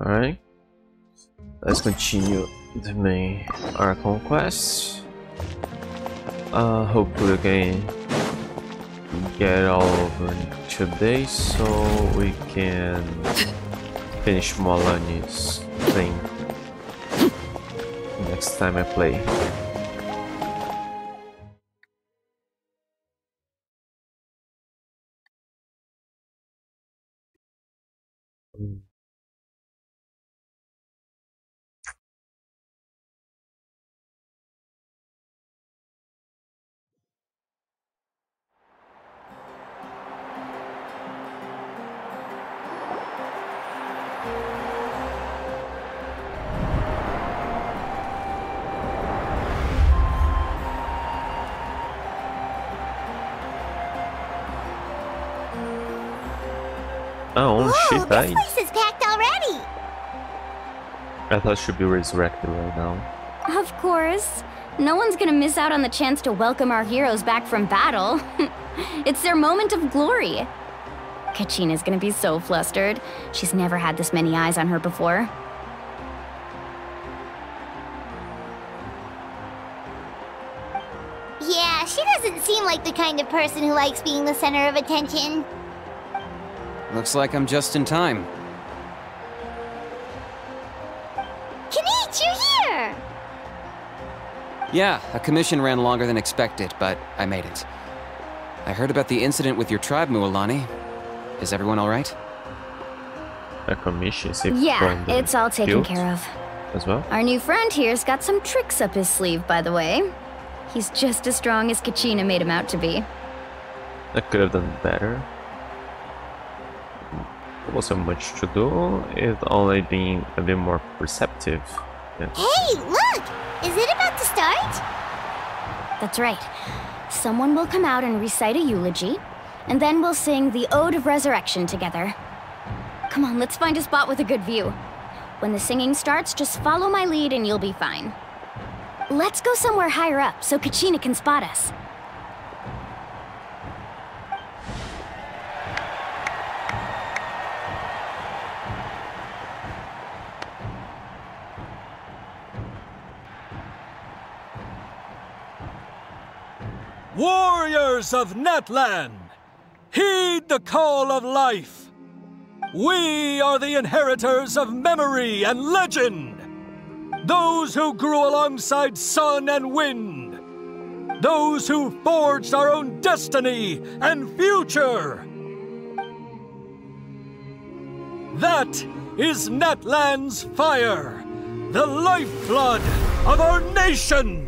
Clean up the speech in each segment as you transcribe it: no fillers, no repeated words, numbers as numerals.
Alright. Let's continue the main Archon quest. Hopefully we can get all over today so we can finish Mualani's thing next time I play. She died. This place is packed already. I thought she'd be resurrected right now. Of course. No one's gonna miss out on the chance to welcome our heroes back from battle. It's their moment of glory. Kachina's gonna be so flustered. She's never had this many eyes on her before. Yeah, she doesn't seem like the kind of person who likes being the center of attention. Looks like I'm just in time. Kinich, you're here! Yeah, a commission ran longer than expected, but I made it. I heard about the incident with your tribe, Mualani. Is everyone alright? A commission? Yeah, it's all taken care of. As well? Our new friend here's got some tricks up his sleeve, by the way. He's just as strong as Kachina made him out to be. I could have done better. Wasn't much to do, it's only being a bit more perceptive. Yeah. Hey, look! Is it about to start? That's right. Someone will come out and recite a eulogy, and then we'll sing the Ode of Resurrection together. Come on, let's find a spot with a good view. When the singing starts, just follow my lead and you'll be fine. Let's go somewhere higher up so Kachina can spot us. Warriors of Natlan, heed the call of life. We are the inheritors of memory and legend. Those who grew alongside sun and wind. Those who forged our own destiny and future. That is Natlan's fire, the lifeblood of our nation.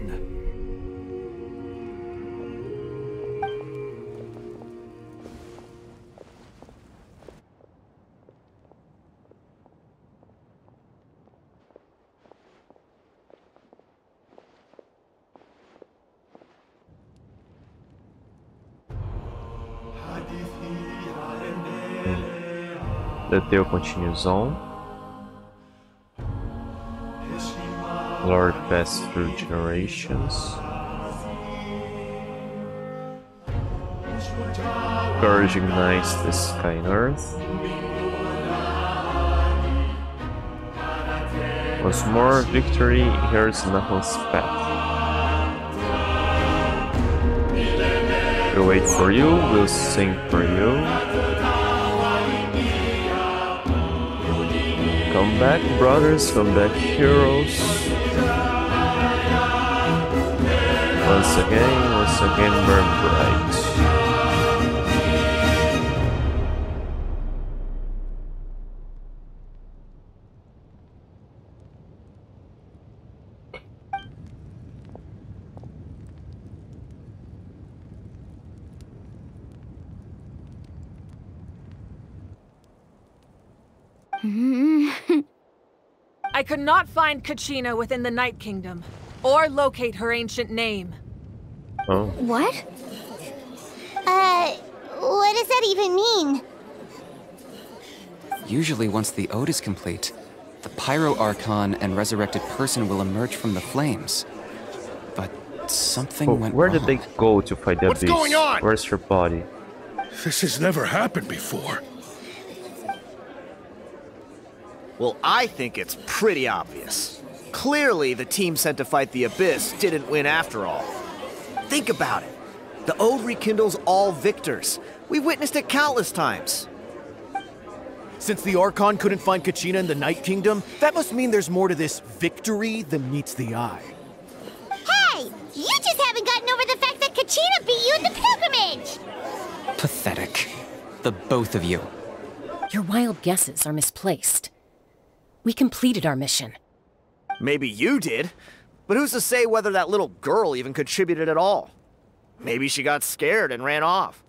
The tale continues on. Lord passed through generations. Courage ignites the sky and earth. Once more, victory here's Nathan's path. We'll wait for you, we'll sing for you. Come back, brothers, come back, heroes. Once again, burn bright. I could not find Kachina within the Night Kingdom, or locate her ancient name. Oh. What? What does that even mean? Usually once the ode is complete, the Pyro Archon and resurrected person will emerge from the flames. But something went wrong. Where did they go to fight the Abyss? What's going on? Where's her body? This has never happened before. Well, I think it's pretty obvious. Clearly, the team sent to fight the Abyss didn't win after all. Think about it. The Ode rekindles all victors. We've witnessed it countless times. Since the Archon couldn't find Kachina in the Night Kingdom, that must mean there's more to this victory than meets the eye. Hey! You just haven't gotten over the fact that Kachina beat you in the pilgrimage! Pathetic. The both of you. Your wild guesses are misplaced. We completed our mission. Maybe you did, but who's to say whether that little girl even contributed at all? Maybe she got scared and ran off.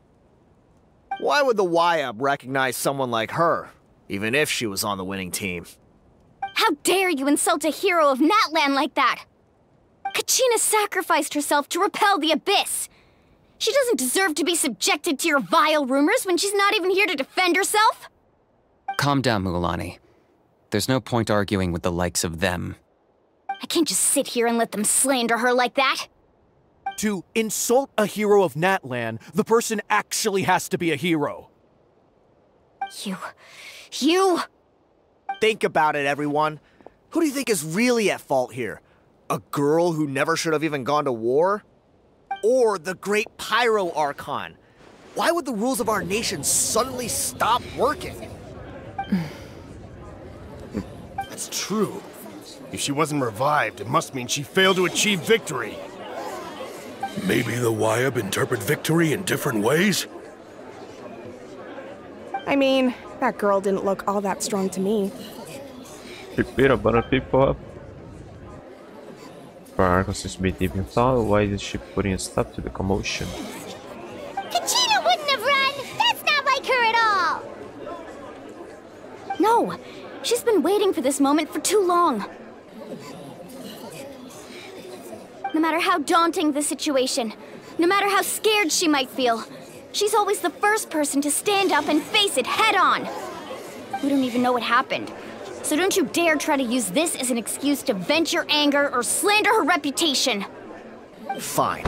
Why would the Wyab recognize someone like her, even if she was on the winning team? How dare you insult a hero of Natlan like that? Kachina sacrificed herself to repel the Abyss. She doesn't deserve to be subjected to your vile rumors when she's not even here to defend herself. Calm down, Mualani. There's no point arguing with the likes of them. I can't just sit here and let them slander her like that. To insult a hero of Natlan, the person actually has to be a hero. You... Think about it, everyone. Who do you think is really at fault here? A girl who never should have even gone to war? Or the great Pyro Archon? Why would the rules of our nation suddenly stop working? That's true. If she wasn't revived, it must mean she failed to achieve victory. Maybe the Wyab interpret victory in different ways? I mean, that girl didn't look all that strong to me. She beat a bunch of people up. Archon seems to be deep in thought. Why is she putting a stop to the commotion? Kachina wouldn't have run! That's not like her at all! No! She's been waiting for this moment for too long. No matter how daunting the situation, no matter how scared she might feel, she's always the first person to stand up and face it head-on. We don't even know what happened, so don't you dare try to use this as an excuse to vent your anger or slander her reputation. Fine.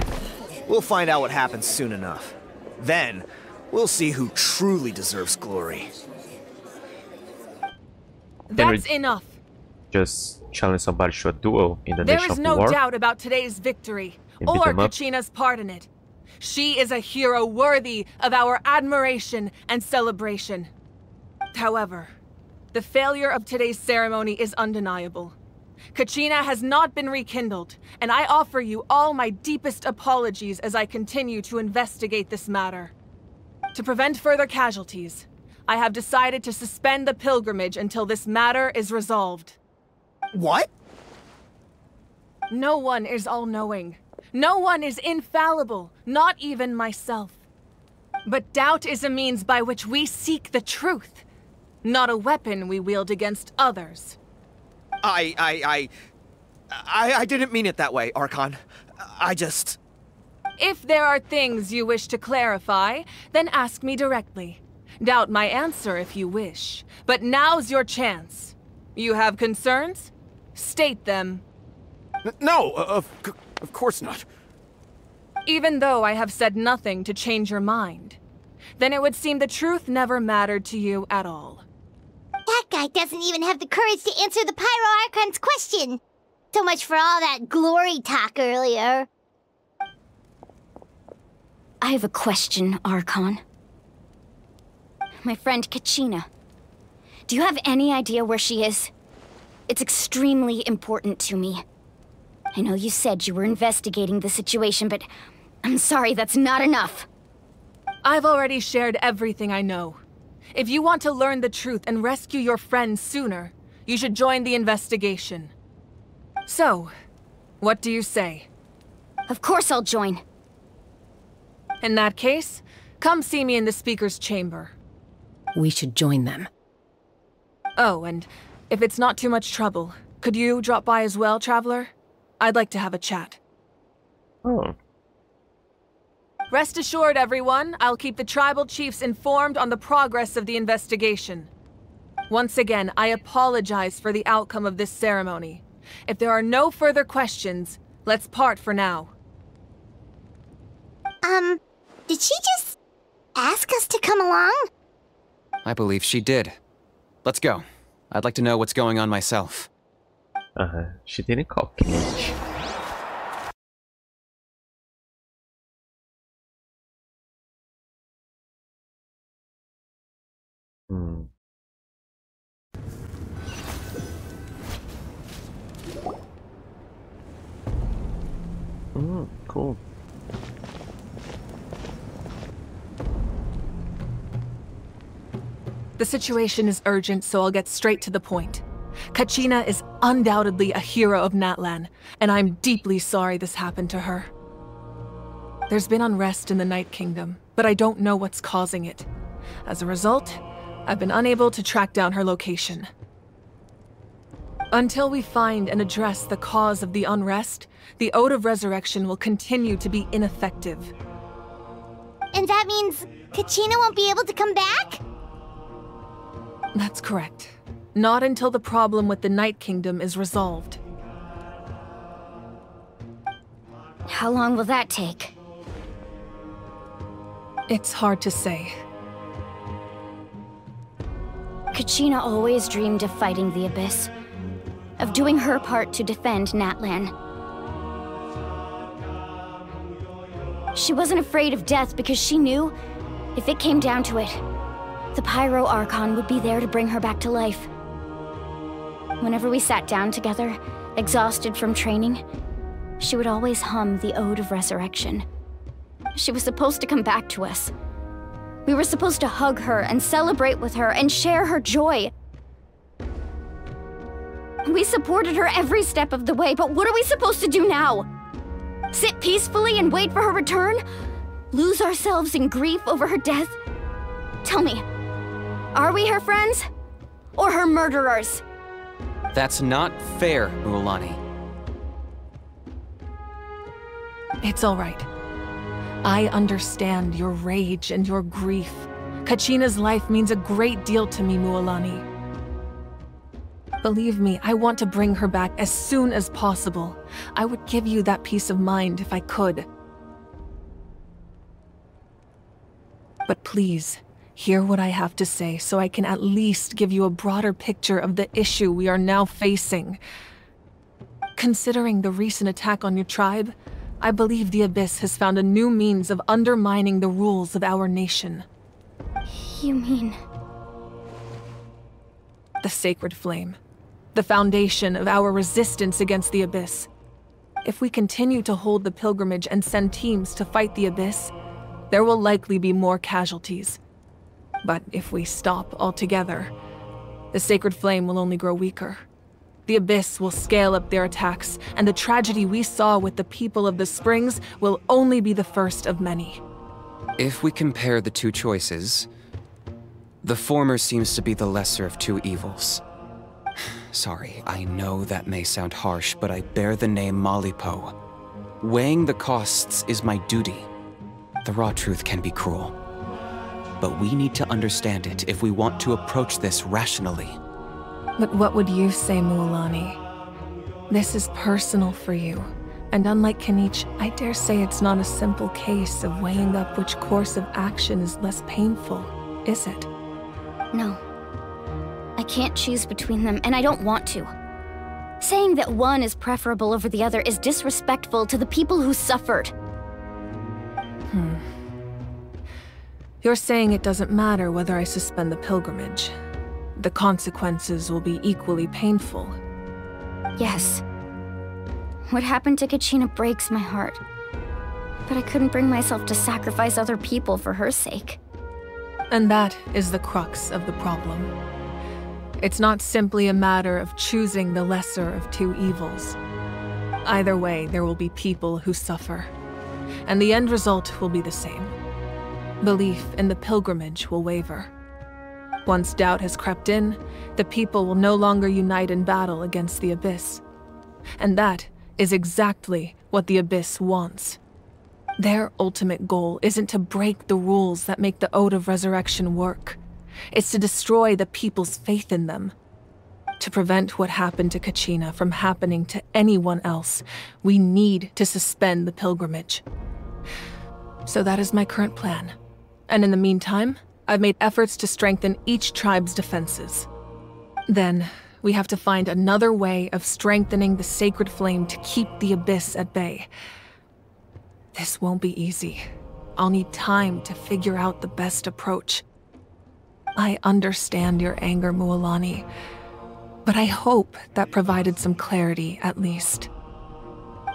We'll find out what happens soon enough. Then, we'll see who truly deserves glory. That's enough. Just challenge somebody to a duel in the nation of war. There is no doubt about today's victory, or Kachina's part in it. She is a hero worthy of our admiration and celebration. However, the failure of today's ceremony is undeniable. Kachina has not been rekindled, and I offer you all my deepest apologies as I continue to investigate this matter. To prevent further casualties, I have decided to suspend the pilgrimage until this matter is resolved. What? No one is all-knowing. No one is infallible, not even myself. But doubt is a means by which we seek the truth, not a weapon we wield against others. I didn't mean it that way, Archon. I just... If there are things you wish to clarify, then ask me directly. Doubt my answer if you wish, but now's your chance. You have concerns? State them. No, of course not. Even though I have said nothing to change your mind, then it would seem the truth never mattered to you at all. That guy doesn't even have the courage to answer the Pyro Archon's question. So much for all that glory talk earlier. I have a question, Archon. My friend Kachina. Do you have any idea where she is? It's extremely important to me. I know you said you were investigating the situation, but I'm sorry, that's not enough. I've already shared everything I know. If you want to learn the truth and rescue your friend sooner, you should join the investigation. So, what do you say? Of course I'll join. In that case, come see me in the speaker's chamber. We should join them. Oh, and if it's not too much trouble, could you drop by as well, Traveler? I'd like to have a chat. Oh. Rest assured, everyone, I'll keep the tribal chiefs informed on the progress of the investigation. Once again, I apologize for the outcome of this ceremony. If there are no further questions, let's part for now. Did she just ask us to come along? I believe she did. Let's go. I'd like to know what's going on myself. Uh-huh. She didn't call Kinich. Hmm. Mm, cool. The situation is urgent, so I'll get straight to the point. Kachina is undoubtedly a hero of Natlan, and I'm deeply sorry this happened to her. There's been unrest in the Night Kingdom, but I don't know what's causing it. As a result, I've been unable to track down her location. Until we find and address the cause of the unrest, the Ode of Resurrection will continue to be ineffective. And that means Kachina won't be able to come back? That's correct. Not until the problem with the Night Kingdom is resolved. How long will that take? It's hard to say. Kachina always dreamed of fighting the Abyss, of doing her part to defend Natlan. She wasn't afraid of death because she knew, if it came down to it, the Pyro Archon would be there to bring her back to life. Whenever we sat down together, exhausted from training, she would always hum the Ode of Resurrection. She was supposed to come back to us. We were supposed to hug her and celebrate with her and share her joy. We supported her every step of the way, but what are we supposed to do now? Sit peacefully and wait for her return? Lose ourselves in grief over her death? Tell me, are we her friends or her murderers? That's not fair, Mualani. It's all right. I understand your rage and your grief. Kachina's life means a great deal to me, Mualani. Believe me, I want to bring her back as soon as possible. I would give you that peace of mind if I could. But please, hear what I have to say, so I can at least give you a broader picture of the issue we are now facing. Considering the recent attack on your tribe, I believe the Abyss has found a new means of undermining the rules of our nation. You mean... the Sacred Flame. The foundation of our resistance against the Abyss. If we continue to hold the pilgrimage and send teams to fight the Abyss, there will likely be more casualties. But if we stop altogether, the Sacred Flame will only grow weaker. The Abyss will scale up their attacks, and the tragedy we saw with the People of the Springs will only be the first of many. If we compare the two choices, the former seems to be the lesser of two evils. Sorry, I know that may sound harsh, but I bear the name Malipo. Weighing the costs is my duty. The raw truth can be cruel, but we need to understand it if we want to approach this rationally. But what would you say, Mualani? This is personal for you, and unlike Kinich, I dare say it's not a simple case of weighing up which course of action is less painful, is it? No. I can't choose between them, and I don't want to. Saying that one is preferable over the other is disrespectful to the people who suffered. You're saying it doesn't matter whether I suspend the pilgrimage. The consequences will be equally painful. Yes. What happened to Kachina breaks my heart. But I couldn't bring myself to sacrifice other people for her sake. And that is the crux of the problem. It's not simply a matter of choosing the lesser of two evils. Either way, there will be people who suffer. And the end result will be the same. Belief in the pilgrimage will waver. Once doubt has crept in, the people will no longer unite in battle against the Abyss. And that is exactly what the Abyss wants. Their ultimate goal isn't to break the rules that make the Ode of Resurrection work. It's to destroy the people's faith in them. To prevent what happened to Kachina from happening to anyone else, we need to suspend the pilgrimage. So that is my current plan. And in the meantime, I've made efforts to strengthen each tribe's defenses. Then, we have to find another way of strengthening the Sacred Flame to keep the Abyss at bay. This won't be easy. I'll need time to figure out the best approach. I understand your anger, Mualani, but I hope that provided some clarity, at least.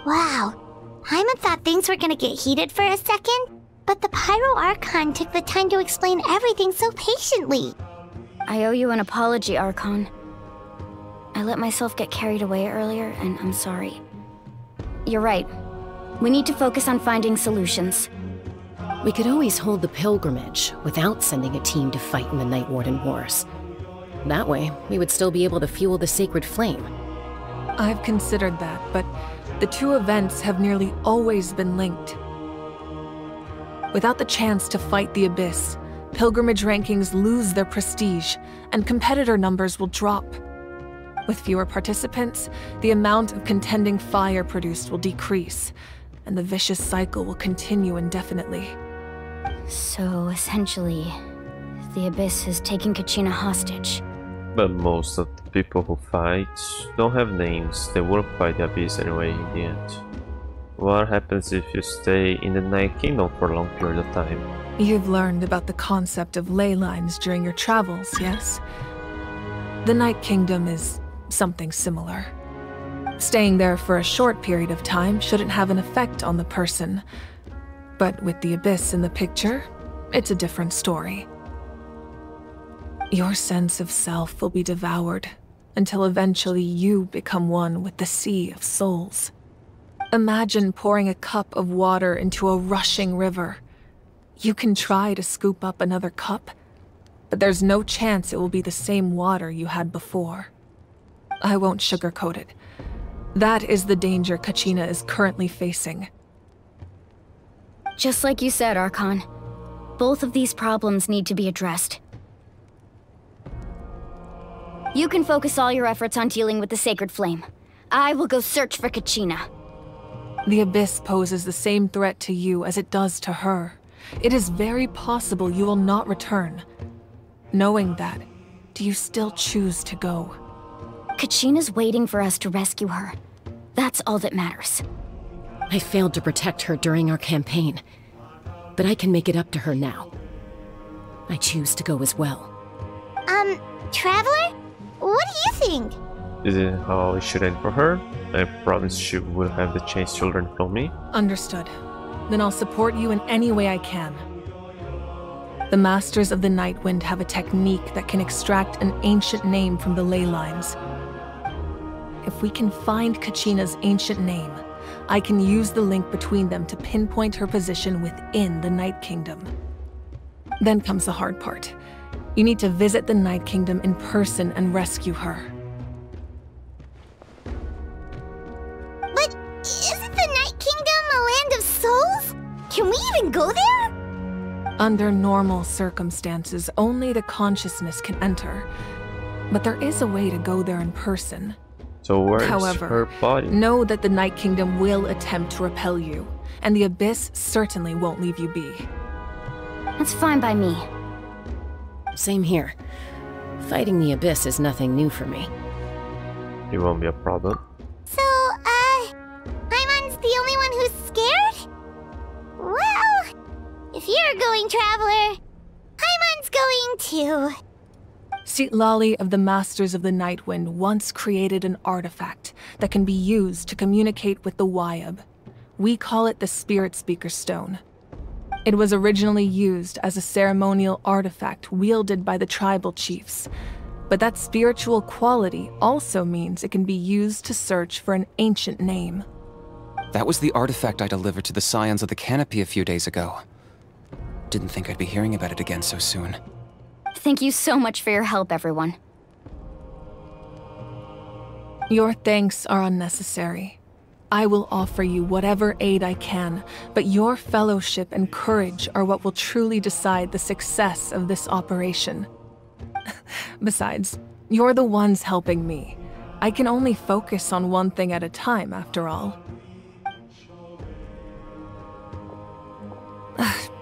Wow. Paimon thought things were gonna get heated for a second, but the Pyro Archon took the time to explain everything so patiently. I owe you an apology, Archon. I let myself get carried away earlier, and I'm sorry. You're right. We need to focus on finding solutions. We could always hold the pilgrimage without sending a team to fight in the Night Warden Wars. That way, we would still be able to fuel the Sacred Flame. I've considered that, but the two events have nearly always been linked. Without the chance to fight the Abyss, pilgrimage rankings lose their prestige, and competitor numbers will drop. With fewer participants, the amount of contending fire produced will decrease, and the vicious cycle will continue indefinitely. So, essentially, the Abyss is taking Kachina hostage. But most of the people who fight don't have names. They work by the Abyss anyway in the end. What happens if you stay in the Night Kingdom for a long period of time? You've learned about the concept of ley lines during your travels, yes? The Night Kingdom is something similar. Staying there for a short period of time shouldn't have an effect on the person. But with the Abyss in the picture, it's a different story. Your sense of self will be devoured, until eventually you become one with the sea of souls. Imagine pouring a cup of water into a rushing river. You can try to scoop up another cup, but there's no chance it will be the same water you had before. I won't sugarcoat it. That is the danger Kachina is currently facing. Just like you said, Archon, both of these problems need to be addressed. You can focus all your efforts on dealing with the Sacred Flame. I will go search for Kachina. The Abyss poses the same threat to you as it does to her. It is very possible you will not return. Knowing that, do you still choose to go? Kachina's waiting for us to rescue her. That's all that matters. I failed to protect her during our campaign, but I can make it up to her now. I choose to go as well. Traveler? What do you think? This is how it should end for her. I promise she will have the chance to learn from me. Understood. Then I'll support you in any way I can. The Masters of the Nightwind have a technique that can extract an ancient name from the ley lines. If we can find Kachina's ancient name, I can use the link between them to pinpoint her position within the Night Kingdom. Then comes the hard part. You need to visit the Night Kingdom in person and rescue her. But isn't the Night Kingdom a land of souls? Can we even go there? Under normal circumstances, only the consciousness can enter. But there is a way to go there in person. So where's her body? However, know that the Night Kingdom will attempt to repel you, and the Abyss certainly won't leave you be. That's fine by me. Same here. Fighting the Abyss is nothing new for me. It won't be a problem. So, Paimon's the only one who's scared? Well, if you're going, Traveler, Paimon's going too. Sitlali of the Masters of the Nightwind once created an artifact that can be used to communicate with the Wyab. We call it the Spirit Speaker Stone. It was originally used as a ceremonial artifact wielded by the tribal chiefs, but that spiritual quality also means it can be used to search for an ancient name. That was the artifact I delivered to the Scions of the Canopy a few days ago. Didn't think I'd be hearing about it again so soon. Thank you so much for your help, everyone. Your thanks are unnecessary. I will offer you whatever aid I can, but your fellowship and courage are what will truly decide the success of this operation. Besides, you're the ones helping me. I can only focus on one thing at a time, after all.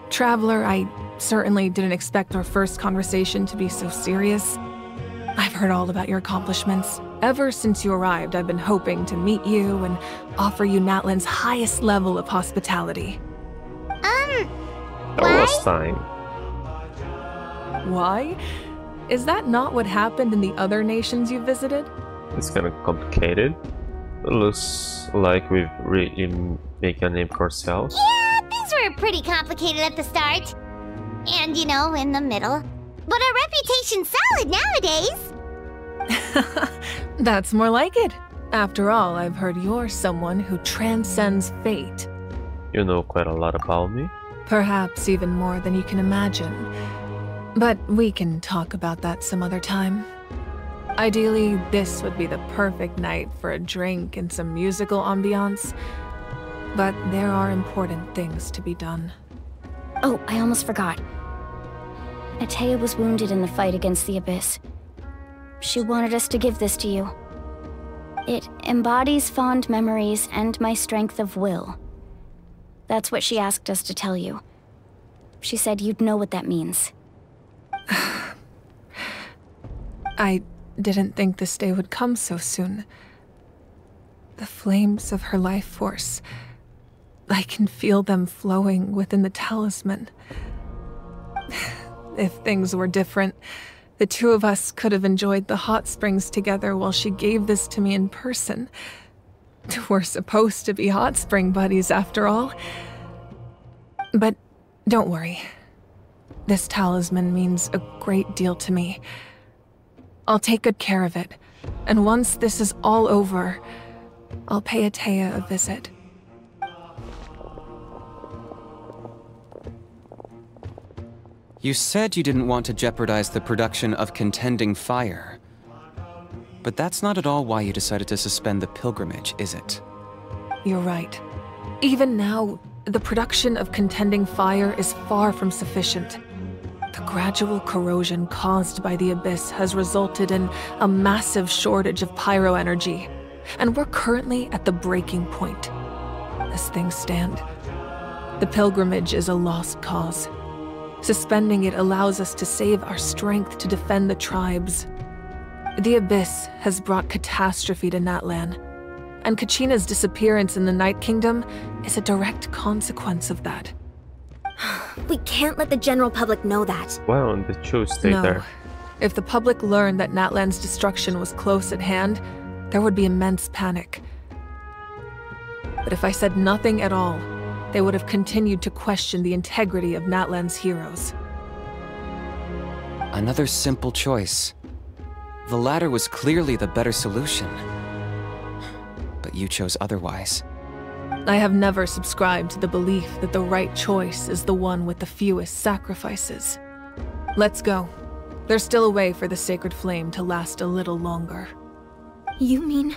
Traveler, I certainly didn't expect our first conversation to be so serious. I've heard all about your accomplishments. Ever since you arrived, I've been hoping to meet you and offer you Natlan's highest level of hospitality. Why? Is that not what happened in the other nations you visited? It's kind of complicated. It looks like we've really made a name for ourselves. Yeah, things were pretty complicated at the start. And, you know, in the middle. But our reputation's solid nowadays! That's more like it. After all, I've heard you're someone who transcends fate. You know quite a lot about me. Perhaps even more than you can imagine. But we can talk about that some other time. Ideally, this would be the perfect night for a drink and some musical ambiance. But there are important things to be done. Oh, I almost forgot. Atea was wounded in the fight against the Abyss. She wanted us to give this to you. It embodies fond memories and my strength of will. That's what she asked us to tell you. She said you'd know what that means. I didn't think this day would come so soon. The flames of her life force. I can feel them flowing within the talisman. If things were different, the two of us could have enjoyed the hot springs together while she gave this to me in person. We're supposed to be hot spring buddies after all. But don't worry. This talisman means a great deal to me. I'll take good care of it. And once this is all over, I'll pay Atea a visit. You said you didn't want to jeopardize the production of Contending Fire. But that's not at all why you decided to suspend the pilgrimage, is it? You're right. Even now, the production of Contending Fire is far from sufficient. The gradual corrosion caused by the Abyss has resulted in a massive shortage of pyro energy. And we're currently at the breaking point. As things stand, the pilgrimage is a lost cause. Suspending it allows us to save our strength to defend the tribes. The Abyss has brought catastrophe to Natlan, and Kachina's disappearance in the Night Kingdom is a direct consequence of that. We can't let the general public know that. Wow, and the truth stayed there. If the public learned that Natlan's destruction was close at hand, there would be immense panic. But if I said nothing at all, they would have continued to question the integrity of Natlan's heroes. Another simple choice. The latter was clearly the better solution. But you chose otherwise. I have never subscribed to the belief that the right choice is the one with the fewest sacrifices. Let's go. There's still a way for the Sacred Flame to last a little longer. You mean?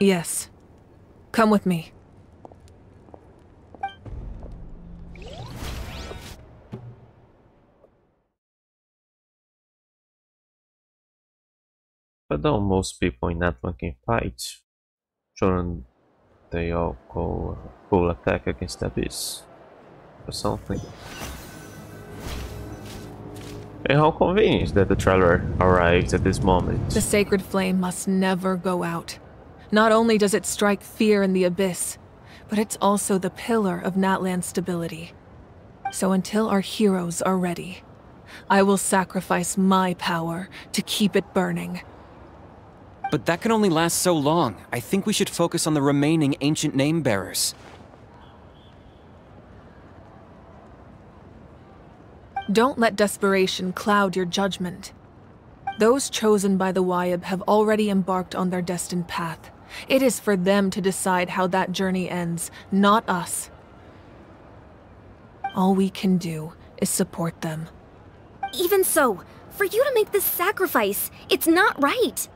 Yes. Come with me. But though most people in Natlan can fight, shouldn't they all go full attack against the Abyss or something? And how convenient that the trailer arrived at this moment. The Sacred Flame must never go out. Not only does it strike fear in the Abyss, but it's also the pillar of Natlan's stability. So until our heroes are ready, I will sacrifice my power to keep it burning. But that can only last so long. I think we should focus on the remaining ancient name bearers. Don't let desperation cloud your judgment. Those chosen by the Wyab have already embarked on their destined path. It is for them to decide how that journey ends, not us. All we can do is support them. Even so, for you to make this sacrifice, it's not right.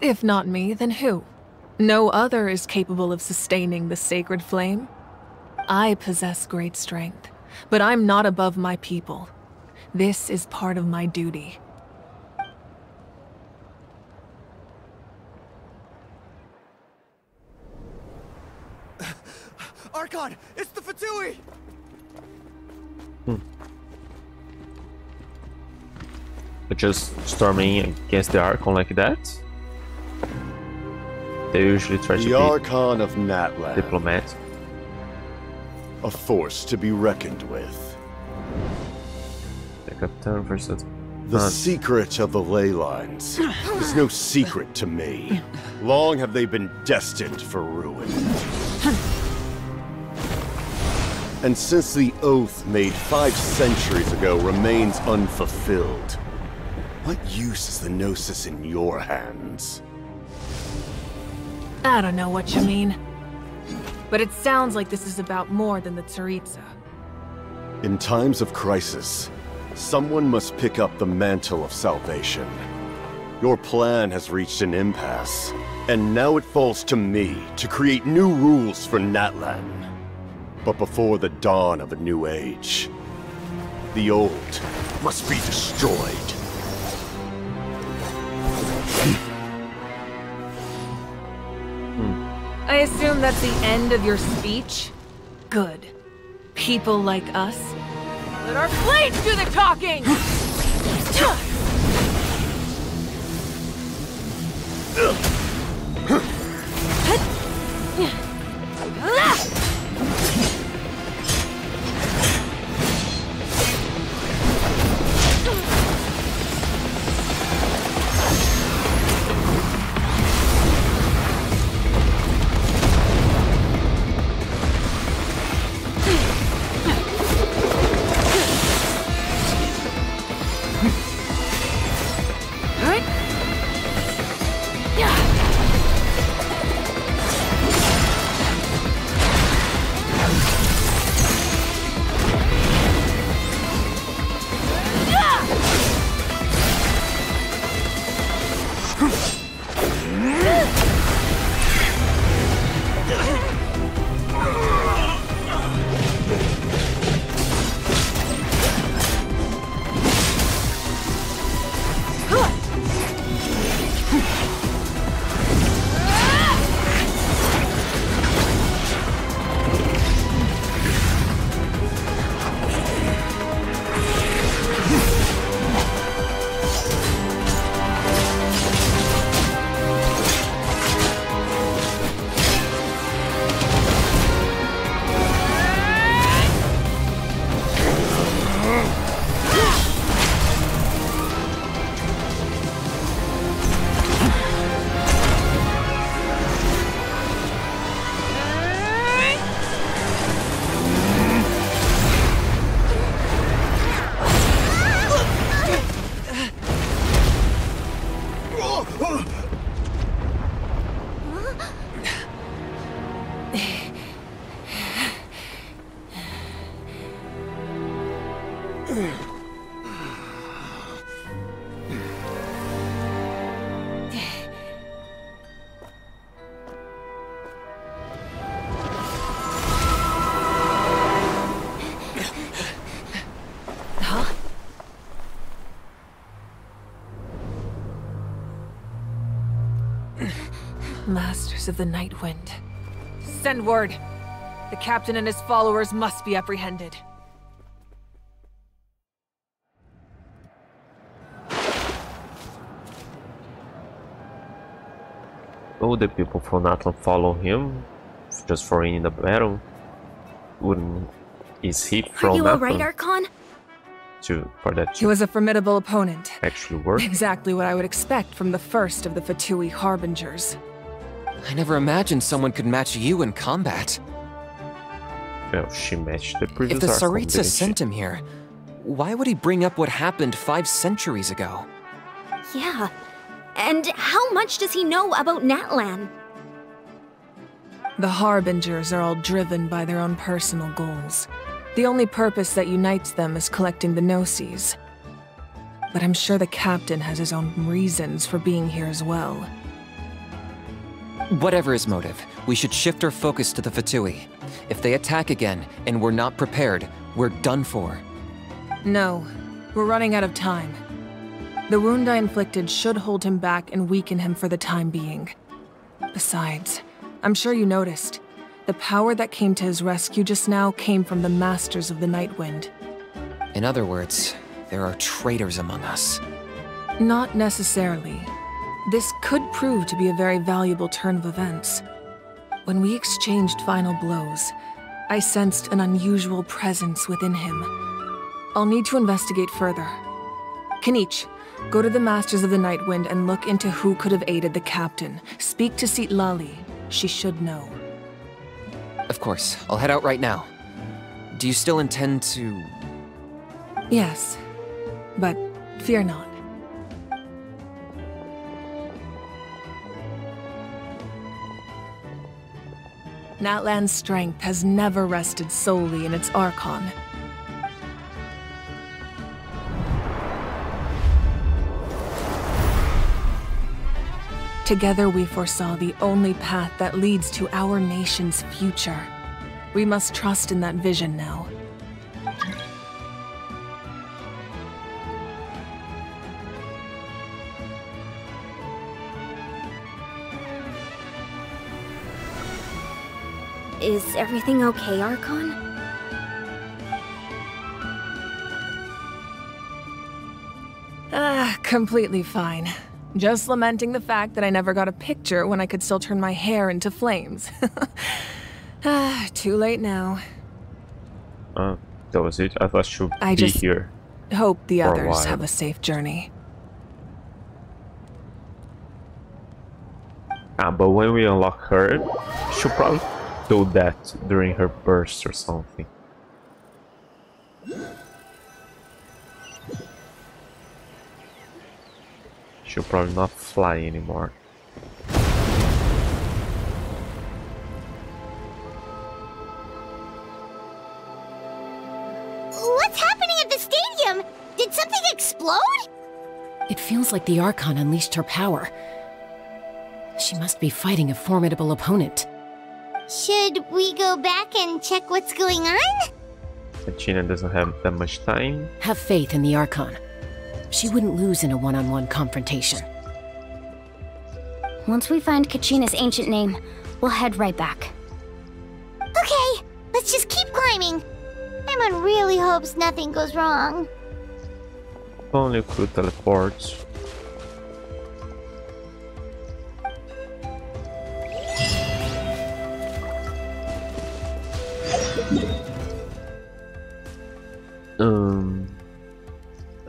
If not me, then who? No other is capable of sustaining the Sacred Flame. I possess great strength, but I'm not above my people. This is part of my duty. Archon, it's the Fatui! just storming against the Archon like that. They usually try to be Archon of Natlan, diplomat. A force to be reckoned with. The Captain versus... The secret of the Ley Lines is no secret to me. Long have they been destined for ruin. And since the oath made 5 centuries ago remains unfulfilled, what use is the Gnosis in your hands? I don't know what you mean, but it sounds like this is about more than the Tsaritsa. In times of crisis, someone must pick up the mantle of salvation. Your plan has reached an impasse, and now it falls to me to create new rules for Natlan. But before the dawn of a new age, the old must be destroyed. I assume that's the end of your speech? Good. People like us? Let our blades do the talking! Masters of the Nightwind. Send word. The Captain and his followers must be apprehended. Will the people from Natlan follow him? Just for in the battle? Wouldn't... Is he from Natlan? Are you alright, Archon? He was a formidable opponent. Actually worked. Exactly what I would expect from the first of the Fatui Harbingers. I never imagined someone could match you in combat. Well, she matched the previous. If the Tsaritsa sent him here, why would he bring up what happened 5 centuries ago? Yeah, and how much does he know about Natlan? The Harbingers are all driven by their own personal goals. The only purpose that unites them is collecting the Gnosis. But I'm sure the Captain has his own reasons for being here as well. Whatever his motive, we should shift our focus to the Fatui. If they attack again, and we're not prepared, we're done for. No, we're running out of time. The wound I inflicted should hold him back and weaken him for the time being. Besides, I'm sure you noticed, the power that came to his rescue just now came from the Masters of the Nightwind. In other words, there are traitors among us. Not necessarily. This could prove to be a very valuable turn of events. When we exchanged final blows, I sensed an unusual presence within him. I'll need to investigate further. Kinich, go to the Masters of the Nightwind and look into who could have aided the Captain. Speak to Sitlali. She should know. Of course. I'll head out right now. Do you still intend to...? Yes, but fear not. Natlan's strength has never rested solely in its Archon. Together we foresaw the only path that leads to our nation's future. We must trust in that vision now. Is everything okay, Archon? Completely fine. Just lamenting the fact that I never got a picture when I could still turn my hair into flames. Too late now. That was it? I thought she'd be here. I hope the others have a safe journey. But when we unlock her, she'll probably do that during her burst or something. She'll probably not fly anymore. What's happening at the stadium? Did something explode? It feels like the Archon unleashed her power. She must be fighting a formidable opponent. Should we go back and check what's going on? Kachina doesn't have that much time. Have faith in the Archon. She wouldn't lose in a one-on-one confrontation. Once we find Kachina's ancient name, we'll head right back. Okay, let's just keep climbing. Paimon really hopes nothing goes wrong. If only we could teleport.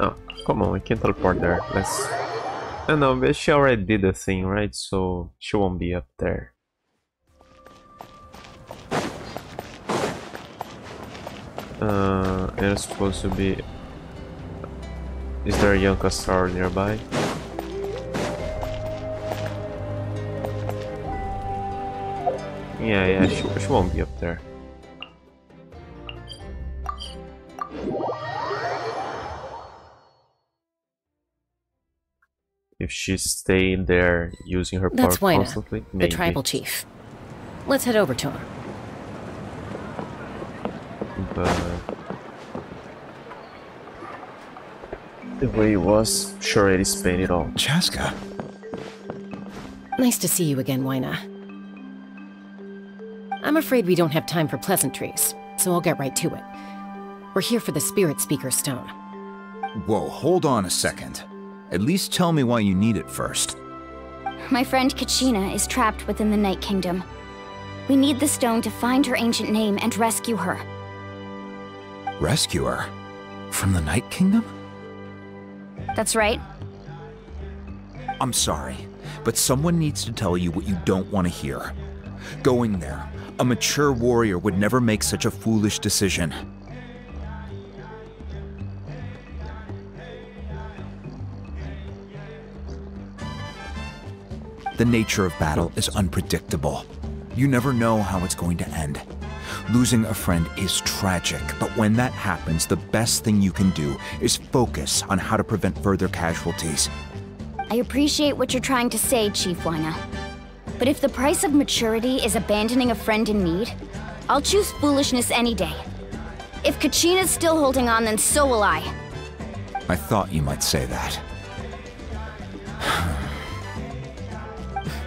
Oh, come on, we can teleport there. Let's... I don't know, but she already did the thing, right? So she won't be up there. It's supposed to be... Is there a Yonka Star nearby? Yeah, she won't be up there. If she's staying there using her power constantly, maybe. That's Waina, the tribal chief. Let's head over to her. But the way it was, she already spent it all. Chaska. Nice to see you again, Waina. I'm afraid we don't have time for pleasantries, so I'll get right to it. We're here for the Spirit Speaker Stone. Whoa, hold on a second. At least tell me why you need it first. My friend Kachina is trapped within the Night Kingdom. We need the stone to find her ancient name and rescue her. Rescue her? From the Night Kingdom? That's right. I'm sorry, but someone needs to tell you what you don't want to hear. Going there, a mature warrior would never make such a foolish decision. The nature of battle is unpredictable. You never know how it's going to end. Losing a friend is tragic, but when that happens, the best thing you can do is focus on how to prevent further casualties. I appreciate what you're trying to say, Chief Waina. But if the price of maturity is abandoning a friend in need, I'll choose foolishness any day. If Kachina's still holding on, then so will I. I thought you might say that.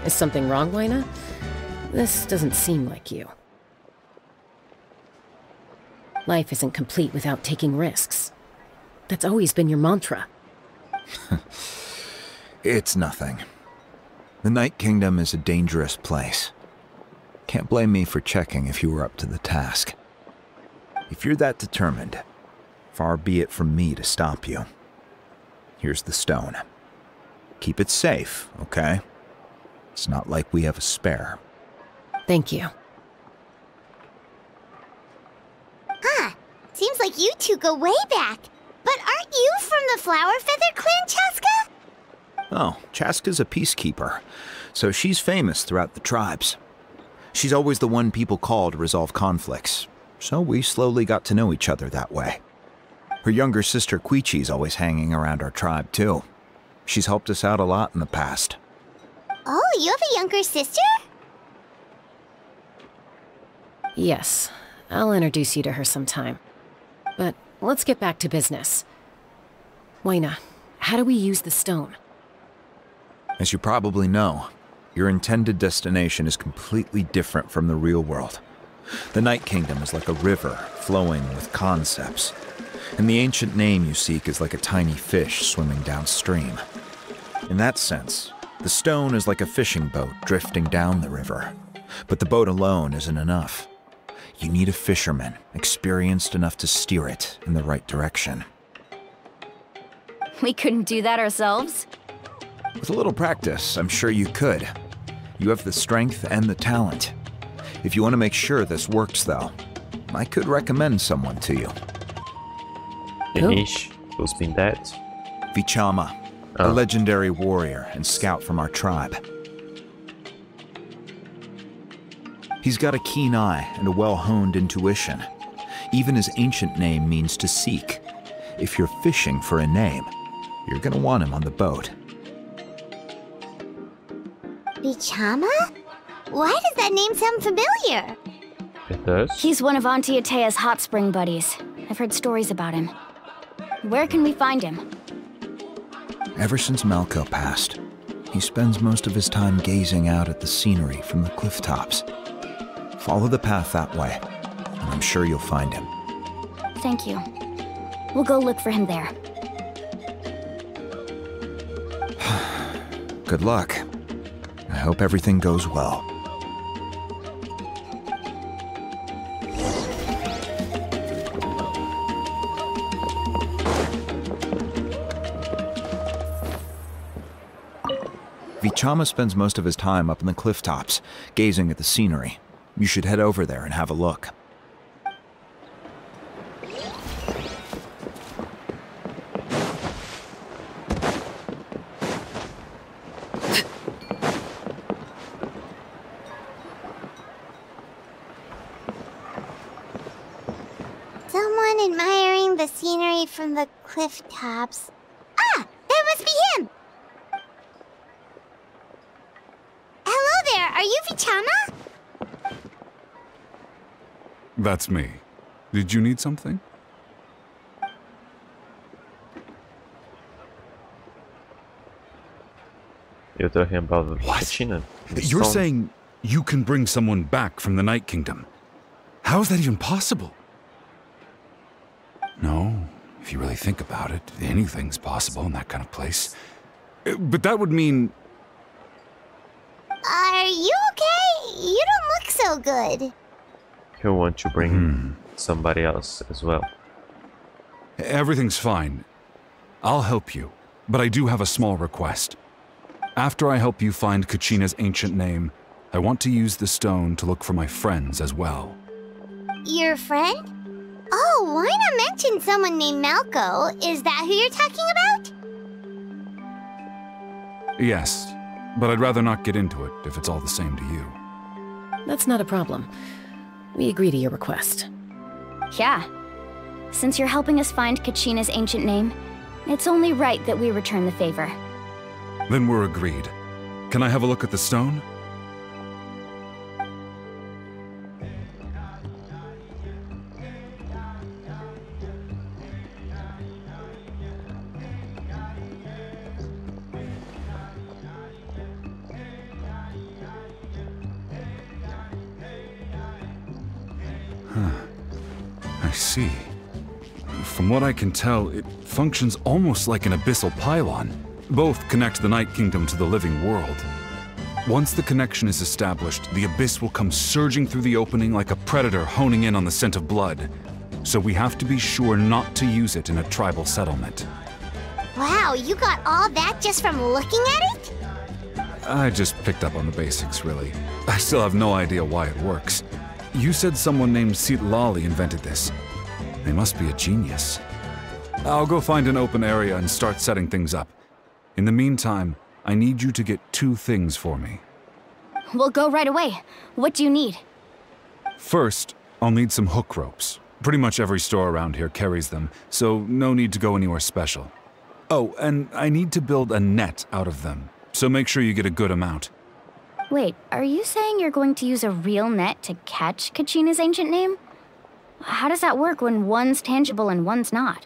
Is something wrong, Waina? This doesn't seem like you. Life isn't complete without taking risks. That's always been your mantra. It's nothing. The Night Kingdom is a dangerous place. Can't blame me for checking if you were up to the task. If you're that determined, far be it from me to stop you. Here's the stone. Keep it safe, okay? It's not like we have a spare. Thank you. Ah, seems like you two go way back. But aren't you from the Flower Feather Clan, Chaska? Oh, Chaska's a peacekeeper, so she's famous throughout the tribes. She's always the one people call to resolve conflicts, so we slowly got to know each other that way. Her younger sister Kuichi's always hanging around our tribe, too. She's helped us out a lot in the past. Oh, you have a younger sister? Yes, I'll introduce you to her sometime. But let's get back to business. Waina, how do we use the stone? As you probably know, your intended destination is completely different from the real world. The Night Kingdom is like a river flowing with concepts, and the ancient name you seek is like a tiny fish swimming downstream. In that sense, the stone is like a fishing boat drifting down the river, but the boat alone isn't enough. You need a fisherman experienced enough to steer it in the right direction. We couldn't do that ourselves? With a little practice, I'm sure you could. You have the strength and the talent. If you want to make sure this works, though, I could recommend someone to you. Kinich, who's been dead? Vichama, a legendary warrior and scout from our tribe. He's got a keen eye and a well-honed intuition. Even his ancient name means to seek. If you're fishing for a name, you're gonna want him on the boat. Vichama? Why does that name sound familiar? It does. He's one of Auntie Atea's hot spring buddies. I've heard stories about him. Where can we find him? Ever since Malco passed, he spends most of his time gazing out at the scenery from the cliff tops. Follow the path that way, and I'm sure you'll find him. Thank you. We'll go look for him there. Good luck. I hope everything goes well. Vichama spends most of his time up in the cliff tops, gazing at the scenery. You should head over there and have a look. Someone admiring the scenery from the cliff tops. Ah! That must be him! Hello there! Are you Vichama? That's me. Did you need something? You're talking about the Kachina. You're saying you can bring someone back from the Night Kingdom. How is that even possible? No, if you really think about it, anything's possible in that kind of place. But that would mean... Are you okay? You don't look so good. He'll want to bring somebody else as well. Everything's fine. I'll help you, but I do have a small request. After I help you find Kachina's ancient name, I want to use the stone to look for my friends as well. Your friend? Oh, Waina mentioned someone named Malco. Is that who you're talking about? Yes, but I'd rather not get into it if it's all the same to you. That's not a problem. We agree to your request. Yeah. Since you're helping us find Kachina's ancient name, it's only right that we return the favor. Then we're agreed. Can I have a look at the stone? See. From what I can tell, it functions almost like an abyssal pylon, Both connect the Night Kingdom to the living world. Once the connection is established, the Abyss will come surging through the opening like a predator honing in on the scent of blood. So we have to be sure not to use it in a tribal settlement. Wow, you got all that just from looking at it? I just picked up on the basics, really. I still have no idea why it works. You said someone named Sitlali invented this. They must be a genius. I'll go find an open area and start setting things up. In the meantime, I need you to get two things for me. We'll go right away. What do you need? First, I'll need some hook ropes. Pretty much every store around here carries them, so no need to go anywhere special. Oh, and I need to build a net out of them, so make sure you get a good amount. Wait, are you saying you're going to use a real net to catch Kachina's ancient name? How does that work when one's tangible and one's not?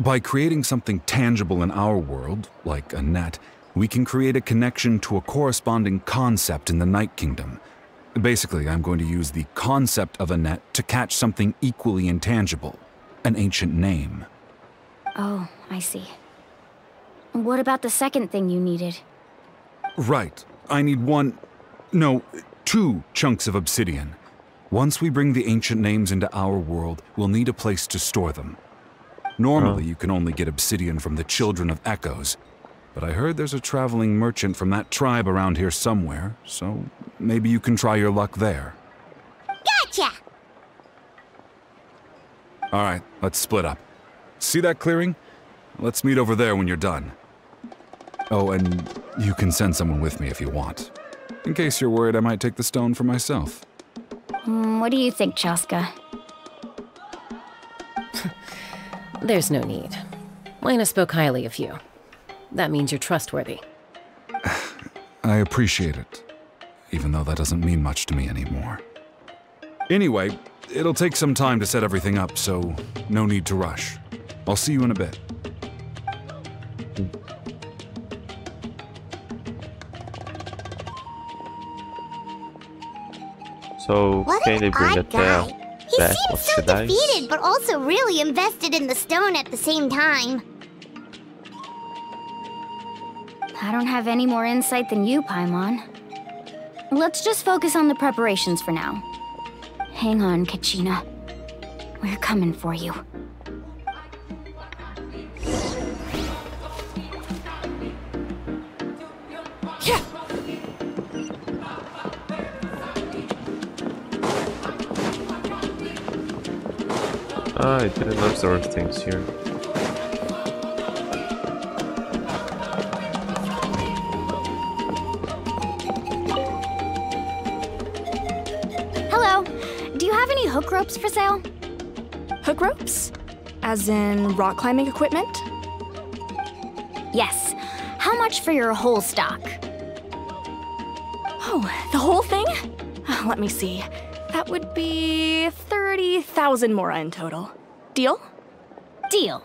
By creating something tangible in our world, like a net, we can create a connection to a corresponding concept in the Night Kingdom. Basically, I'm going to use the concept of a net to catch something equally intangible, an ancient name. Oh, I see. What about the second thing you needed? Right. I need two chunks of obsidian. Once we bring the ancient names into our world, we'll need a place to store them. Normally, you can only get obsidian from the Children of Echoes. But I heard there's a traveling merchant from that tribe around here somewhere, so maybe you can try your luck there. Gotcha! All right, let's split up. See that clearing? Let's meet over there when you're done. Oh, and you can send someone with me if you want. In case you're worried, I might take the stone for myself. What do you think, Chaska? There's no need. Waina spoke highly of you. That means you're trustworthy. I appreciate it, even though that doesn't mean much to me anymore. Anyway, it'll take some time to set everything up, so no need to rush. I'll see you in a bit. So, what can they bring Atea back? He seems so defeated, but also really invested in the stone at the same time. I don't have any more insight than you, Paimon. Let's just focus on the preparations for now. Hang on, Kachina. We're coming for you. I didn't observe things here. Hello. Do you have any hook ropes for sale? Hook ropes? As in rock climbing equipment? Yes. How much for your whole stock? Oh, the whole thing? Let me see. That would be 30,000 mora in total. Deal? Deal.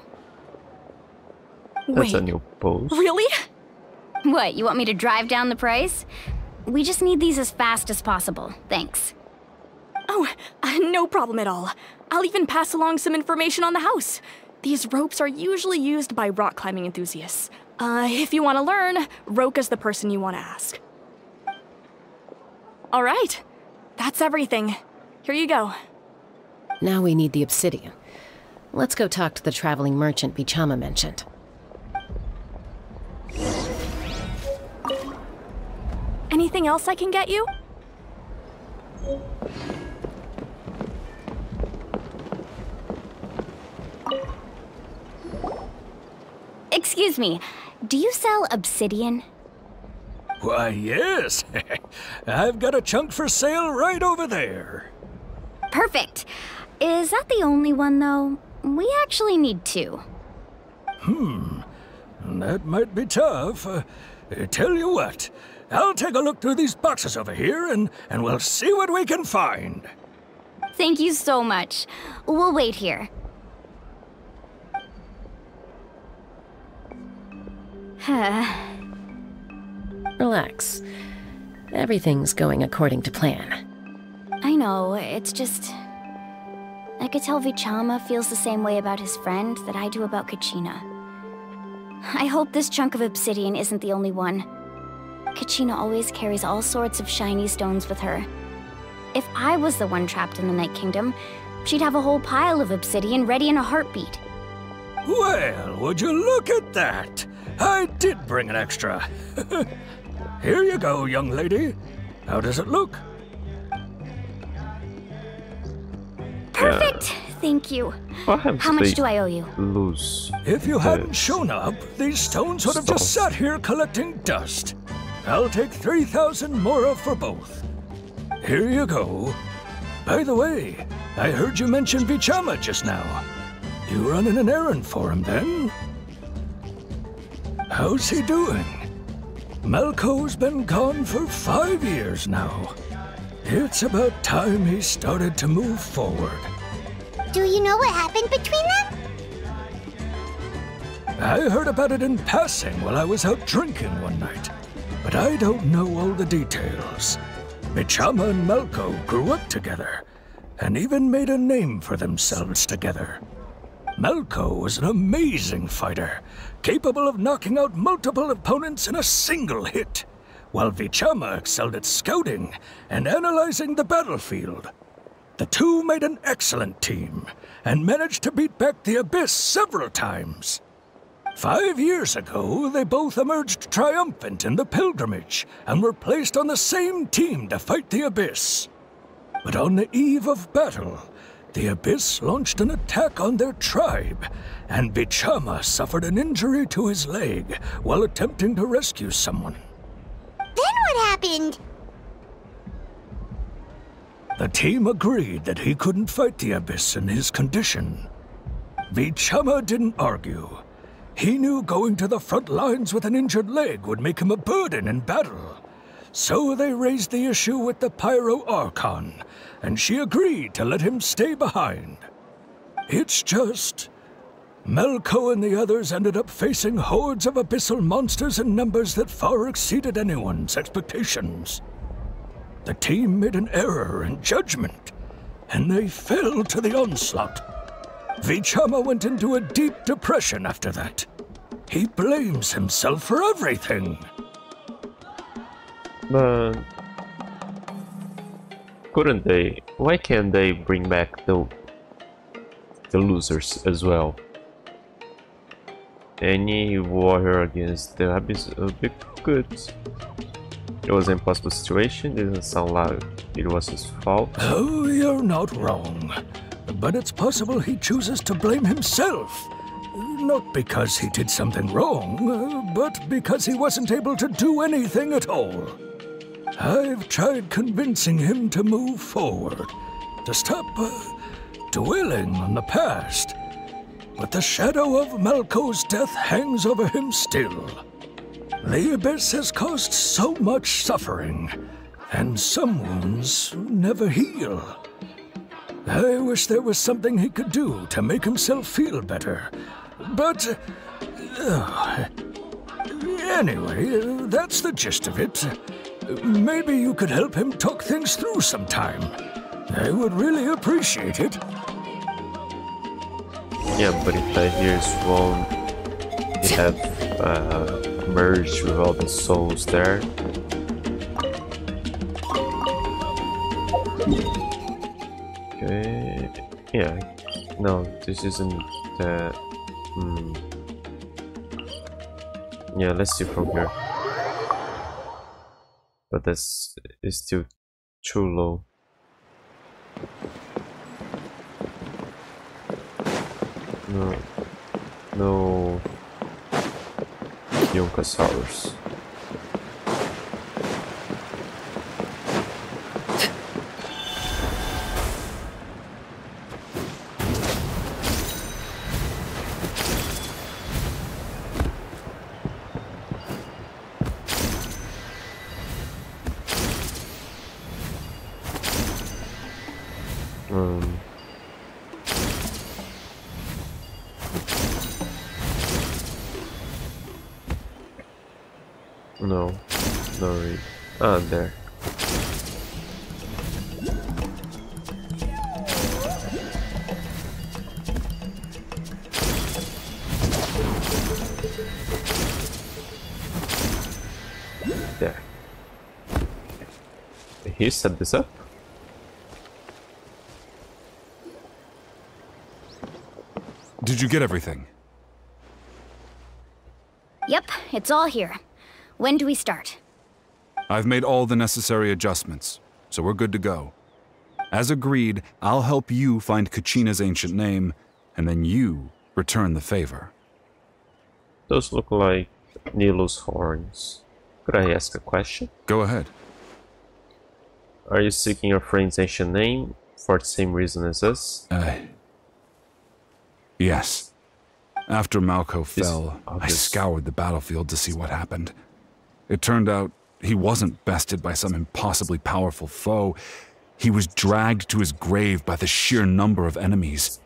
That's a new pose. Really? What, you want me to drive down the price? We just need these as fast as possible, thanks. Oh, no problem at all. I'll even pass along some information on the house. These ropes are usually used by rock climbing enthusiasts. If you want to learn, Roka's the person you want to ask. All right. That's everything. Here you go. Now we need the obsidian. Let's go talk to the traveling merchant Vichama mentioned. Anything else I can get you? Excuse me, do you sell obsidian? Why, yes. I've got a chunk for sale right over there. Perfect. Is that the only one, though? We actually need two. That might be tough. Tell you what, I'll take a look through these boxes over here, and we'll see what we can find. Thank you so much. We'll wait here. Relax. Everything's going according to plan. I know, it's just... I could tell Vichama feels the same way about his friend that I do about Kachina. I hope this chunk of obsidian isn't the only one. Kachina always carries all sorts of shiny stones with her. If I was the one trapped in the Night Kingdom, she'd have a whole pile of obsidian ready in a heartbeat. Well, would you look at that? I did bring an extra. Here you go, young lady. How does it look? Perfect! Thank you. How much do I owe you? If you hadn't shown up, these stones would have just sat here collecting dust. I'll take 3,000 mora for both. Here you go. By the way, I heard you mention Vichama just now. You running an errand for him then? How's he doing? Malco's been gone for 5 years now. It's about time he started to move forward. Do you know what happened between them? I heard about it in passing while I was out drinking one night, but I don't know all the details. Vichama and Malco grew up together, and even made a name for themselves together. Malco was an amazing fighter, capable of knocking out multiple opponents in a single hit, while Vichama excelled at scouting and analyzing the battlefield. The two made an excellent team, and managed to beat back the Abyss several times. 5 years ago, they both emerged triumphant in the pilgrimage, and were placed on the same team to fight the Abyss. But on the eve of battle, the Abyss launched an attack on their tribe, and Vichama suffered an injury to his leg while attempting to rescue someone. Then what happened? The team agreed that he couldn't fight the Abyss in his condition. Vichama didn't argue. He knew going to the front lines with an injured leg would make him a burden in battle. So they raised the issue with the Pyro Archon, and she agreed to let him stay behind. It's just, Malco and the others ended up facing hordes of abyssal monsters in numbers that far exceeded anyone's expectations. The team made an error in judgment, and they fell to the onslaught. Vichama went into a deep depression after that. He blames himself for everything. But couldn't they? Why can't they bring back the losers as well? Any warrior against the Abyss would be good. It was an impossible situation. Didn't sound like it was his fault. Oh, you're not wrong, but it's possible he chooses to blame himself, not because he did something wrong, but because he wasn't able to do anything at all. I've tried convincing him to move forward, to stop dwelling on the past, but the shadow of Malco's death hangs over him still. The Abyss has caused so much suffering, and some wounds never heal. I wish there was something he could do to make himself feel better, but anyway, that's the gist of it. Maybe you could help him talk things through sometime. I would really appreciate it. Yeah, but if the years won't have merged with all the souls there. Okay. Yeah. No, this isn't the. Yeah, let's see from here. But this is still too low. No, no, Yonkasaurus. There. there. Here, set this up. Did you get everything? Yep, it's all here. When do we start? I've made all the necessary adjustments, so we're good to go. As agreed, I'll help you find Kachina's ancient name, and then you return the favor. Those look like Nilu's horns. Could I ask a question? Go ahead. Are you seeking your friend's ancient name for the same reason as us? Yes. After Malco fell, I scoured the battlefield to see what happened. It turned out he wasn't bested by some impossibly powerful foe. He was dragged to his grave by the sheer number of enemies.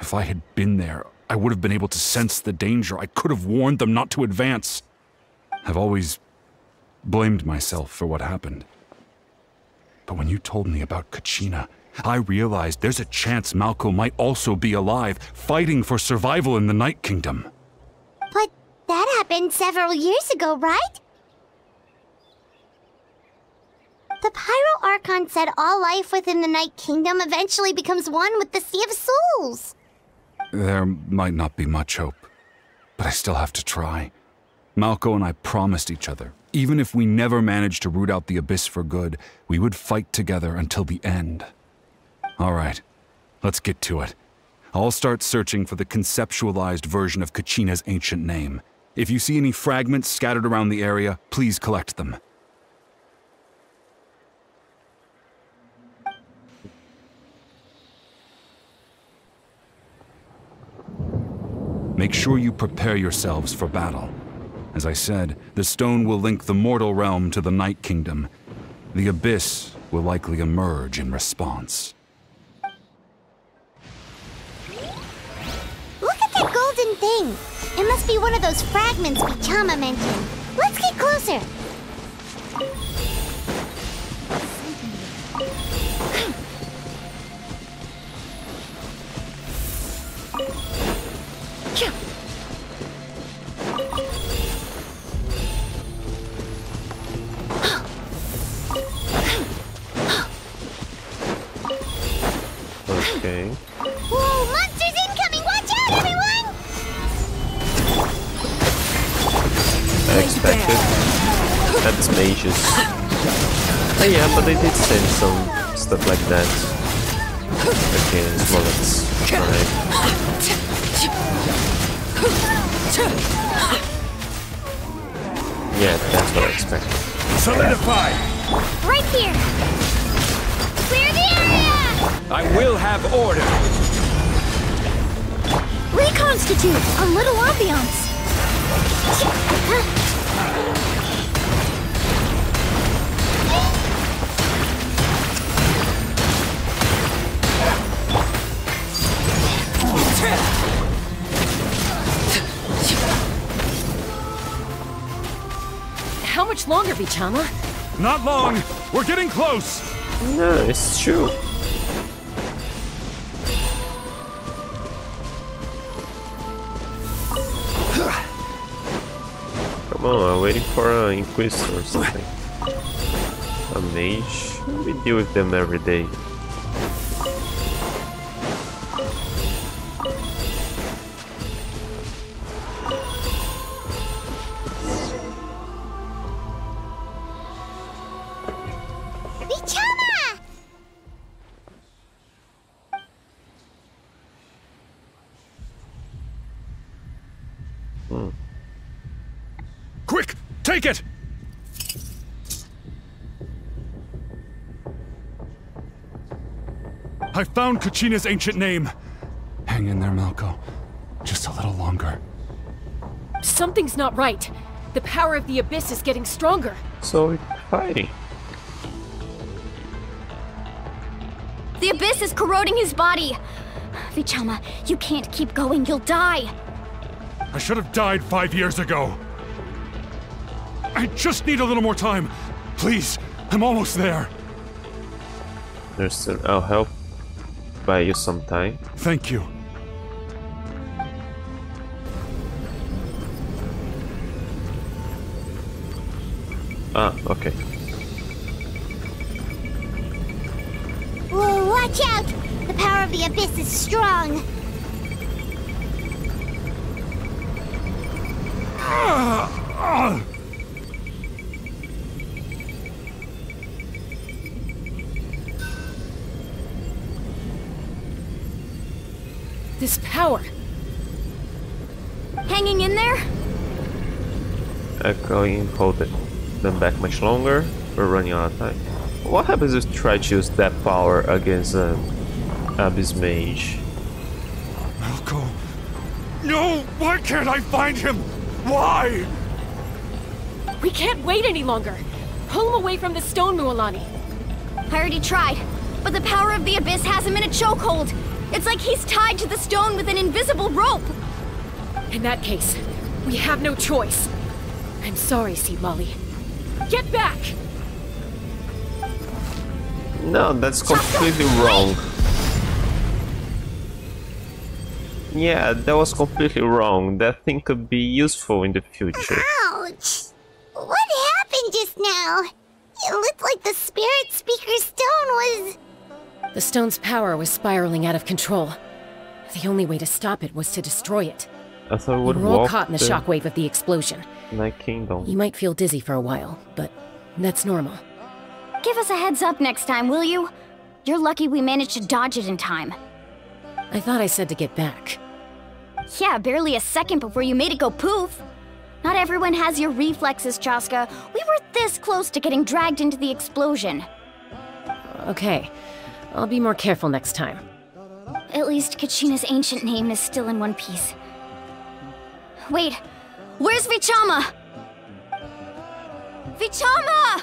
If I had been there, I would have been able to sense the danger. I could have warned them not to advance. I've always blamed myself for what happened. But when you told me about Kachina, I realized there's a chance Malco might also be alive, fighting for survival in the Night Kingdom. But that happened several years ago, right? The Pyro Archon said all life within the Night Kingdom eventually becomes one with the Sea of Souls. There might not be much hope, but I still have to try. Malco and I promised each other, even if we never managed to root out the Abyss for good, we would fight together until the end. All right, let's get to it. I'll start searching for the conceptualized version of Kachina's ancient name. If you see any fragments scattered around the area, please collect them. Make sure you prepare yourselves for battle. As I said, the stone will link the mortal realm to the Night Kingdom. The Abyss will likely emerge in response. Golden thing! It must be one of those fragments Vichama mentioned. Let's get closer! Okay. Whoa, monsters incoming! Watch out, everyone! Expected. That is mages. Oh yeah, but they did send some stuff like that. Okay, well let's try. Yeah, that's what I expected. Solidify! Right here! Clear the area! I will have order! Reconstitute! A little ambiance! How much longer, Vichama? Not long. We're getting close. No, it's true. Oh, I'm waiting for an Inquisitor or something. A mage? We deal with them every day. Take it! I found Kachina's ancient name. Hang in there, Malco. Just a little longer. Something's not right. The power of the Abyss is getting stronger. So it's fighting. The Abyss is corroding his body. Vichama, you can't keep going. You'll die. I should have died 5 years ago. I just need a little more time. Please, I'm almost there. Understood. I'll help buy you some time. Thank you. Ah, okay. Whoa, watch out! The power of the Abyss is strong! This power! Hanging in there? Echoing halted. Then back much longer. We're running out of time. What happens if you try to use that power against an Abyss mage? Malco. No! Why can't I find him? Why? We can't wait any longer. Pull him away from the stone, Mualani. I already tried, but the power of the Abyss has him in a chokehold. It's like he's tied to the stone with an invisible rope. In that case, we have no choice. I'm sorry, Sitlali. Get back! No, that's completely wrong. Yeah, that was completely wrong. That thing could be useful in the future. Ouch! What happened just now? It looked like the Spirit Speaker Stone was... The stone's power was spiraling out of control. The only way to stop it was to destroy it. I thought we were all caught in the shockwave of the explosion. Night Kingdom. You might feel dizzy for a while, but that's normal. Give us a heads up next time, will you? You're lucky we managed to dodge it in time. I thought I said to get back. Yeah, barely a second before you made it go poof. Not everyone has your reflexes, Chaska. We were this close to getting dragged into the explosion. Okay. I'll be more careful next time. At least Kachina's ancient name is still in one piece. Wait, where's Vichama? Vichama!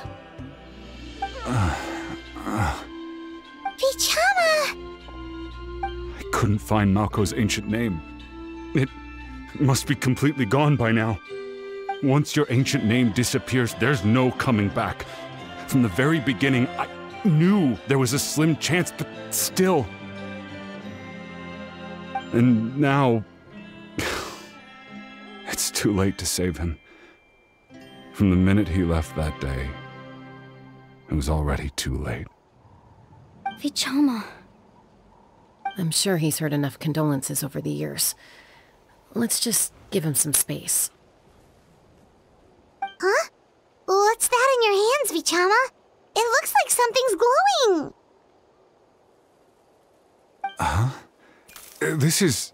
Vichama! I couldn't find Malco's ancient name. It must be completely gone by now. Once your ancient name disappears, there's no coming back. From the very beginning, I knew there was a slim chance, but still. And now... It's too late to save him. From the minute he left that day, it was already too late. Vichama. I'm sure he's heard enough condolences over the years. Let's just give him some space. Huh? What's that in your hands, Vichama? It looks like something's glowing! Huh? This is...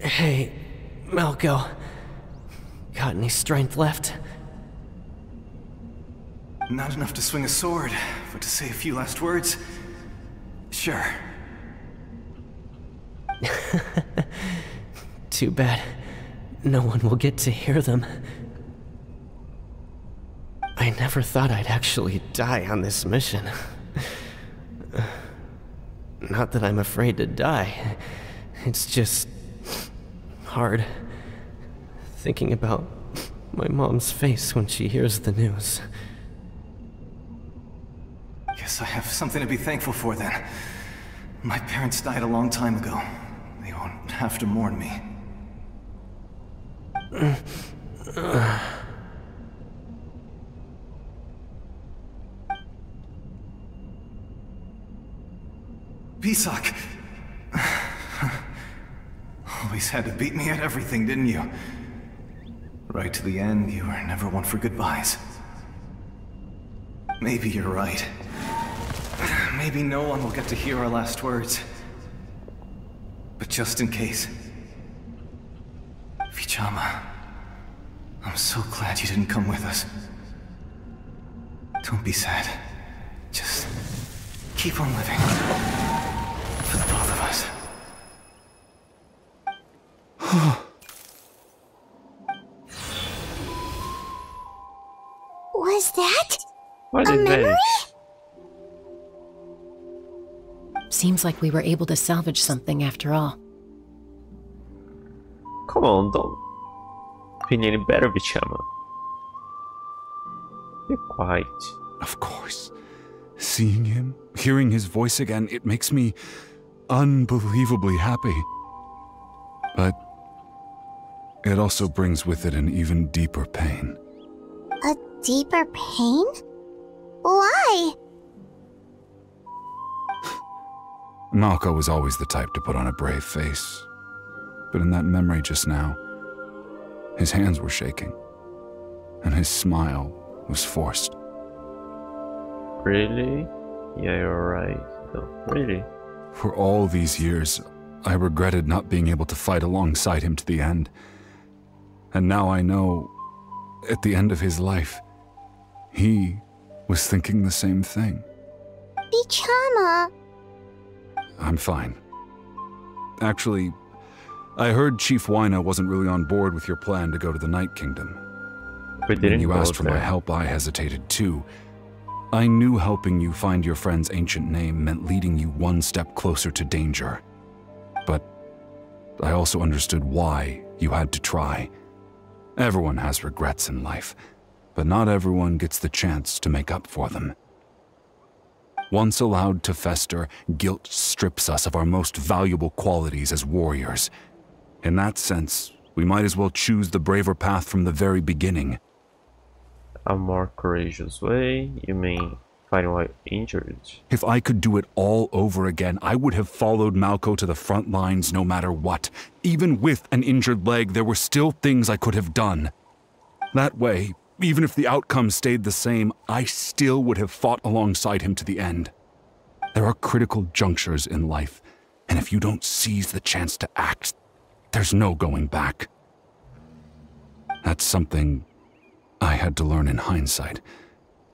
Hey, Malco. Got any strength left? Not enough to swing a sword, but to say a few last words? Sure. Too bad. No one will get to hear them. I never thought I'd actually die on this mission. Not that I'm afraid to die. It's just... hard. Thinking about my mom's face when she hears the news. Guess I have something to be thankful for then. My parents died a long time ago. They won't have to mourn me. Pisak! Always had to beat me at everything, didn't you? Right to the end, you were never one for goodbyes. Maybe you're right. Maybe no one will get to hear our last words. But just in case... Vichama... I'm so glad you didn't come with us. Don't be sad. Just... keep on living. For the both of us. Was that a memory? Seems like we were able to salvage something after all. Come on, don't be any better, Vichama. Be quiet. Of course. Seeing him, hearing his voice again, it makes me unbelievably happy. But it also brings with it an even deeper pain. A deeper pain? Why? Malco was always the type to put on a brave face. But in that memory just now, his hands were shaking, and his smile was forced. Really? Yeah, you're right. So, really? For all these years, I regretted not being able to fight alongside him to the end. And now I know, at the end of his life, he was thinking the same thing. Vichama! I'm fine. Actually, I heard Chief Waina wasn't really on board with your plan to go to the Night Kingdom. But when you asked for my help, I hesitated too. I knew helping you find your friend's ancient name meant leading you one step closer to danger. But I also understood why you had to try. Everyone has regrets in life, but not everyone gets the chance to make up for them. Once allowed to fester, guilt strips us of our most valuable qualities as warriors. In that sense, we might as well choose the braver path from the very beginning. A more courageous way? You mean fighting while injured? If I could do it all over again, I would have followed Malco to the front lines no matter what. Even with an injured leg, there were still things I could have done. That way, even if the outcome stayed the same, I still would have fought alongside him to the end. There are critical junctures in life, and if you don't seize the chance to act, there's no going back. That's something I had to learn in hindsight,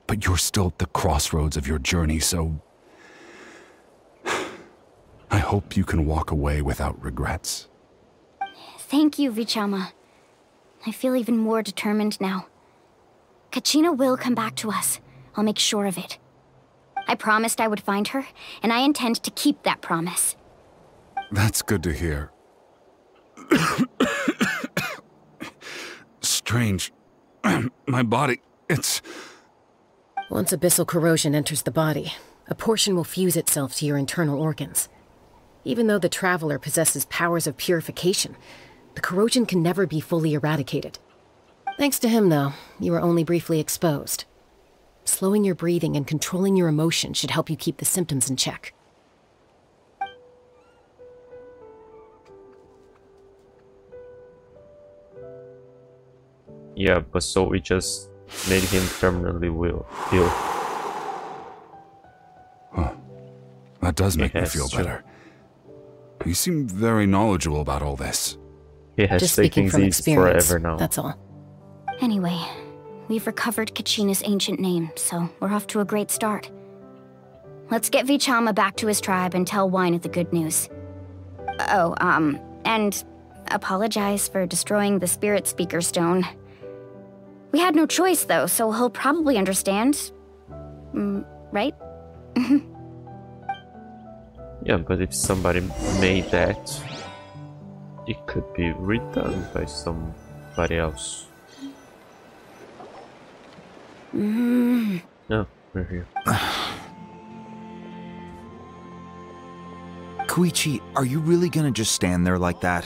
but you're still at the crossroads of your journey, so I hope you can walk away without regrets. Thank you, Vichama. I feel even more determined now. Kachina will come back to us. I'll make sure of it. I promised I would find her, and I intend to keep that promise. That's good to hear. Strange. My body, it's... Once abyssal corrosion enters the body, a portion will fuse itself to your internal organs. Even though the Traveler possesses powers of purification, the corrosion can never be fully eradicated. Thanks to him, though, you were only briefly exposed. Slowing your breathing and controlling your emotions should help you keep the symptoms in check. Yeah, but so it just made him terminally ill. Huh. That does make me feel better. You seem very knowledgeable about all this. He has just taken these forever now. That's all. Anyway, we've recovered Kachina's ancient name, so we're off to a great start. Let's get Vichama back to his tribe and tell Waina the good news. Oh, and apologize for destroying the Spirit Speaker Stone. We had no choice, though, so he'll probably understand. Right? Yeah, but if somebody made that, it could be redone by somebody else. No, we're here. Kuichi, are you really gonna just stand there like that?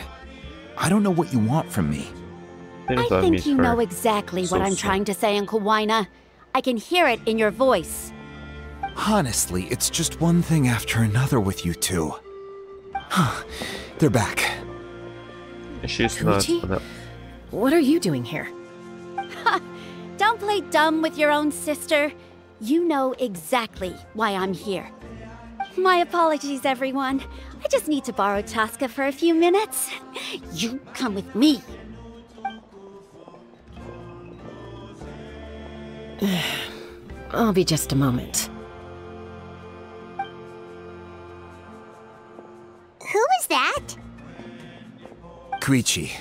I don't know what you want from me. I think you know exactly what I'm trying to say, Uncle Waina. I can hear it in your voice. Honestly, it's just one thing after another with you two. Huh. They're back. She's not... What are you doing here? Don't play dumb with your own sister. You know exactly why I'm here. My apologies, everyone. I just need to borrow Chaska for a few minutes. You come with me. I'll be just a moment. Who is that? Kuichi,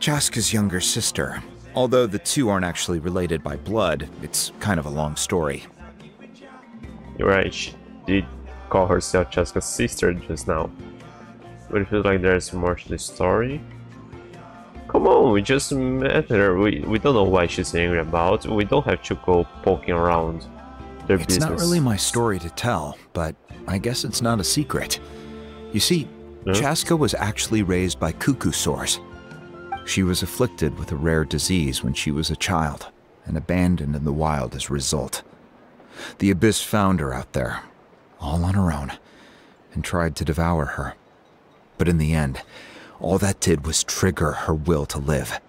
Chaska's younger sister. Although the two aren't actually related by blood, it's kind of a long story. You're right, she did call herself Chaska's sister just now. But it feels like there's more to the story. Come on, we just met her. We don't know why she's angry about. We don't have to go poking around. their business. It's not really my story to tell, but I guess it's not a secret. You see, Chaska was actually raised by cuckoo sores. She was afflicted with a rare disease when she was a child, and abandoned in the wild as a result. The Abyss found her out there, all on her own, and tried to devour her. But in the end, all that did was trigger her will to live.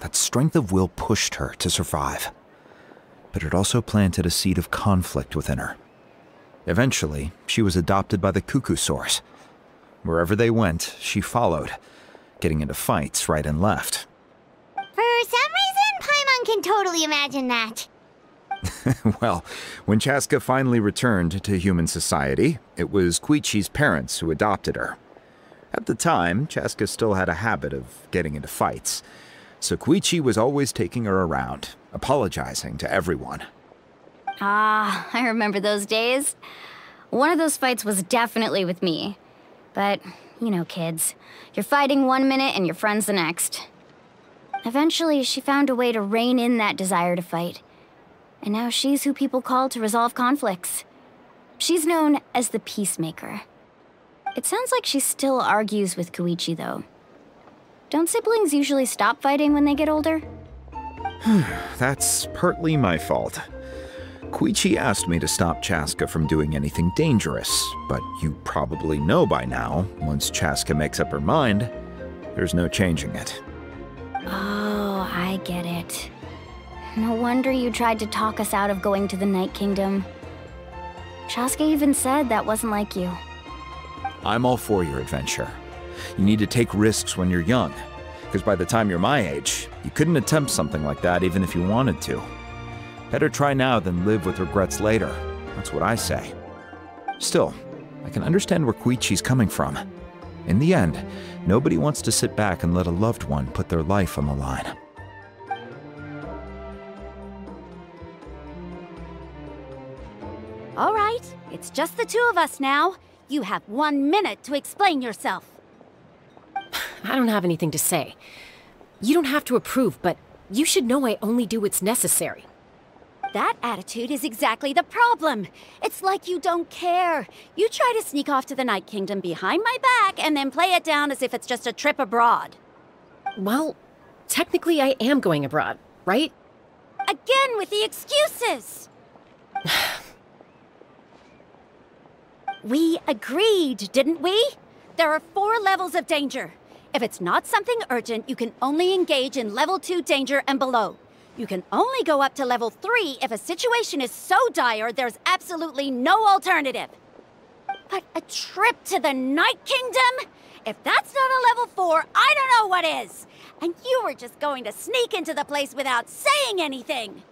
That strength of will pushed her to survive. But it also planted a seed of conflict within her. Eventually, she was adopted by the cuckoo source. Wherever they went, she followed, getting into fights right and left. For some reason, Paimon can totally imagine that. Well, when Chaska finally returned to human society, it was Kuichi's parents who adopted her. At the time, Chaska still had a habit of getting into fights, so Kuichi was always taking her around, apologizing to everyone. Ah, I remember those days. One of those fights was definitely with me. But, you know kids, you're fighting one minute and your friend's the next. Eventually, she found a way to rein in that desire to fight. And now she's who people call to resolve conflicts. She's known as the Peacemaker. It sounds like she still argues with Kuichi, though. Don't siblings usually stop fighting when they get older? That's partly my fault. Kuichi asked me to stop Chaska from doing anything dangerous, but you probably know by now, once Chaska makes up her mind, there's no changing it. Oh, I get it. No wonder you tried to talk us out of going to the Night Kingdom. Chaska even said that wasn't like you. I'm all for your adventure. You need to take risks when you're young, because by the time you're my age, you couldn't attempt something like that even if you wanted to. Better try now than live with regrets later. That's what I say. Still, I can understand where Kuichi's coming from. In the end, nobody wants to sit back and let a loved one put their life on the line. All right, it's just the two of us now. You have 1 minute to explain yourself. I don't have anything to say. You don't have to approve, but you should know I only do what's necessary. That attitude is exactly the problem. It's like you don't care. You try to sneak off to the Night Kingdom behind my back and then play it down as if it's just a trip abroad. Well, technically I am going abroad, right? Again with the excuses! We agreed, didn't we? There are 4 levels of danger. If it's not something urgent, you can only engage in level 2 danger and below. You can only go up to level 3 if a situation is so dire there's absolutely no alternative. But a trip to the Night Kingdom? If that's not a level 4, I don't know what is! And you were just going to sneak into the place without saying anything!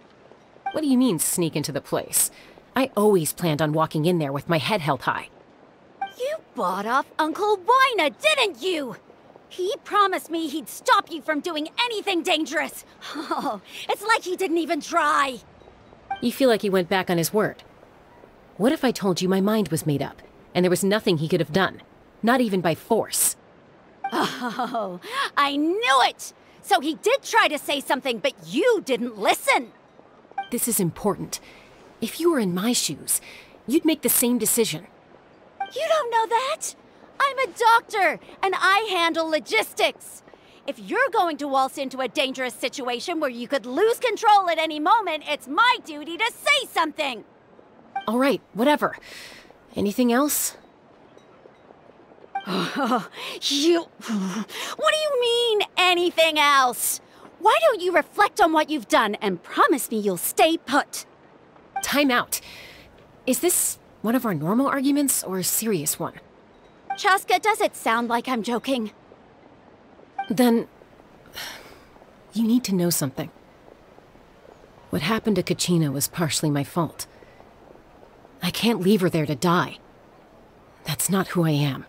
What do you mean, sneak into the place? I always planned on walking in there with my head held high. You bought off Uncle Waina, didn't you? He promised me he'd stop you from doing anything dangerous. Oh, it's like he didn't even try. You feel like he went back on his word. What if I told you my mind was made up, and there was nothing he could have done? Not even by force. Oh, I knew it! So he did try to say something, but you didn't listen. This is important. If you were in my shoes, you'd make the same decision. You don't know that? I'm a doctor, and I handle logistics. If you're going to waltz into a dangerous situation where you could lose control at any moment, it's my duty to say something! All right, whatever. Anything else? What do you mean, anything else? Why don't you reflect on what you've done and promise me you'll stay put? Time out. Is this one of our normal arguments, or a serious one? Chaska, does it sound like I'm joking? Then... you need to know something. What happened to Kachina was partially my fault. I can't leave her there to die. That's not who I am.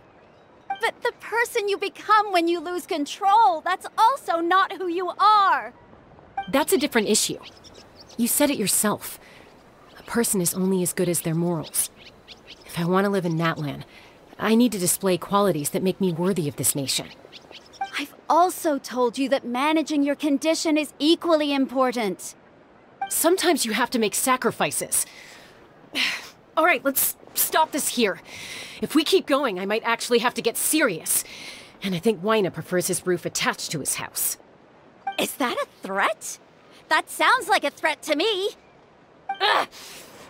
But the person you become when you lose control, that's also not who you are! That's a different issue. You said it yourself. A person is only as good as their morals. If I want to live in Natlan, I need to display qualities that make me worthy of this nation. I've also told you that managing your condition is equally important. Sometimes you have to make sacrifices. All right, let's stop this here. If we keep going, I might actually have to get serious. And I think Waina prefers his roof attached to his house. Is that a threat? That sounds like a threat to me.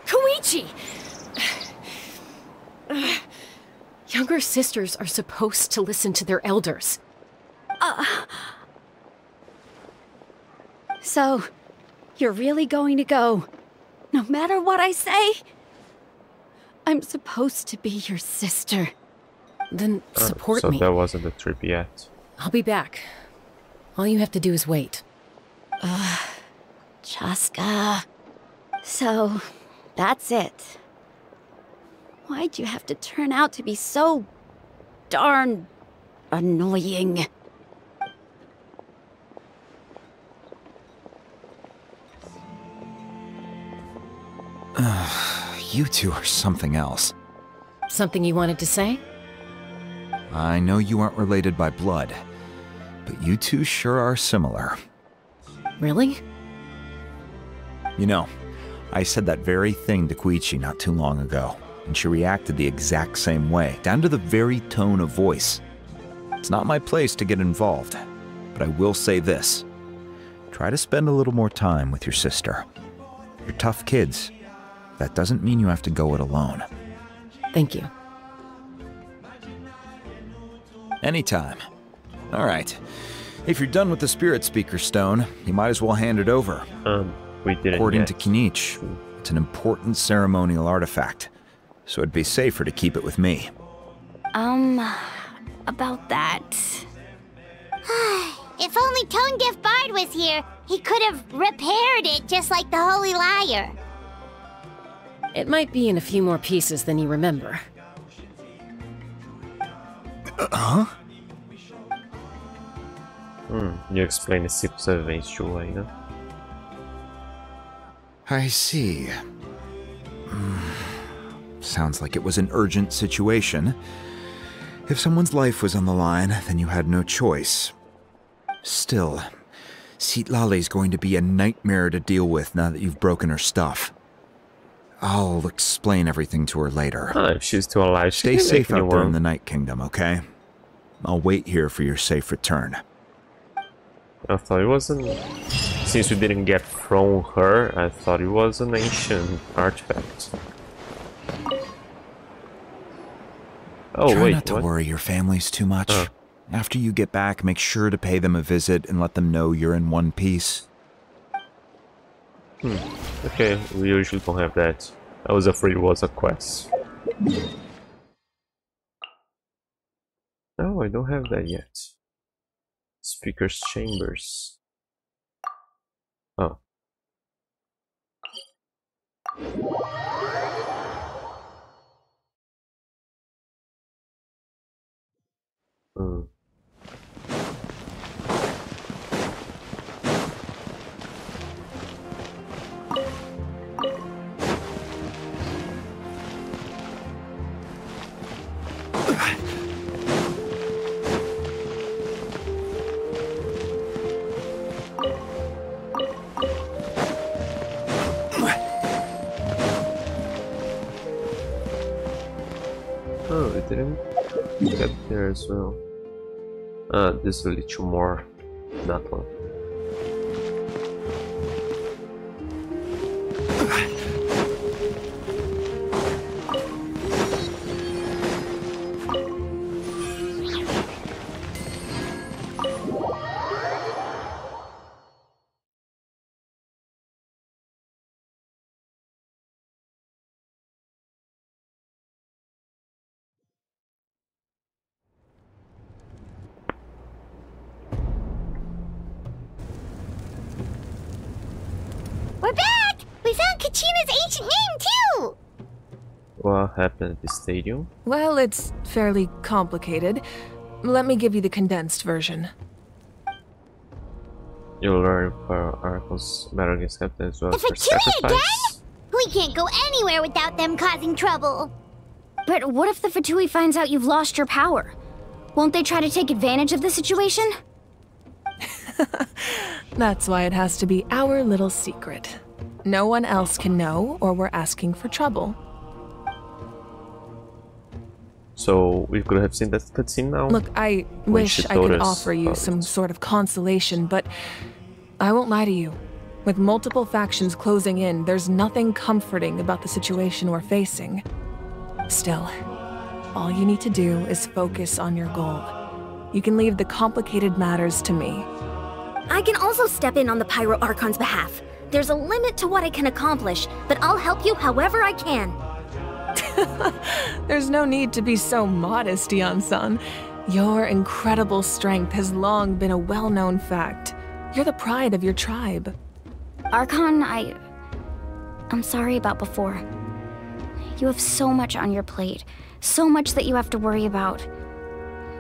Kuichi! Younger sisters are supposed to listen to their elders. So, you're really going to go, no matter what I say? I'm supposed to be your sister. Then support me. So that wasn't a trip yet. I'll be back. All you have to do is wait. Chaska. So, that's it. Why'd you have to turn out to be so darn annoying? You two are something else. Something you wanted to say? I know you aren't related by blood, but you two sure are similar. Really? You know, I said that very thing to Kuichi not too long ago, and she reacted the exact same way, down to the very tone of voice. It's not my place to get involved, but I will say this. Try to spend a little more time with your sister. You're tough kids. That doesn't mean you have to go it alone. Thank you. Anytime. All right. If you're done with the Spirit Speaker Stone, you might as well hand it over. We didn't. According to Kinich, it's an important ceremonial artifact, so it'd be safer to keep it with me. About that. If only Tonegif Bard was here, he could have repaired it just like the Holy Liar. It might be in a few more pieces than you remember. You explain the sip surveys to Waina. I see. Sounds like it was an urgent situation. If someone's life was on the line, then you had no choice. Still, Sitlali's going to be a nightmare to deal with now that you've broken her stuff. I'll explain everything to her later. Oh, if she's still alive, stay safe out there in the Night Kingdom, okay? I'll wait here for your safe return. I thought it wasn't. Since we didn't get from her, I thought it was an ancient artifact. Oh, try wait. Not to what? Worry your families too much. After you get back, make sure to pay them a visit and let them know you're in one piece. Okay, we usually don't have that. I was afraid it was a quest. No, I don't have that yet. Speaker's Chambers. Oh. Didn't get there as well. This will lead to more Natlan. What happened at the stadium? Well, it's fairly complicated. Let me give you the condensed version. You'll learn Pyro Archon's battle against Captain as well. The Fatui again? We can't go anywhere without them causing trouble. But what if the Fatui finds out you've lost your power? Won't they try to take advantage of the situation? That's why it has to be our little secret. No one else can know, or we're asking for trouble. So we could have seen that cutscene now. Look, I wish I could offer you some sort of consolation, but I won't lie to you. With multiple factions closing in, there's nothing comforting about the situation we're facing. Still, all you need to do is focus on your goal. You can leave the complicated matters to me. I can also step in on the Pyro Archon's behalf. There's a limit to what I can accomplish, but I'll help you however I can. There's no need to be so modest, Iansan. Your incredible strength has long been a well-known fact. You're the pride of your tribe. Archon, I'm sorry about before. You have so much on your plate, so much that you have to worry about.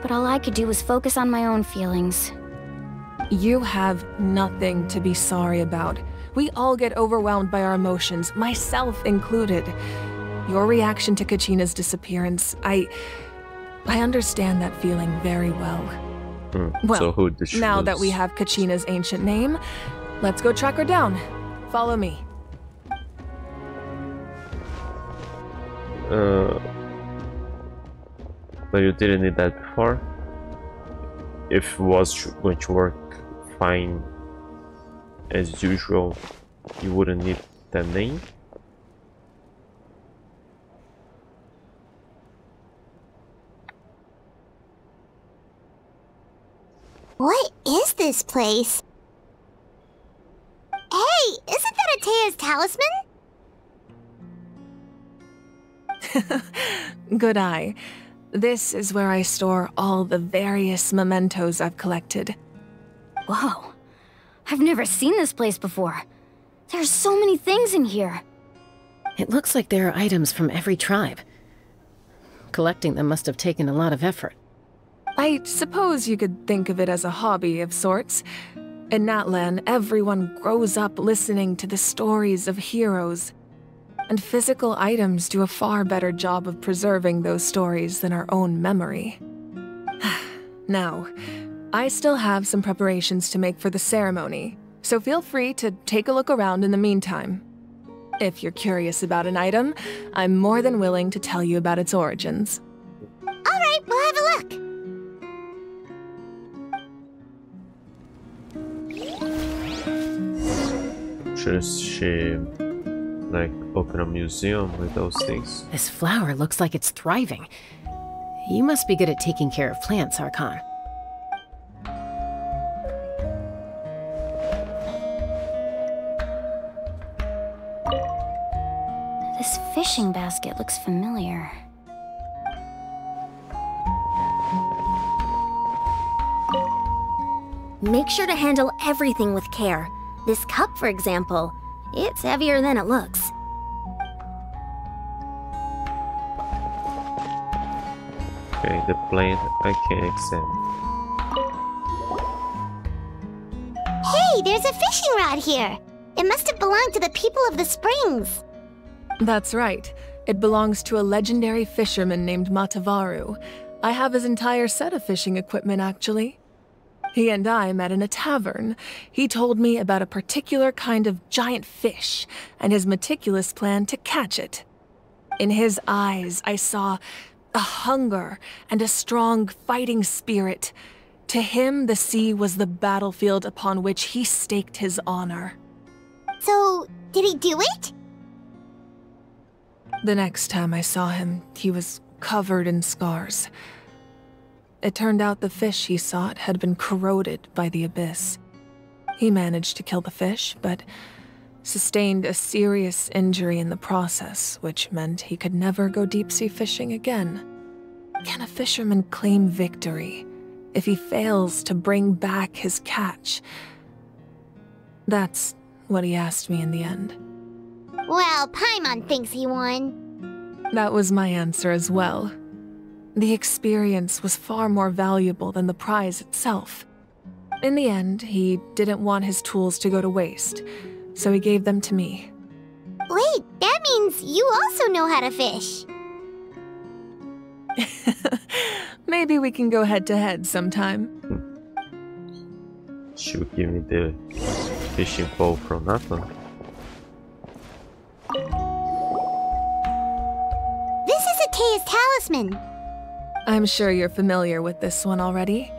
But all I could do was focus on my own feelings. You have nothing to be sorry about. We all get overwhelmed by our emotions, myself included. Your reaction to Kachina's disappearance, I understand that feeling very well. Well, so now that we have Kachina's ancient name, let's go track her down. Follow me. But you didn't need that before. If it was going to work fine as usual, you wouldn't need that name. What is this place? Hey, isn't that Atea's talisman? Good eye. This is where I store all the various mementos I've collected. Whoa. I've never seen this place before. There's so many things in here. It looks like there are items from every tribe. Collecting them must have taken a lot of effort. I suppose you could think of it as a hobby of sorts. In Natlan, everyone grows up listening to the stories of heroes. And physical items do a far better job of preserving those stories than our own memory. Now, I still have some preparations to make for the ceremony, so feel free to take a look around in the meantime. If you're curious about an item, I'm more than willing to tell you about its origins. All right, we'll have a look. Should she, like, open a museum with those things? This flower looks like it's thriving. You must be good at taking care of plants, Archon. This fishing basket looks familiar. Make sure to handle everything with care. This cup, for example, it's heavier than it looks. Okay, the plant I can't examine. Hey, there's a fishing rod here! It must have belonged to the people of the Springs. That's right. It belongs to a legendary fisherman named Matavaru. I have his entire set of fishing equipment, actually. He and I met in a tavern. He told me about a particular kind of giant fish and his meticulous plan to catch it. In his eyes, I saw a hunger and a strong fighting spirit. To him, the sea was the battlefield upon which he staked his honor. So, did he do it? The next time I saw him, he was covered in scars. It turned out the fish he sought had been corroded by the Abyss. He managed to kill the fish, but sustained a serious injury in the process, which meant he could never go deep-sea fishing again. Can a fisherman claim victory if he fails to bring back his catch? That's what he asked me in the end. Well, Paimon thinks he won. That was my answer as well. The experience was far more valuable than the prize itself. In the end, he didn't want his tools to go to waste, so he gave them to me. Wait, that means you also know how to fish. Maybe we can go head-to-head sometime. She'll give me the fishing pole from Natlan. Atea's talisman. I'm sure you're familiar with this one already.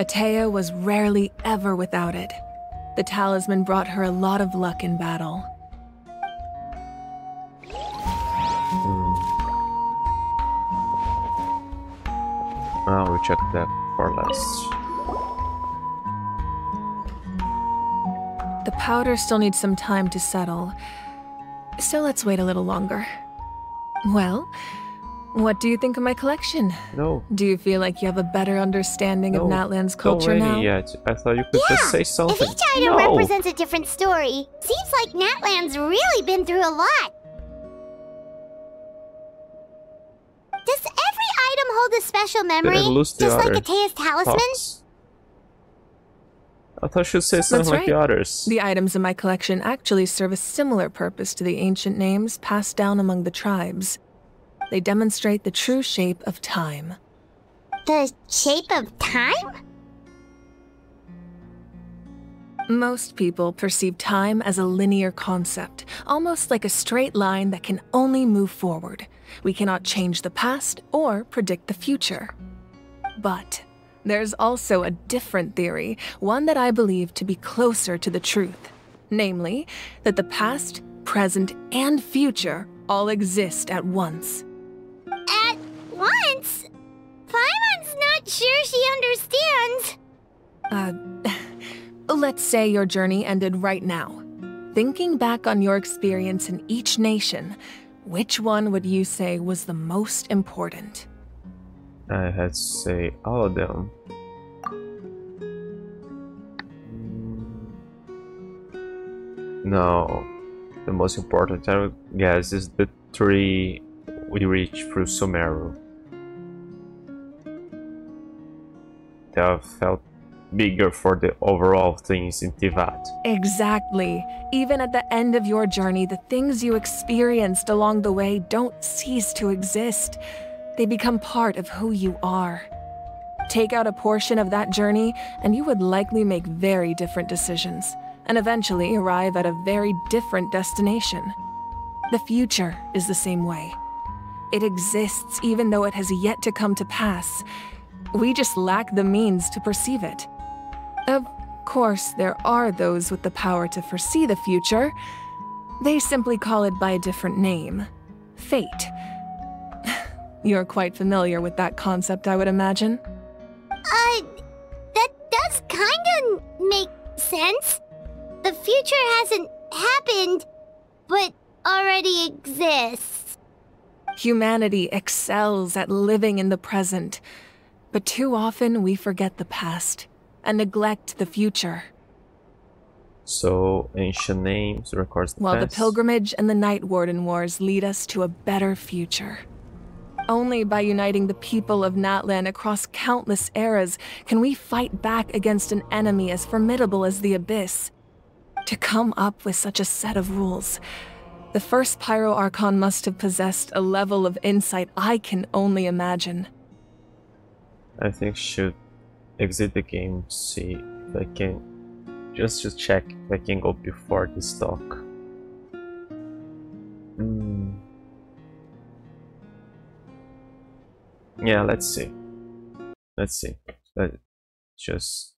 Atea was rarely ever without it. The talisman brought her a lot of luck in battle. I'll recheck that for less. The powder still needs some time to settle, so let's wait a little longer. Well, what do you think of my collection? No. Do you feel like you have a better understanding of Natlan's culture now? Yet. I thought you could just say something. If each item represents a different story, seems like Natlan's really been through a lot. Does every item hold a special memory, just like Atea's talisman? I thought she'd say something like the others. The items in my collection actually serve a similar purpose to the ancient names passed down among the tribes. They demonstrate the true shape of time. The shape of time? Most people perceive time as a linear concept, almost like a straight line that can only move forward. We cannot change the past or predict the future. But there's also a different theory, one that I believe to be closer to the truth. Namely, that the past, present, and future all exist at once. At once? Paimon's not sure she understands. Let's say your journey ended right now. Thinking back on your experience in each nation, which one would you say was the most important? I had to say all of them. No, the most important, I would guess, is the three we reached through Sumeru. That felt bigger for the overall things in Teyvat. Exactly. Even at the end of your journey, the things you experienced along the way don't cease to exist. They become part of who you are. Take out a portion of that journey, and you would likely make very different decisions, and eventually arrive at a very different destination. The future is the same way. It exists even though it has yet to come to pass. We just lack the means to perceive it. Of course, there are those with the power to foresee the future. They simply call it by a different name. Fate. You're quite familiar with that concept, I would imagine. That does kinda make sense. The future hasn't happened, but already exists. Humanity excels at living in the present, but too often we forget the past and neglect the future. So, ancient names records the past. While the pilgrimage and the Night Warden Wars lead us to a better future. Only by uniting the people of Natlan across countless eras can we fight back against an enemy as formidable as the Abyss. To come up with such a set of rules, the first Pyro Archon must have possessed a level of insight I can only imagine. I think should exit the game, see if I can just check if I can go before this talk. Yeah, let's see. Let's see. Let's just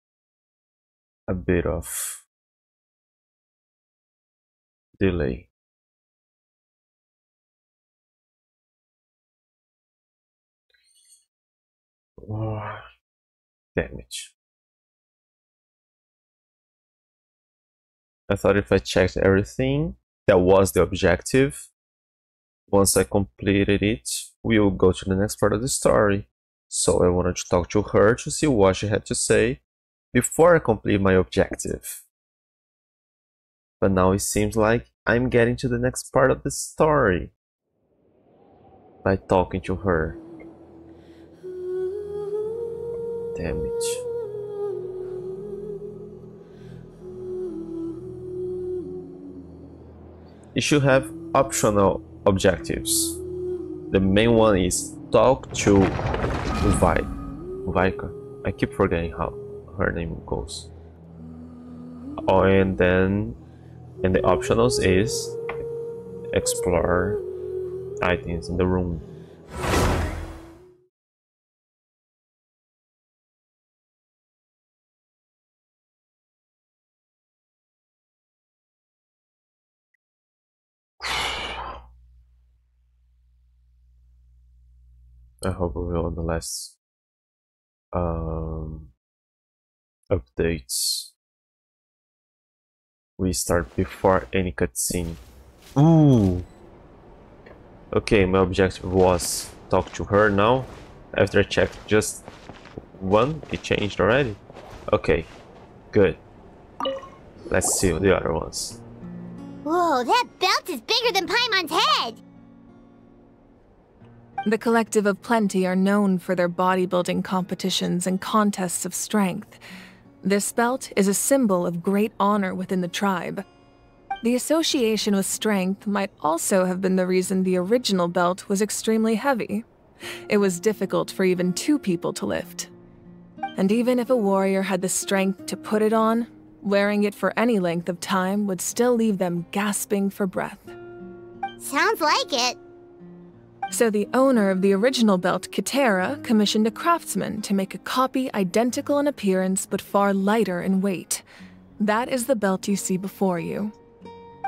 a bit of delay. Oh, damage. I thought if I checked everything, that was the objective. Once I completed it, we'll go to the next part of the story. So I wanted to talk to her to see what she had to say before I complete my objective. But now it seems like I'm getting to the next part of the story by talking to her. Damage. You should have optional objectives. The main one is talk to Mavuika. I keep forgetting how her name goes. Oh, and then the optionals is explore items in the room. I hope we will on the last updates. We start before any cutscene. Ooh! Okay, my objective was talk to her now. After I checked just one, it changed already. Okay, good. Let's see the other ones. Whoa, that belt is bigger than Paimon's head! The Collective of Plenty are known for their bodybuilding competitions and contests of strength. This belt is a symbol of great honor within the tribe. The association with strength might also have been the reason the original belt was extremely heavy. It was difficult for even two people to lift. And even if a warrior had the strength to put it on, wearing it for any length of time would still leave them gasping for breath. Sounds like it. So the owner of the original belt, Katera, commissioned a craftsman to make a copy identical in appearance but far lighter in weight. That is the belt you see before you.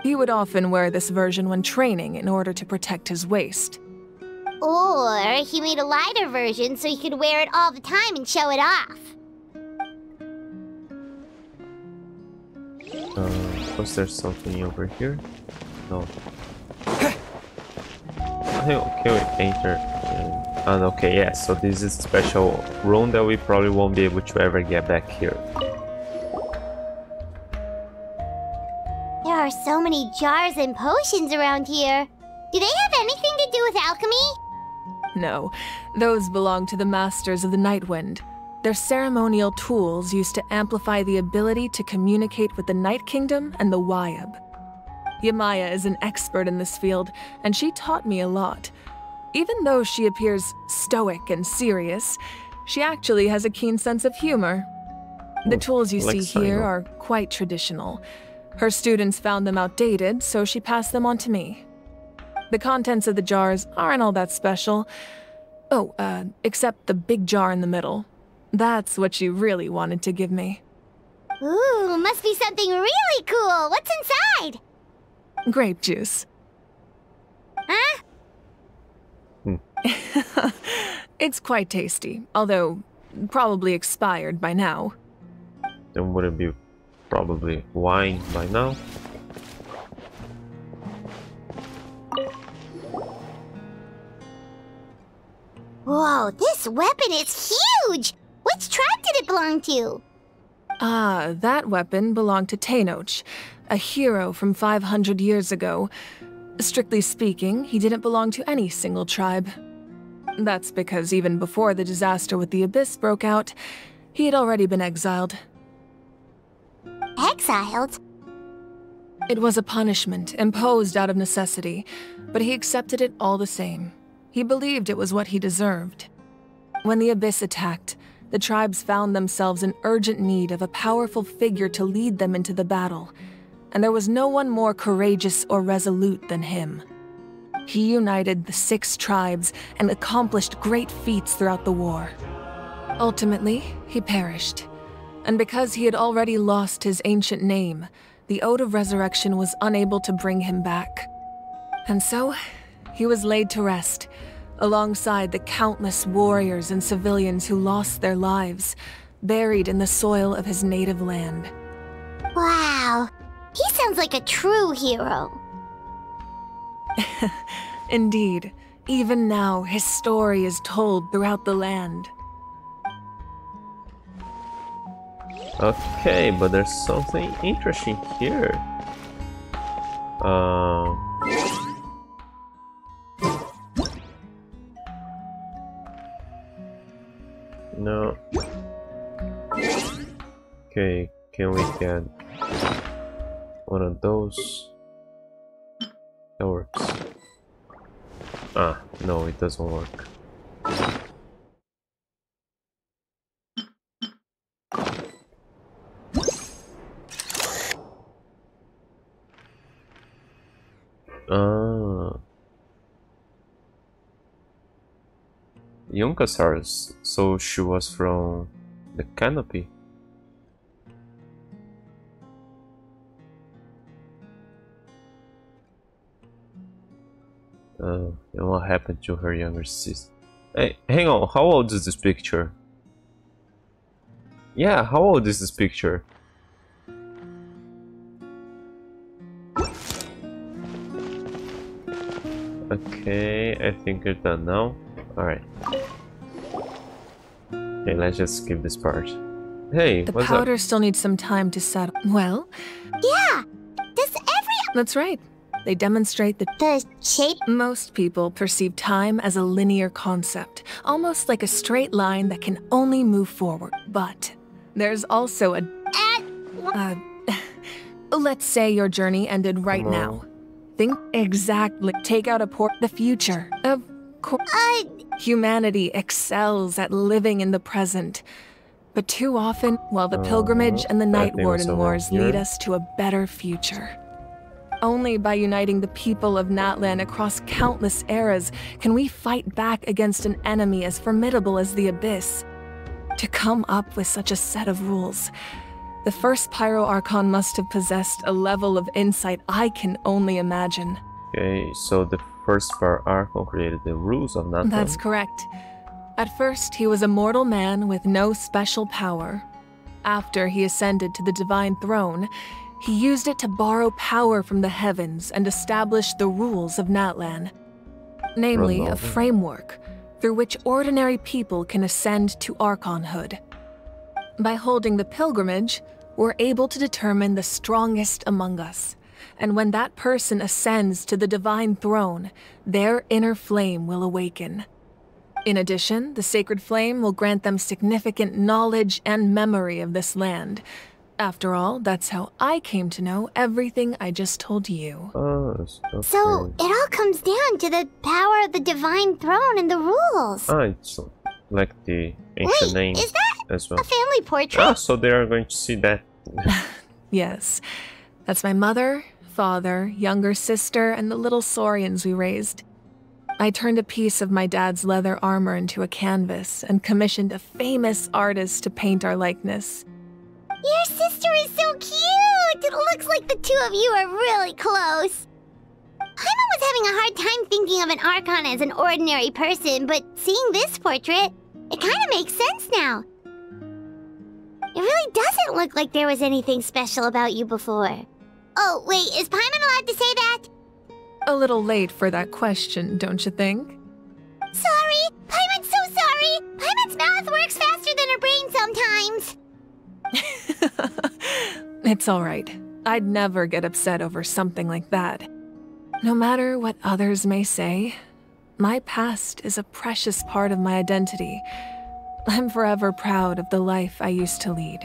He would often wear this version when training in order to protect his waist. Or he made a lighter version so he could wear it all the time and show it off. Was there something over here? No. Okay, we enter. And okay, yeah, so this is a special room that we probably won't be able to ever get back here. There are so many jars and potions around here. Do they have anything to do with alchemy? No, those belong to the Masters of the Nightwind. They're ceremonial tools used to amplify the ability to communicate with the Night Kingdom and the Wyab. Yamaya is an expert in this field, and she taught me a lot. Even though she appears stoic and serious, she actually has a keen sense of humor. The tools you see here are quite traditional. Her students found them outdated, so she passed them on to me. The contents of the jars aren't all that special. Oh, except the big jar in the middle. That's what she really wanted to give me. Ooh, must be something really cool! What's inside? Grape juice. Huh? Hmm. It's quite tasty, although probably expired by now. Then would it be probably wine by now? Whoa, this weapon is huge! Which tribe did it belong to? Ah, that weapon belonged to Teyvat, a hero from 500 years ago. Strictly speaking, he didn't belong to any single tribe. That's because even before the disaster with the Abyss broke out, he had already been exiled. Exiled? It was a punishment imposed out of necessity, but he accepted it all the same. He believed it was what he deserved. When the Abyss attacked, the tribes found themselves in urgent need of a powerful figure to lead them into the battle, and there was no one more courageous or resolute than him. He united the 6 tribes and accomplished great feats throughout the war. Ultimately, he perished, and because he had already lost his ancient name, the Ode of Resurrection was unable to bring him back. And so, he was laid to rest, alongside the countless warriors and civilians who lost their lives, buried in the soil of his native land. Wow, he sounds like a true hero. Indeed, even now his story is told throughout the land. Okay, but there's something interesting here. No. Okay, can we get one of those? That works. Ah, no, it doesn't work. Ah. Yunkasaurus, so she was from the Canopy. And what happened to her younger sister? Hey, hang on, how old is this picture? Yeah, how old is this picture? Okay, I think we're done now. Alright. Okay, let's just skip this part. Hey, what's up? The powder still needs some time to settle. Well? Yeah! Does every... That's right. They demonstrate that the shape. Most people perceive time as a linear concept, almost like a straight line that can only move forward. But there's also a... let's say your journey ended right now. Think exactly. Take out a port. The future. Of course. Humanity excels at living in the present. But too often, while the pilgrimage and the Night Warden Wars lead us to a better future. Only by uniting the people of Natlan across countless eras can we fight back against an enemy as formidable as the Abyss. To come up with such a set of rules, the first Pyro Archon must have possessed a level of insight I can only imagine. Okay, so the first Pyro Archon created the rules of Natlan. That's correct. At first, he was a mortal man with no special power. After he ascended to the divine throne, he used it to borrow power from the heavens and establish the rules of Natlan. Namely, a framework through which ordinary people can ascend to Archonhood. By holding the pilgrimage, we're able to determine the strongest among us. And when that person ascends to the divine throne, their inner flame will awaken. In addition, the Sacred Flame will grant them significant knowledge and memory of this land. After all, that's how I came to know everything I just told you. Oh, okay. So, it all comes down to the power of the Divine Throne and the rules. Ah, it's like the ancient name. Is that as well. A family portrait? Ah, so they are going to see that. Yes. That's my mother, father, younger sister, and the little Saurians we raised. I turned a piece of my dad's leather armor into a canvas and commissioned a famous artist to paint our likeness. Your sister is so cute! It looks like the two of you are really close. I'm always having a hard time thinking of an Archon as an ordinary person, but seeing this portrait, it kind of makes sense now. It really doesn't look like there was anything special about you before. Oh, wait, is Paimon allowed to say that? A little late for that question, don't you think? Sorry! Paimon's so sorry! Paimon's mouth works faster than her brain sometimes! It's alright. I'd never get upset over something like that. No matter what others may say, my past is a precious part of my identity. I'm forever proud of the life I used to lead.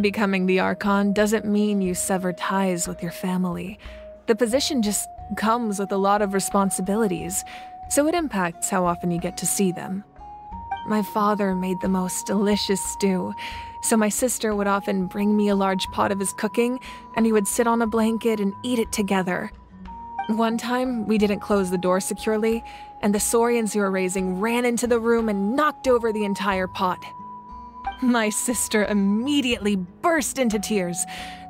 Becoming the Archon doesn't mean you sever ties with your family. The position just comes with a lot of responsibilities, so it impacts how often you get to see them. My father made the most delicious stew, so my sister would often bring me a large pot of his cooking, and he would sit on a blanket and eat it together. One time, we didn't close the door securely, and the Saurians we were raising ran into the room and knocked over the entire pot. My sister immediately burst into tears.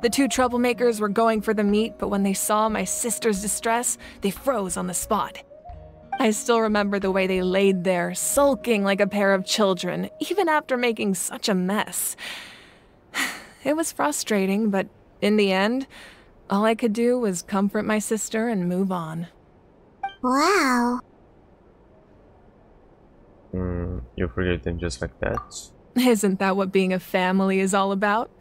The two troublemakers were going for the meat, but when they saw my sister's distress, they froze on the spot. I still remember the way they laid there, sulking like a pair of children, even after making such a mess. It was frustrating, but in the end, all I could do was comfort my sister and move on. Wow. You forgave them just like that? Isn't that what being a family is all about?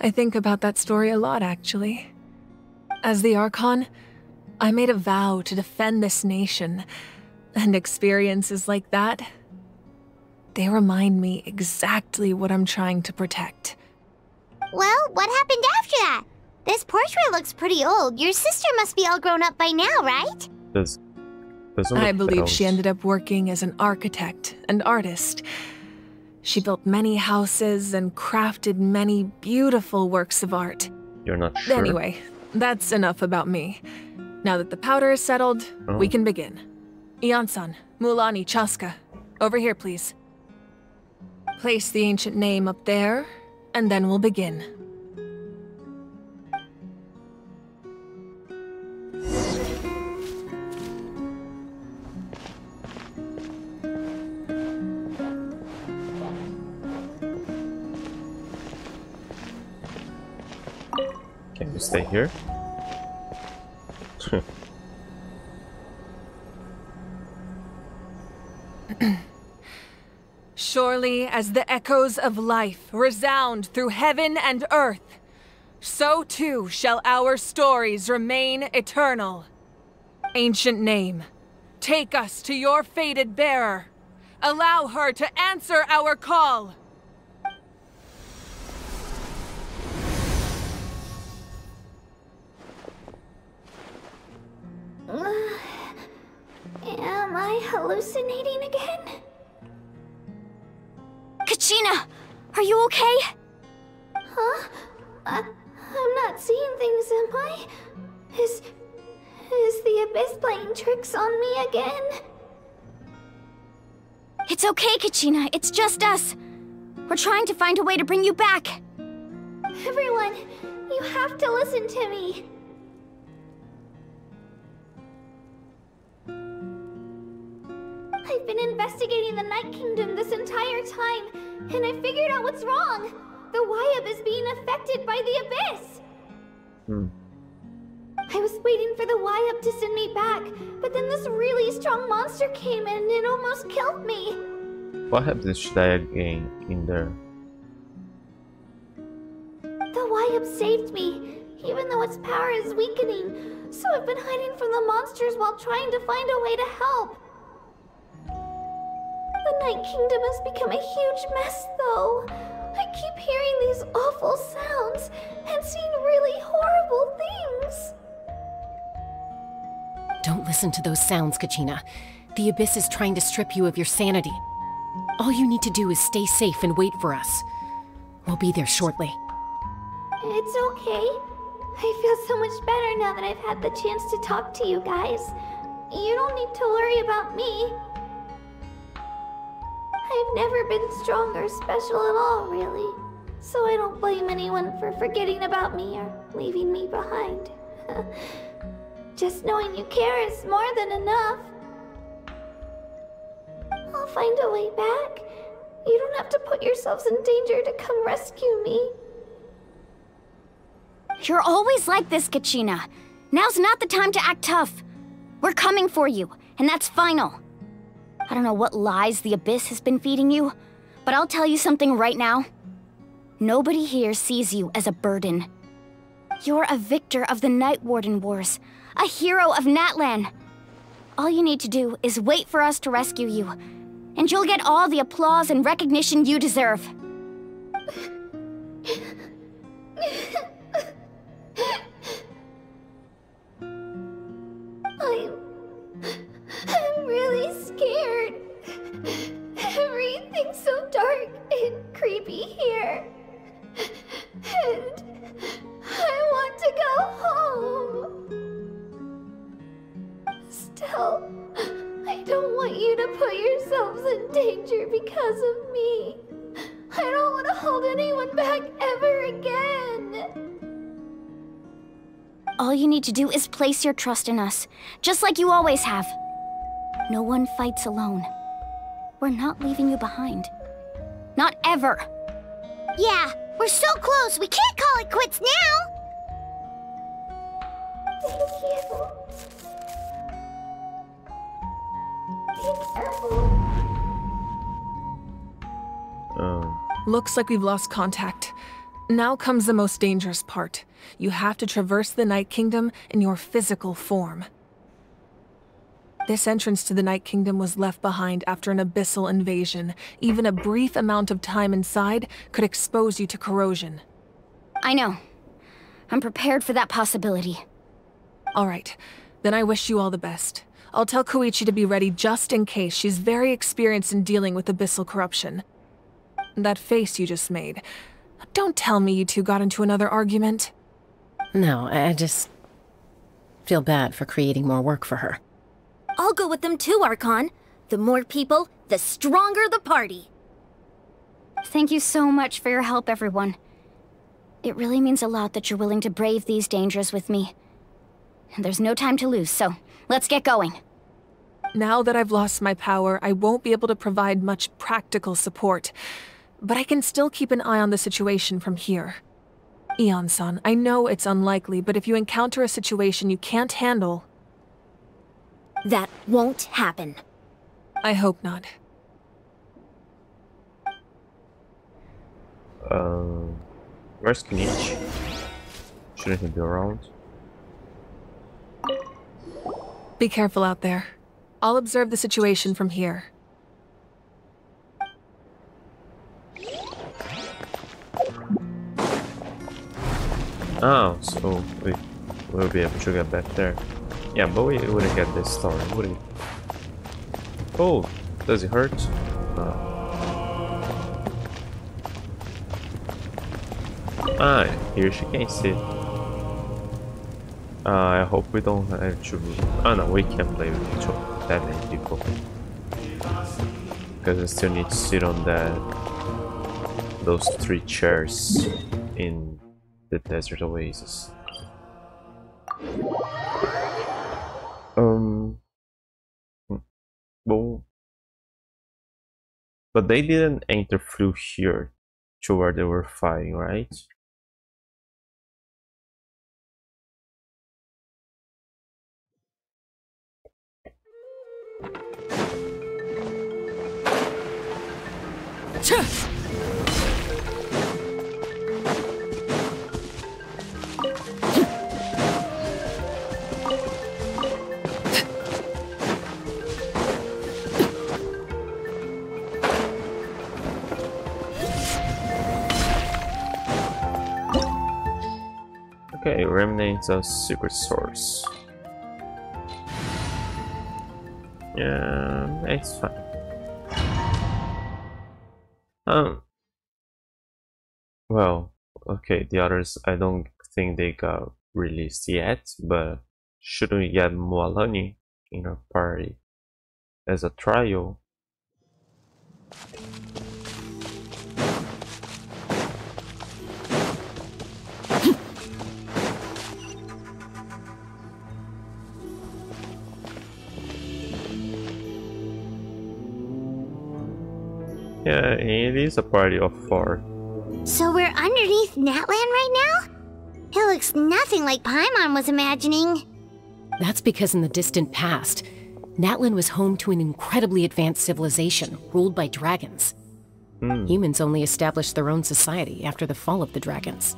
I think about that story a lot, actually. As the Archon, I made a vow to defend this nation, and experiences like that, they remind me exactly what I'm trying to protect. Well, what happened after that? This portrait looks pretty old. Your sister must be all grown up by now, right? I believe she ended up working as an architect and artist. She built many houses and crafted many beautiful works of art. You're not sure? Anyway, that's enough about me. Now that the powder is settled, we can begin. Iansan, Mualani, Chaska, over here, please. Place the ancient name up there, and then we'll begin. stay here. Surely, as the echoes of life resound through heaven and earth, so too shall our stories remain eternal. Ancient name, take us to your fated bearer. Allow her to answer our call. Am I hallucinating again? Kachina, are you okay? Huh? I'm not seeing things, am I? Is the Abyss playing tricks on me again? It's okay, Kachina. It's just us. We're trying to find a way to bring you back. Everyone, you have to listen to me. I've been investigating the Night Kingdom this entire time, and I figured out what's wrong. The Wyab is being affected by the Abyss. I was waiting for the Wyab to send me back, but then this really strong monster came in and it almost killed me. What happens should I gain in there? The Wyab saved me, even though its power is weakening. So I've been hiding from the monsters while trying to find a way to help. The Night Kingdom has become a huge mess, though. I keep hearing these awful sounds and seeing really horrible things. Don't listen to those sounds, Kachina. The Abyss is trying to strip you of your sanity. All you need to do is stay safe and wait for us. We'll be there shortly. It's okay. I feel so much better now that I've had the chance to talk to you guys. You don't need to worry about me. I've never been strong or special at all, really. So I don't blame anyone for forgetting about me or leaving me behind. Just knowing you care is more than enough. I'll find a way back. You don't have to put yourselves in danger to come rescue me. You're always like this, Kachina. Now's not the time to act tough. We're coming for you, and that's final. I don't know what lies the Abyss has been feeding you, but I'll tell you something right now. Nobody here sees you as a burden. You're a victor of the Night Warden Wars, a hero of Natlan. All you need to do is wait for us to rescue you, and you'll get all the applause and recognition you deserve. I'm really scared. Everything's so dark and creepy here. And I want to go home. Still, I don't want you to put yourselves in danger because of me. I don't want to hold anyone back ever again. All you need to do is place your trust in us, just like you always have. No one fights alone. We're not leaving you behind. Not ever. Yeah, we're so close, we can't call it quits now! Thank you. Be careful. Looks like we've lost contact. Now comes the most dangerous part. You have to traverse the Night Kingdom in your physical form. This entrance to the Night Kingdom was left behind after an abyssal invasion. Even a brief amount of time inside could expose you to corrosion. I know. I'm prepared for that possibility. All right. Then I wish you all the best. I'll tell Kuichi to be ready just in case. She's very experienced in dealing with abyssal corruption. That face you just made. Don't tell me you two got into another argument. No, I just feel bad for creating more work for her. I'll go with them too, Archon. The more people, the stronger the party. Thank you so much for your help, everyone. It really means a lot that you're willing to brave these dangers with me. And there's no time to lose, so let's get going. Now that I've lost my power, I won't be able to provide much practical support. But I can still keep an eye on the situation from here. Iansan, I know it's unlikely, but if you encounter a situation you can't handle... That won't happen. I hope not. Where's Kinich? Shouldn't he be around? Be careful out there. I'll observe the situation from here. Oh, so we will be able to get back there. Yeah, but we wouldn't get this star, would we? Oh, does it hurt? No. Ah, here she can sit. I hope we don't have to... Oh no, we can't play with that many people. Because I still need to sit on that... those three chairs in the desert oasis. Well... But they didn't enter through here to where they were fighting, right? Okay, remnants of secret source. Yeah, it's fine. Well, okay, the others I don't think they got released yet, but should we get Mualani in our party as a trial? Yeah, it is a party of four. So we're underneath Natlan right now? It looks nothing like Paimon was imagining. That's because in the distant past, Natlan was home to an incredibly advanced civilization ruled by dragons. Mm. Humans only established their own society after the fall of the dragons.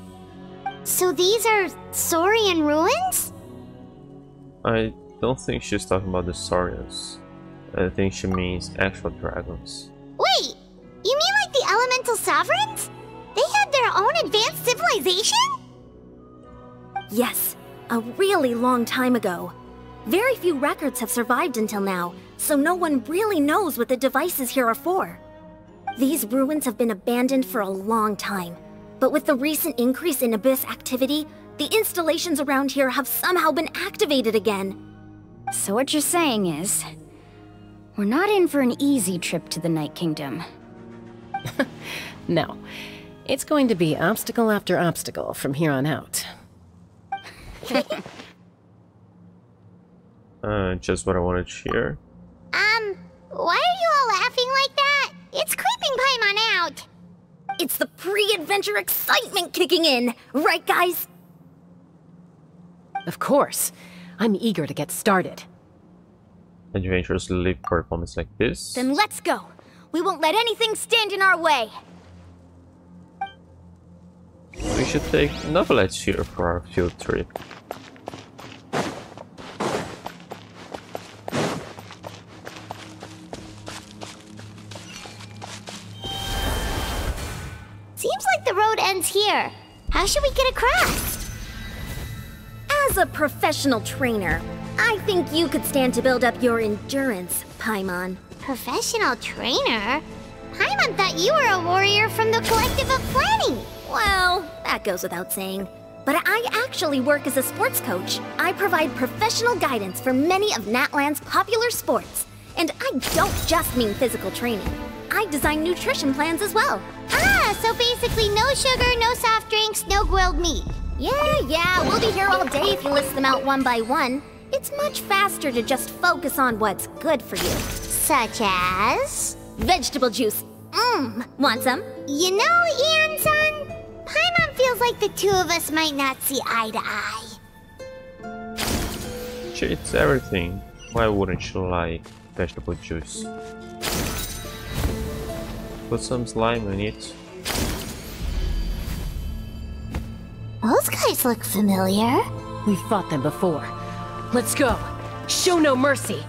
So these are Saurian ruins? I don't think she's talking about the Saurians. I think she means actual dragons. Wait! You mean like the Elemental Sovereigns? They had their own advanced civilization? Yes, a really long time ago. Very few records have survived until now, so no one really knows what the devices here are for. These ruins have been abandoned for a long time, but with the recent increase in Abyss activity, the installations around here have somehow been activated again. So what you're saying is, we're not in for an easy trip to the Night Kingdom. No. It's going to be obstacle after obstacle from here on out. Just what I wanted to hear. Why are you all laughing like that? It's creeping Paimon out! It's the pre-adventure excitement kicking in, right guys? Of course. I'm eager to get started. Adventures live for moments like this. Then let's go! We won't let anything stand in our way! We should take Novelettes here for our field trip. Seems like the road ends here. How should we get across? As a professional trainer, I think you could stand to build up your endurance, Paimon. Professional trainer? Paimon thought you were a warrior from the Collective of Plenty! Well, that goes without saying. But I actually work as a sports coach. I provide professional guidance for many of Natlan's popular sports. And I don't just mean physical training. I design nutrition plans as well. Ah, so basically no sugar, no soft drinks, no grilled meat. Yeah, we'll be here all day if you list them out one by one. It's much faster to just focus on what's good for you. Such as? Vegetable juice. Want some? You know, Iansan, Paimon feels like the two of us might not see eye to eye. She eats everything. Why wouldn't she like vegetable juice? Put some slime in it. Those guys look familiar. We've fought them before. Let's go. Show no mercy.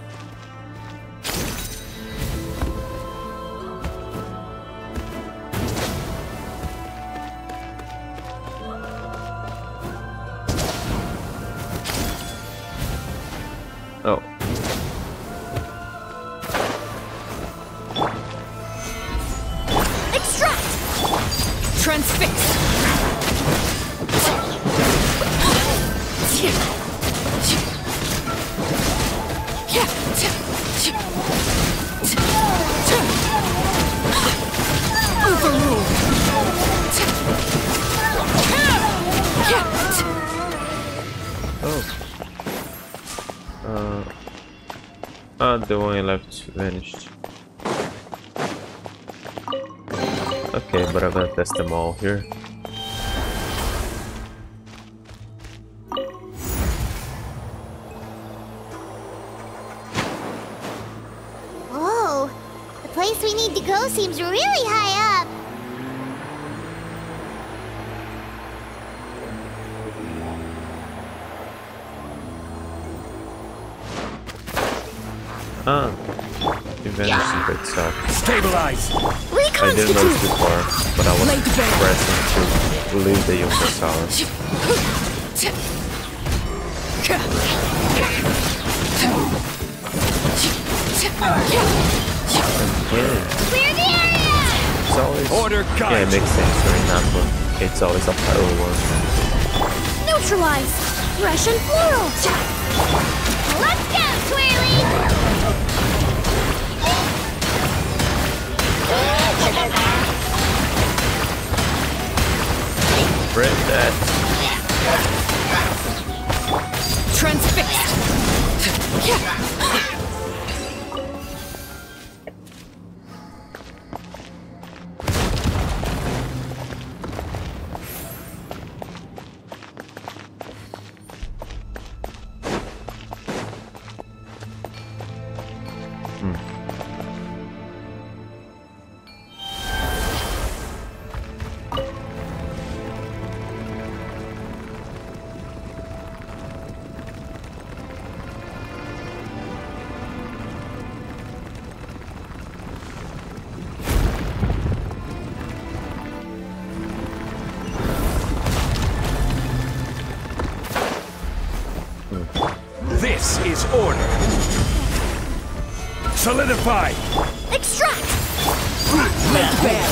Oh. Extract! Transfix! The one I left vanished. Okay, but I'm gonna test them all here. Whoa! The place we need to go seems really high up! Ah, it sucks. Stabilize. I didn't know this before, but I was pressing to leave the Yonker Tower. Order cut. Yeah, it makes sense for Natlan. It's always a pyro one. Neutralize. Russian floral. Let's go, Twirly. Break that. Transfixed. Order. Solidify. Extract. Let bad.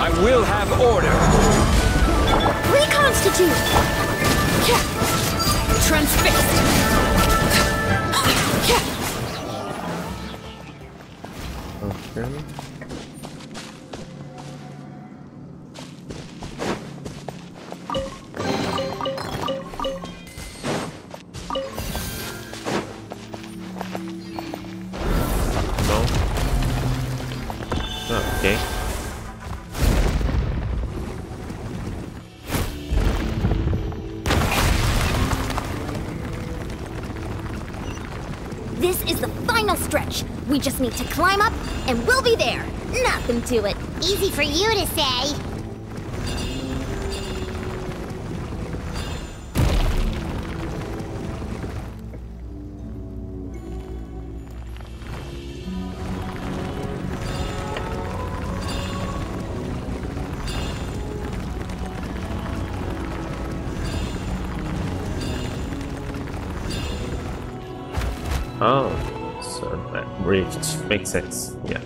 I will have order. Reconstitute. Transfixed. Okay. This is the final stretch. We just need to climb up, and we'll be there. Nothing to it. Easy for you to say. Makes sense, yeah.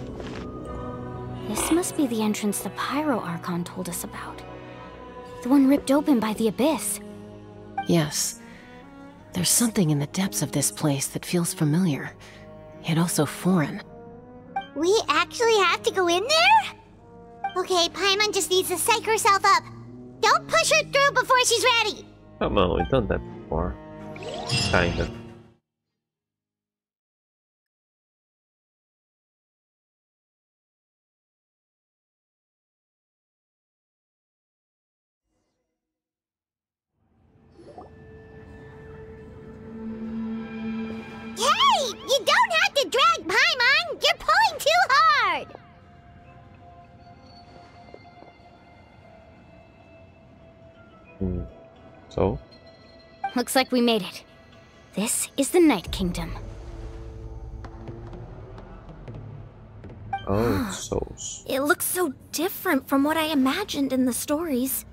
This must be the entrance the Pyro Archon told us about. The one ripped open by the Abyss. Yes. There's something in the depths of this place that feels familiar, yet also foreign. We actually have to go in there? Okay, Paimon just needs to psych herself up. Don't push her through before she's ready! Come on, we've done that before. Kind of. So? Looks like we made it. This is the Night Kingdom. Oh, souls. It looks so different from what I imagined in the stories.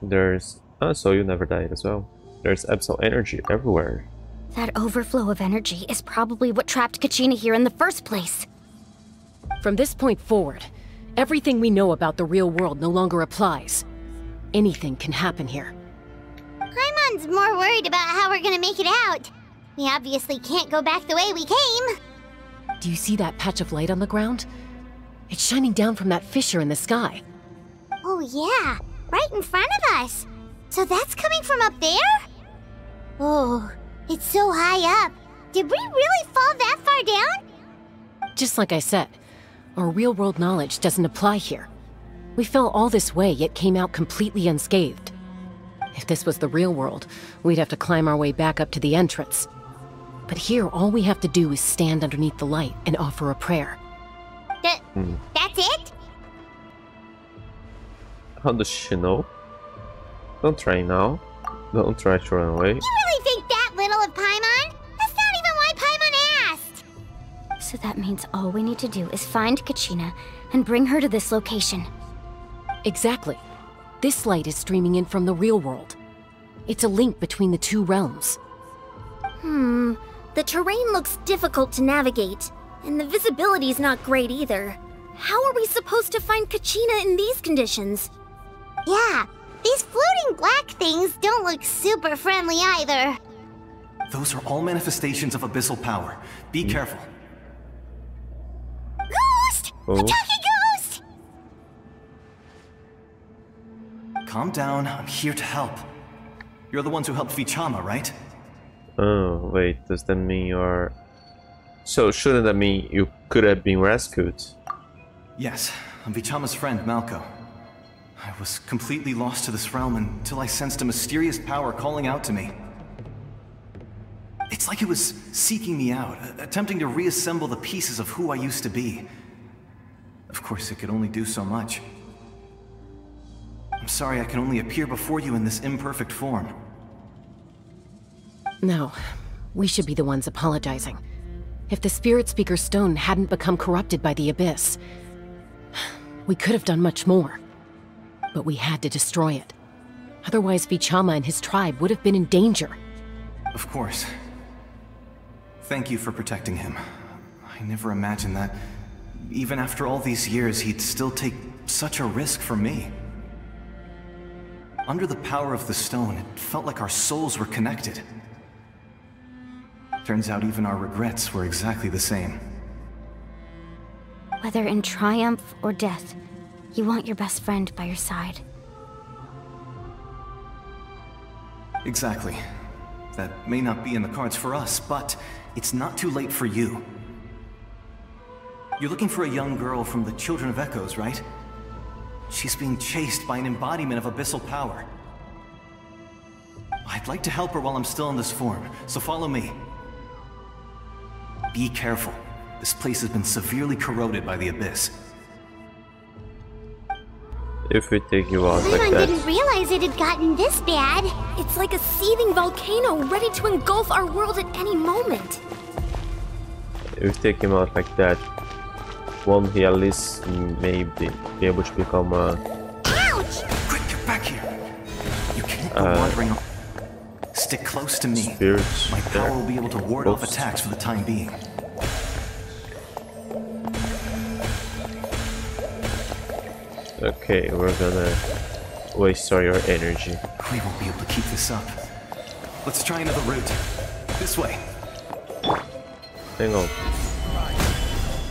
There's... Oh, so you never died as well. There's Absol energy everywhere. That overflow of energy is probably what trapped Kachina here in the first place. From this point forward, everything we know about the real world no longer applies. Anything can happen here. Paimon's more worried about how we're gonna make it out. We obviously can't go back the way we came. Do you see that patch of light on the ground? It's shining down from that fissure in the sky. Oh yeah, right in front of us. So that's coming from up there? Oh, it's so high up. Did we really fall that far down? Just like I said, our real-world knowledge doesn't apply here. We fell all this way, yet came out completely unscathed. If this was the real world, we'd have to climb our way back up to the entrance. But here, all we have to do is stand underneath the light and offer a prayer. That's it? How does she know? Don't try now. Don't try to run away. You really think that little of Paimon? That's not even why Paimon asked! So that means all we need to do is find Kachina and bring her to this location. Exactly. This light is streaming in from the real world. It's a link between the two realms. The terrain looks difficult to navigate, and the visibility's not great either. How are we supposed to find Kachina in these conditions? Yeah, these floating black things don't look super friendly either. Those are all manifestations of abyssal power. Be careful. Ghost! Oh. Calm down, I'm here to help. You're the ones who helped Vichama, right? Oh, wait, does that mean you're... So shouldn't that mean you could have been rescued? Yes, I'm Vichama's friend, Malco. I was completely lost to this realm until I sensed a mysterious power calling out to me. It's like it was seeking me out, attempting to reassemble the pieces of who I used to be. Of course, it could only do so much. I'm sorry I can only appear before you in this imperfect form. No, we should be the ones apologizing. If the Spirit Speaker Stone hadn't become corrupted by the Abyss, we could have done much more. But we had to destroy it. Otherwise, Vichama and his tribe would have been in danger. Of course. Thank you for protecting him. I never imagined that, even after all these years, he'd still take such a risk for me. Under the power of the stone, it felt like our souls were connected. Turns out even our regrets were exactly the same. Whether in triumph or death, you want your best friend by your side. Exactly. That may not be in the cards for us, but it's not too late for you. You're looking for a young girl from the Children of Echoes, right? She's being chased by an embodiment of abyssal power. I'd like to help her while I'm still in this form, so follow me. Be careful. This place has been severely corroded by the Abyss. If we take you out like that... I didn't realize it had gotten this bad. It's like a seething volcano ready to engulf our world at any moment. If we take him out like that, won't he at least maybe be able to become a... Ouch! Quick, get back here! You can't go wandering on. Stick close to me. My power will be able to ward off attacks for the time being. Okay, we're gonna waste all your energy. We won't be able to keep this up. Let's try another route. This way. Hang on.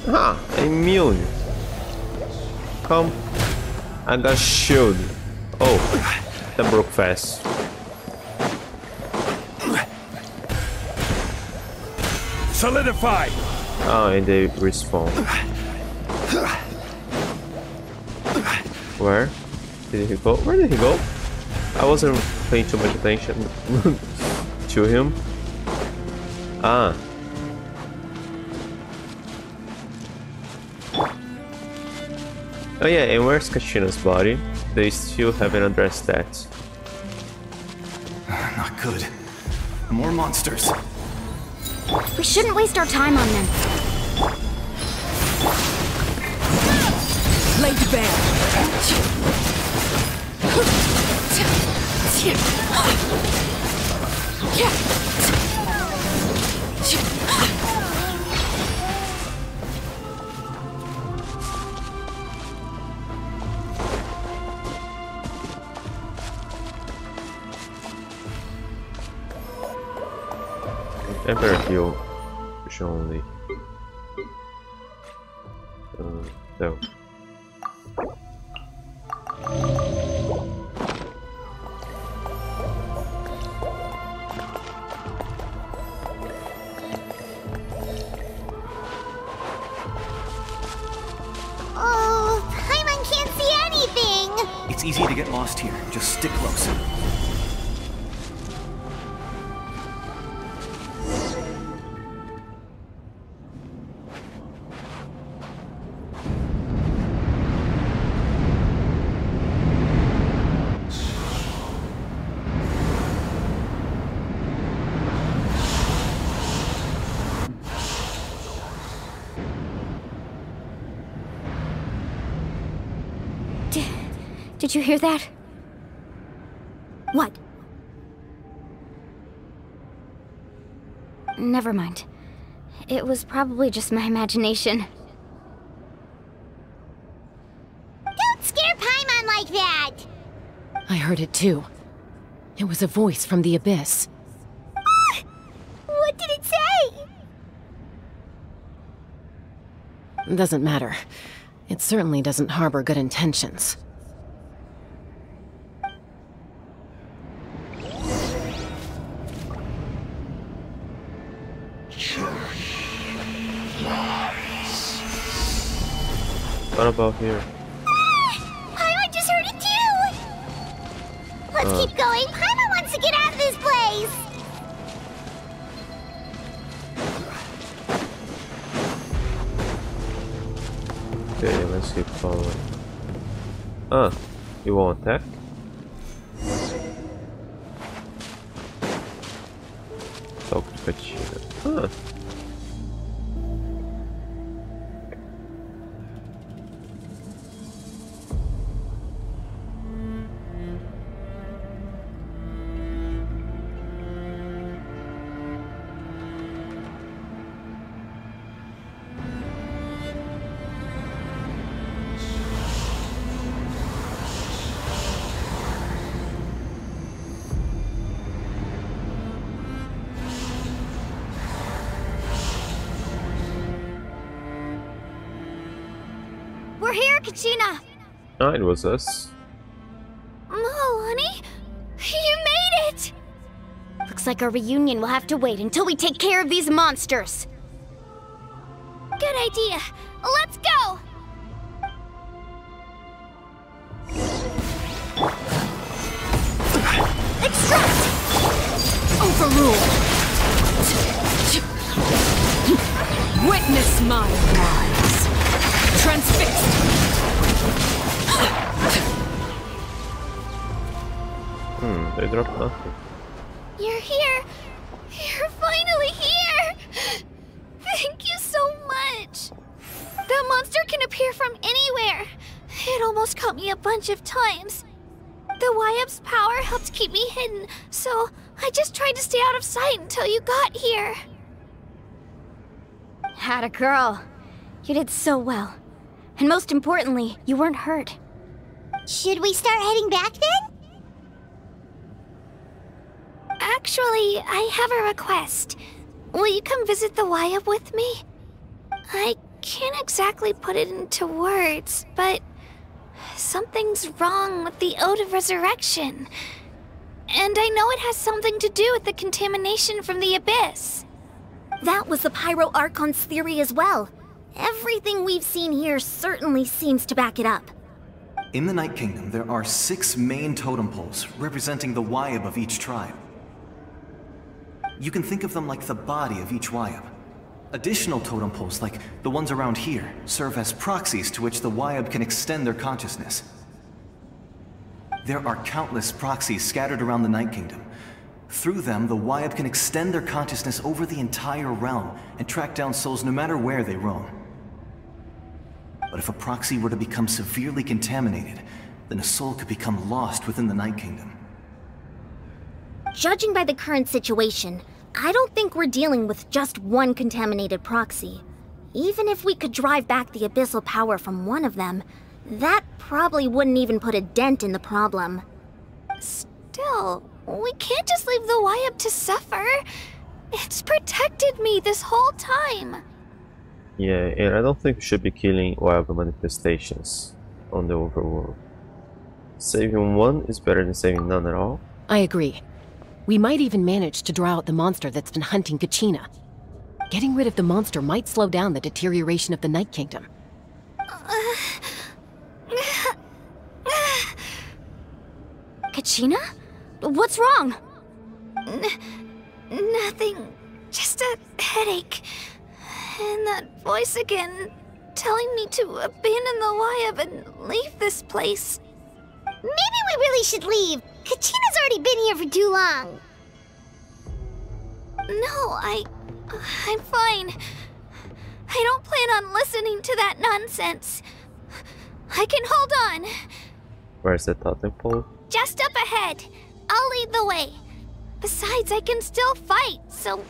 Ah, immune. Come. And a shield. Oh, that broke fast. solidify. Oh, and they respawn. Where did he go? Where did he go? I wasn't paying too much attention to him. Ah. Oh yeah, and where's Kachina's body? They still haven't addressed that. Not good. More monsters. We shouldn't waste our time on them. Laid bare. Emperor Hill. Only no. Oh, Paimon can't see anything. It's easy to get lost here. Just stick close. Did you hear that? What? Never mind. It was probably just my imagination. Don't scare Paimon like that! I heard it too. It was a voice from the Abyss. Ah! What did it say? It doesn't matter. It certainly doesn't harbor good intentions. What about here? Ah, Paimon just heard it too! Let's keep going. Paimon wants to get out of this place! Okay, let's keep following. Ah, you won't attack? Talk to Kachina. Huh. Kachina! Ah, it was us. Mualani? You made it! Looks like our reunion will have to wait until we take care of these monsters. Good idea. Let's go! Extract! Overruled! Witness my lies! Transfixed! They dropped nothing. You're here! You're finally here! Thank you so much! That monster can appear from anywhere! It almost caught me a bunch of times. The Wyab's power helped keep me hidden, so I just tried to stay out of sight until you got here. Had a girl. You did so well. And most importantly, you weren't hurt. Should we start heading back then? Actually, I have a request. Will you come visit the Wyab with me? I can't exactly put it into words, but something's wrong with the Ode of Resurrection. And I know it has something to do with the contamination from the Abyss. That was the Pyro Archon's theory as well. Everything we've seen here certainly seems to back it up. In the Night Kingdom, there are 6 main totem poles representing the Wyab of each tribe. You can think of them like the body of each Wyab. Additional totem poles, like the ones around here, serve as proxies to which the Wyab can extend their consciousness. There are countless proxies scattered around the Night Kingdom. Through them, the Wyab can extend their consciousness over the entire realm and track down souls no matter where they roam. But if a proxy were to become severely contaminated, then a soul could become lost within the Night Kingdom. Judging by the current situation, I don't think we're dealing with just one contaminated proxy. Even if we could drive back the abyssal power from one of them, that probably wouldn't even put a dent in the problem. Still, we can't just leave the Wyab to suffer. It's protected me this whole time. Yeah, and I don't think we should be killing Wyab manifestations on the overworld. Saving one is better than saving none at all. I agree. We might even manage to draw out the monster that's been hunting Kachina. Getting rid of the monster might slow down the deterioration of the Night Kingdom. Kachina? What's wrong? Nothing. Just a headache. And that voice again, telling me to abandon the Wyab and leave this place. Maybe we really should leave. Kachina's already been here for too long. No, I'm fine. I don't plan on listening to that nonsense. I can hold on. Where's the totem pole? Just up ahead. I'll lead the way. Besides, I can still fight, so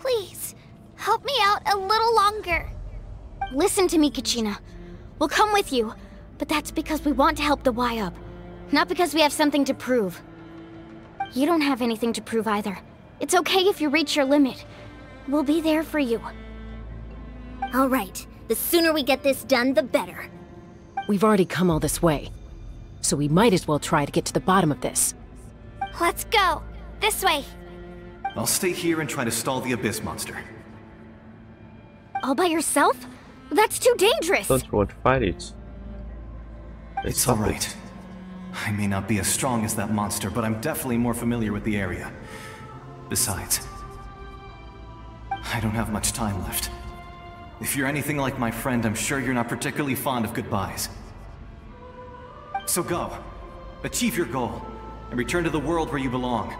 please, help me out a little longer. Listen to me, Kachina. We'll come with you, but that's because we want to help the Wyab. Not because we have something to prove. You don't have anything to prove either. It's okay if you reach your limit. We'll be there for you. All right. The sooner we get this done, the better. We've already come all this way, so we might as well try to get to the bottom of this. Let's go. This way. I'll stay here and try to stall the Abyss monster. All by yourself? That's too dangerous. Don't want to fight it. It's all right. I may not be as strong as that monster, but I'm definitely more familiar with the area. Besides, I don't have much time left. If you're anything like my friend, I'm sure you're not particularly fond of goodbyes. So go, achieve your goal, and return to the world where you belong.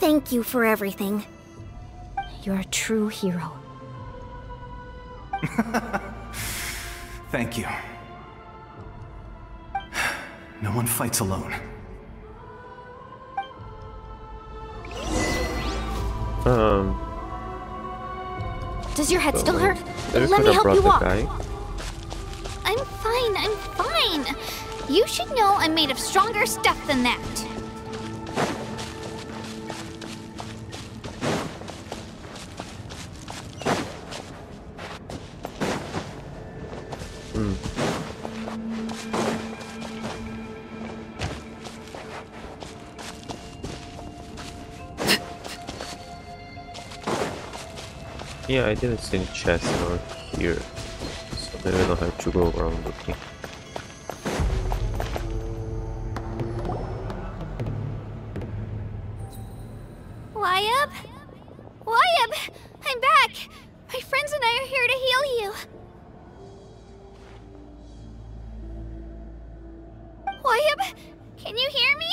Thank you for everything. You're a true hero. Thank you. No one fights alone. Does your head still hurt? Let me help you walk. I'm fine, I'm fine. You should know I'm made of stronger stuff than that. Yeah, I didn't see any chests around here, so they don't have to go around looking. Wyab? Wyab! I'm back! My friends and I are here to heal you! Wyab? Can you hear me?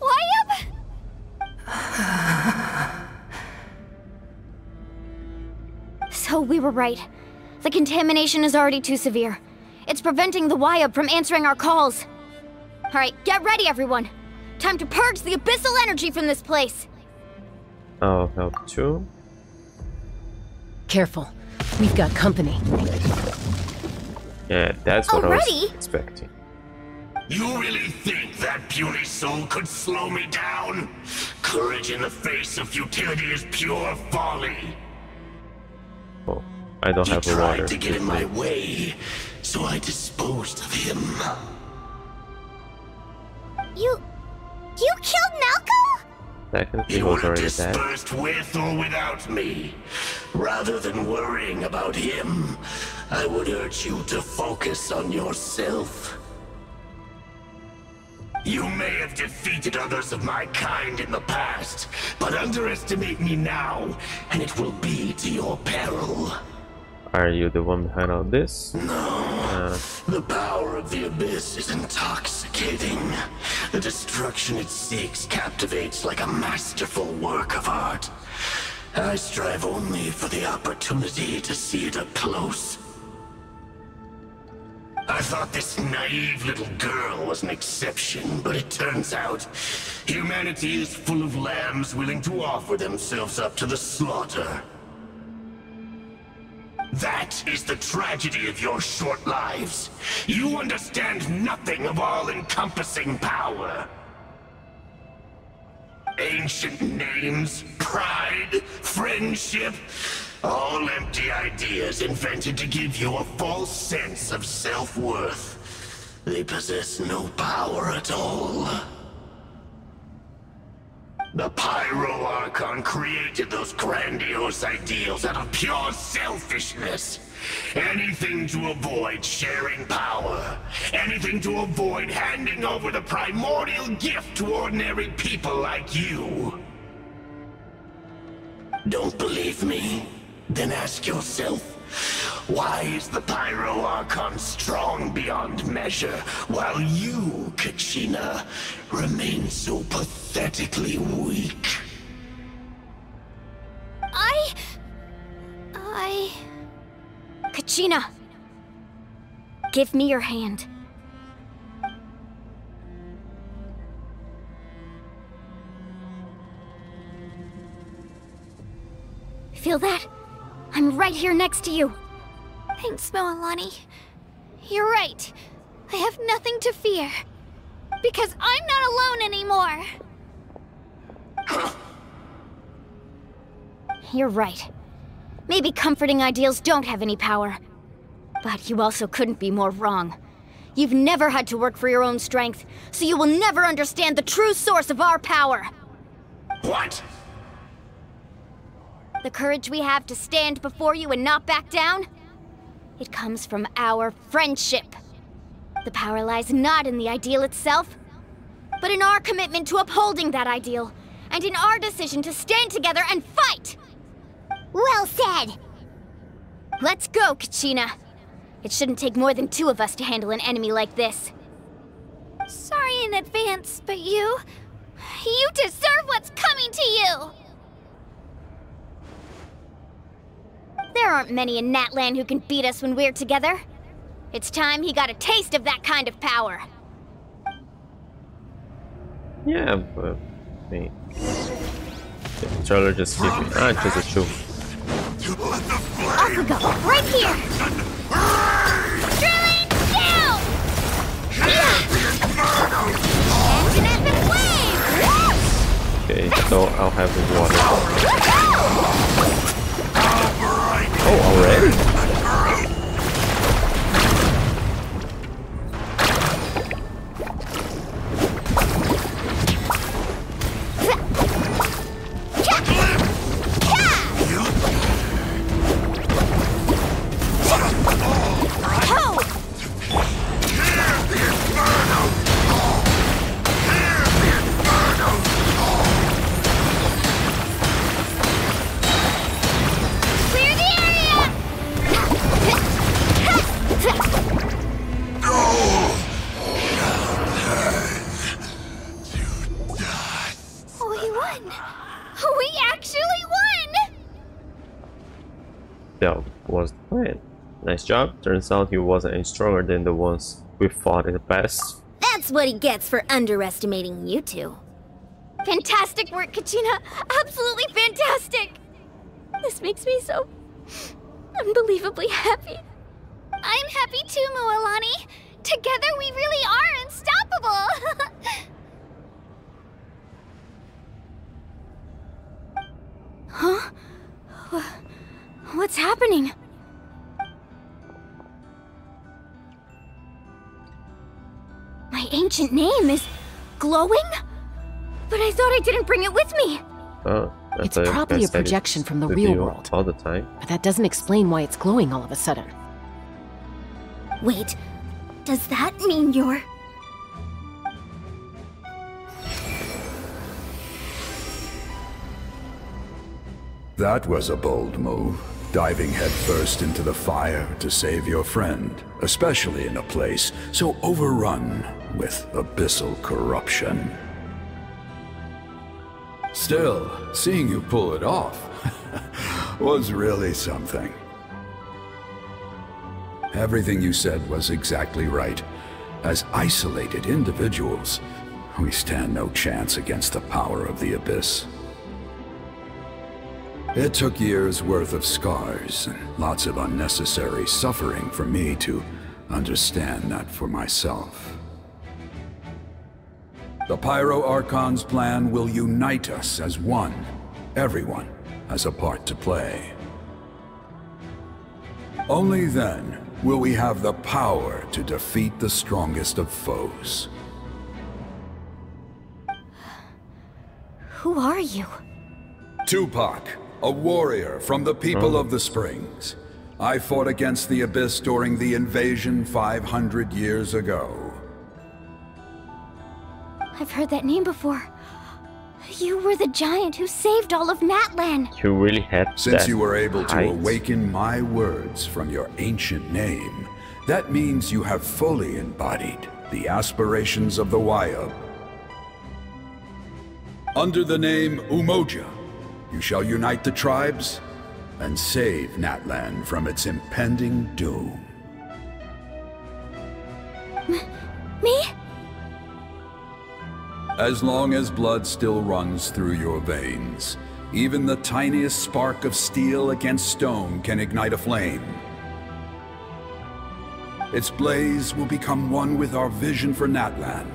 Wyab? So we were right. The contamination is already too severe. It's preventing the Wyab from answering our calls. All right, get ready, everyone. Time to purge the abyssal energy from this place. I'll help too. Careful, we've got company. Yeah, that's what I was expecting. You really think that puny soul could slow me down? Courage in the face of futility is pure folly. I don't have a water. He tried to get in my way, so I disposed of him. You killed Malco? Technically, he was already dead. Dispersed with or without me. Rather than worrying about him, I would urge you to focus on yourself. You may have defeated others of my kind in the past, but underestimate me now, and it will be to your peril. Are you the one behind all this? No. The power of the Abyss is intoxicating. The destruction it seeks captivates like a masterful work of art. I strive only for the opportunity to see it up close. I thought this naive little girl was an exception, but it turns out humanity is full of lambs willing to offer themselves up to the slaughter. That is the tragedy of your short lives. You understand nothing of all-encompassing power. Ancient names, pride, friendship, all empty ideas invented to give you a false sense of self-worth. They possess no power at all. The Pyro Archon created those grandiose ideals out of pure selfishness. Anything to avoid sharing power. Anything to avoid handing over the primordial gift to ordinary people like you. Don't believe me? Then ask yourself, why is the Pyro Archon strong beyond measure, while you, Kachina, remain so pathetically weak? Kachina! Give me your hand. Feel that? I'm right here next to you. Thanks, Mualani. You're right. I have nothing to fear. Because I'm not alone anymore! You're right. Maybe comforting ideals don't have any power. But you also couldn't be more wrong. You've never had to work for your own strength, so you will never understand the true source of our power! What? The courage we have to stand before you and not back down? It comes from our friendship. The power lies not in the ideal itself, but in our commitment to upholding that ideal, and in our decision to stand together and fight! Well said! Let's go, Kachina. It shouldn't take more than two of us to handle an enemy like this. Sorry in advance, but you deserve what's coming to you! There aren't many in Natlan who can beat us when we're together. It's time he got a taste of that kind of power. Yeah, but... wait. The controller just hit me. Ah, it's just a shoe. Off we go! Right here! Drilling down! Yeah. Okay, so I'll have the water. Oh, already? Nice job. Turns out he wasn't any stronger than the ones we fought in the past. That's what he gets for underestimating you two. Fantastic work, Kachina. Absolutely fantastic. This makes me so unbelievably happy. I'm happy too, Mualani. Together we really are unstoppable. Huh? What's happening? My ancient name is glowing? But I thought I didn't bring it with me. It's probably a projection from the real world. All the time. But that doesn't explain why it's glowing all of a sudden. Wait, does that mean you're... That was a bold move. Diving headfirst into the fire to save your friend, especially in a place so overrun with abyssal corruption. Still, seeing you pull it off was really something. Everything you said was exactly right. As isolated individuals, we stand no chance against the power of the Abyss. It took years' worth of scars and lots of unnecessary suffering for me to understand that for myself. The Pyro Archon's plan will unite us as one. Everyone has a part to play. Only then will we have the power to defeat the strongest of foes. Who are you? Tupac. A warrior from the People of the Springs. I fought against the Abyss during the invasion 500 years ago. I've heard that name before. You were the giant who saved all of Natlan. You really had that. Since you were able to awaken my words from your ancient name, that means you have fully embodied the aspirations of the Wyab. Under the name Umoja, you shall unite the tribes and save Natlan from its impending doom. Me? As long as blood still runs through your veins, even the tiniest spark of steel against stone can ignite a flame. Its blaze will become one with our vision for Natlan.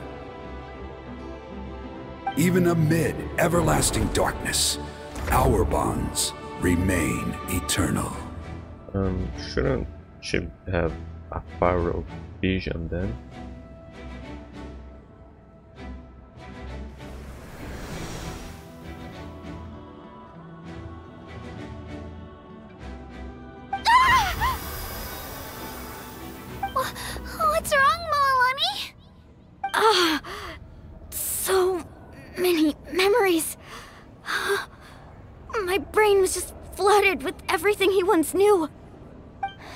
Even amid everlasting darkness, our bonds remain eternal. Shouldn't she have a pyro vision then? Ah! What's wrong, Mualani? Ah, so many memories. My brain was just flooded with everything he once knew.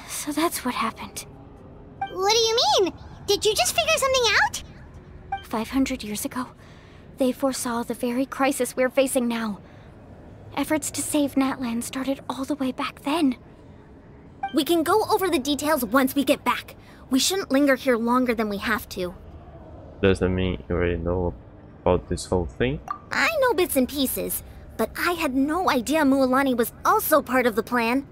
So that's what happened. What do you mean? Did you just figure something out? 500 years ago, they foresaw the very crisis we're facing now. Efforts to save Natlan started all the way back then. We can go over the details once we get back. We shouldn't linger here longer than we have to. Doesn't mean you already know about this whole thing? I know bits and pieces. But I had no idea Mualani was also part of the plan.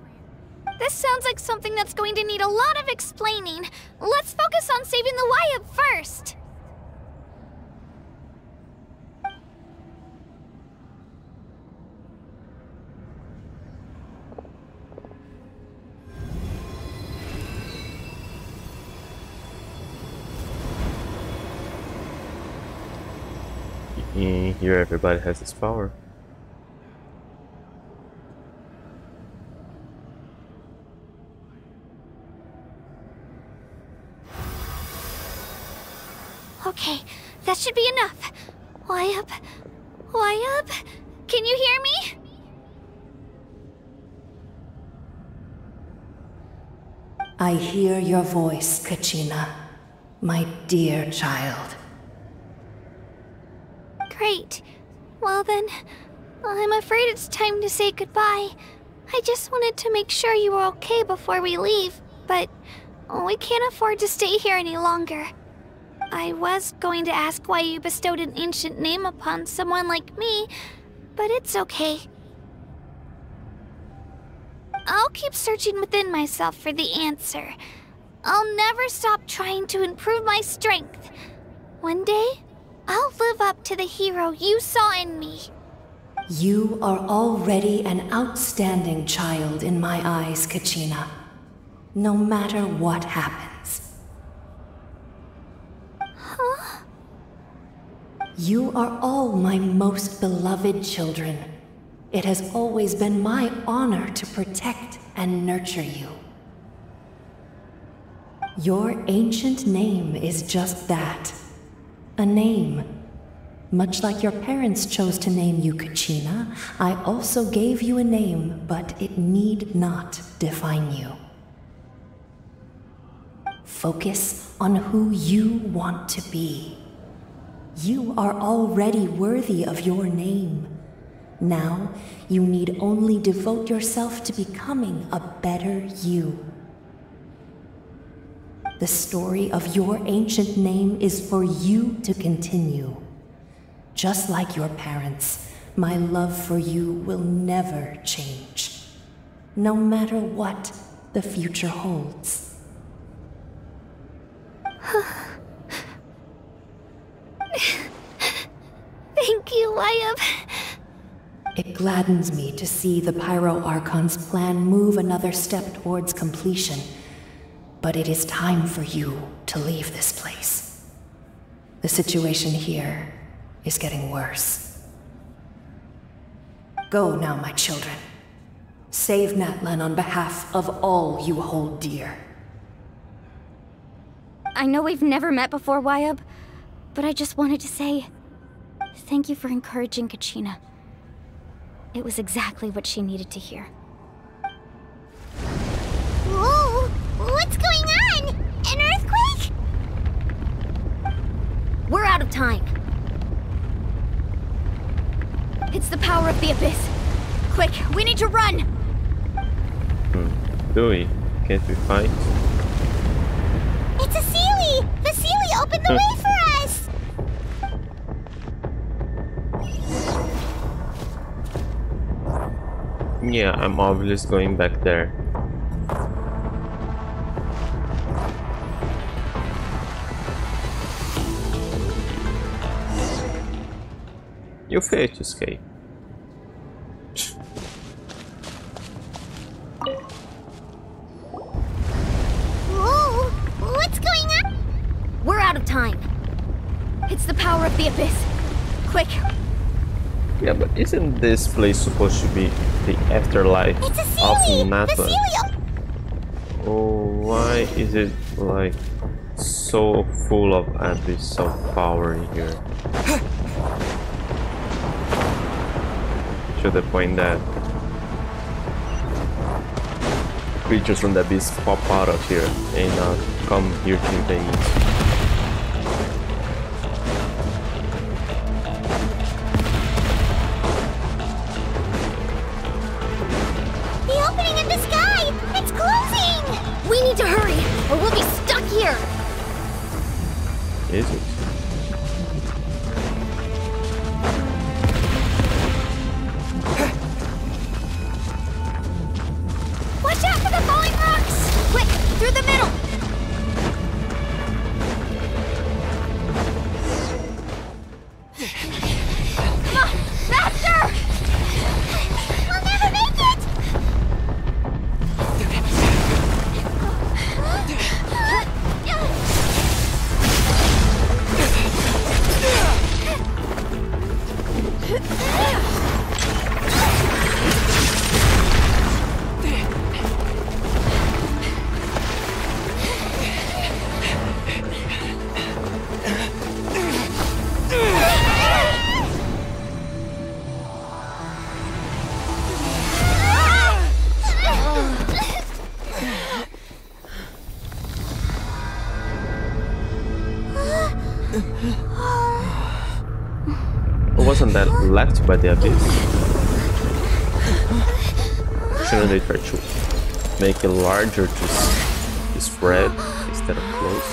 This sounds like something that's going to need a lot of explaining. Let's focus on saving the Wyab first. Here everybody has his power. Okay, that should be enough. Wyab, Wyab, can you hear me? I hear your voice, Kachina, my dear child. Great. Well then, I'm afraid it's time to say goodbye. I just wanted to make sure you were okay before we leave, but we can't afford to stay here any longer. I was going to ask why you bestowed an ancient name upon someone like me, but it's okay. I'll keep searching within myself for the answer. I'll never stop trying to improve my strength. One day, I'll live up to the hero you saw in me. You are already an outstanding child in my eyes, Kachina. No matter what happens. You are all my most beloved children. It has always been my honor to protect and nurture you. Your ancient name is just that, a name. Much like your parents chose to name you Kachina, I also gave you a name, but it need not define you. Focus on who you want to be. You are already worthy of your name. Now, you need only devote yourself to becoming a better you. The story of your ancient name is for you to continue. Just like your parents, my love for you will never change, no matter what the future holds. Thank you, Wyab. It gladdens me to see the Pyro Archon's plan move another step towards completion, but it is time for you to leave this place. The situation here is getting worse. Go now, my children. Save Natlan on behalf of all you hold dear. I know we've never met before, Wyab, but I just wanted to say thank you for encouraging Kachina. It was exactly what she needed to hear. Whoa! What's going on? An earthquake? We're out of time. It's the power of the Abyss. Quick, we need to run! Do we? Can't we fight? It's a Seelie! The Seelie opened the way for us! Yeah, I'm obviously going back there. You failed to escape. Whoa! What's going on? We're out of time. It's the power of the Abyss. Quick! Yeah, but isn't this place supposed to be the afterlife of Natlan? Oh, why is it like so full of abyss of power here? To the point that creatures from the abyss pop out of here and come here to invade. That left by the abyss. Shouldn't they try to make it larger to spread instead of close?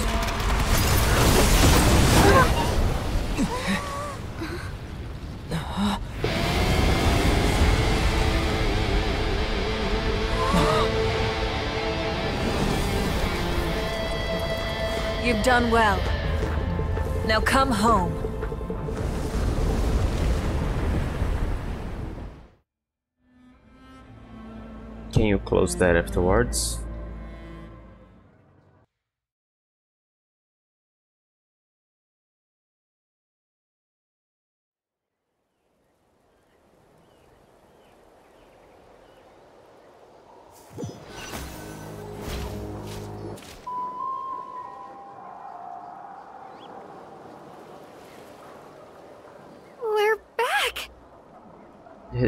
You've done well. Now come home. Can you close that afterwards?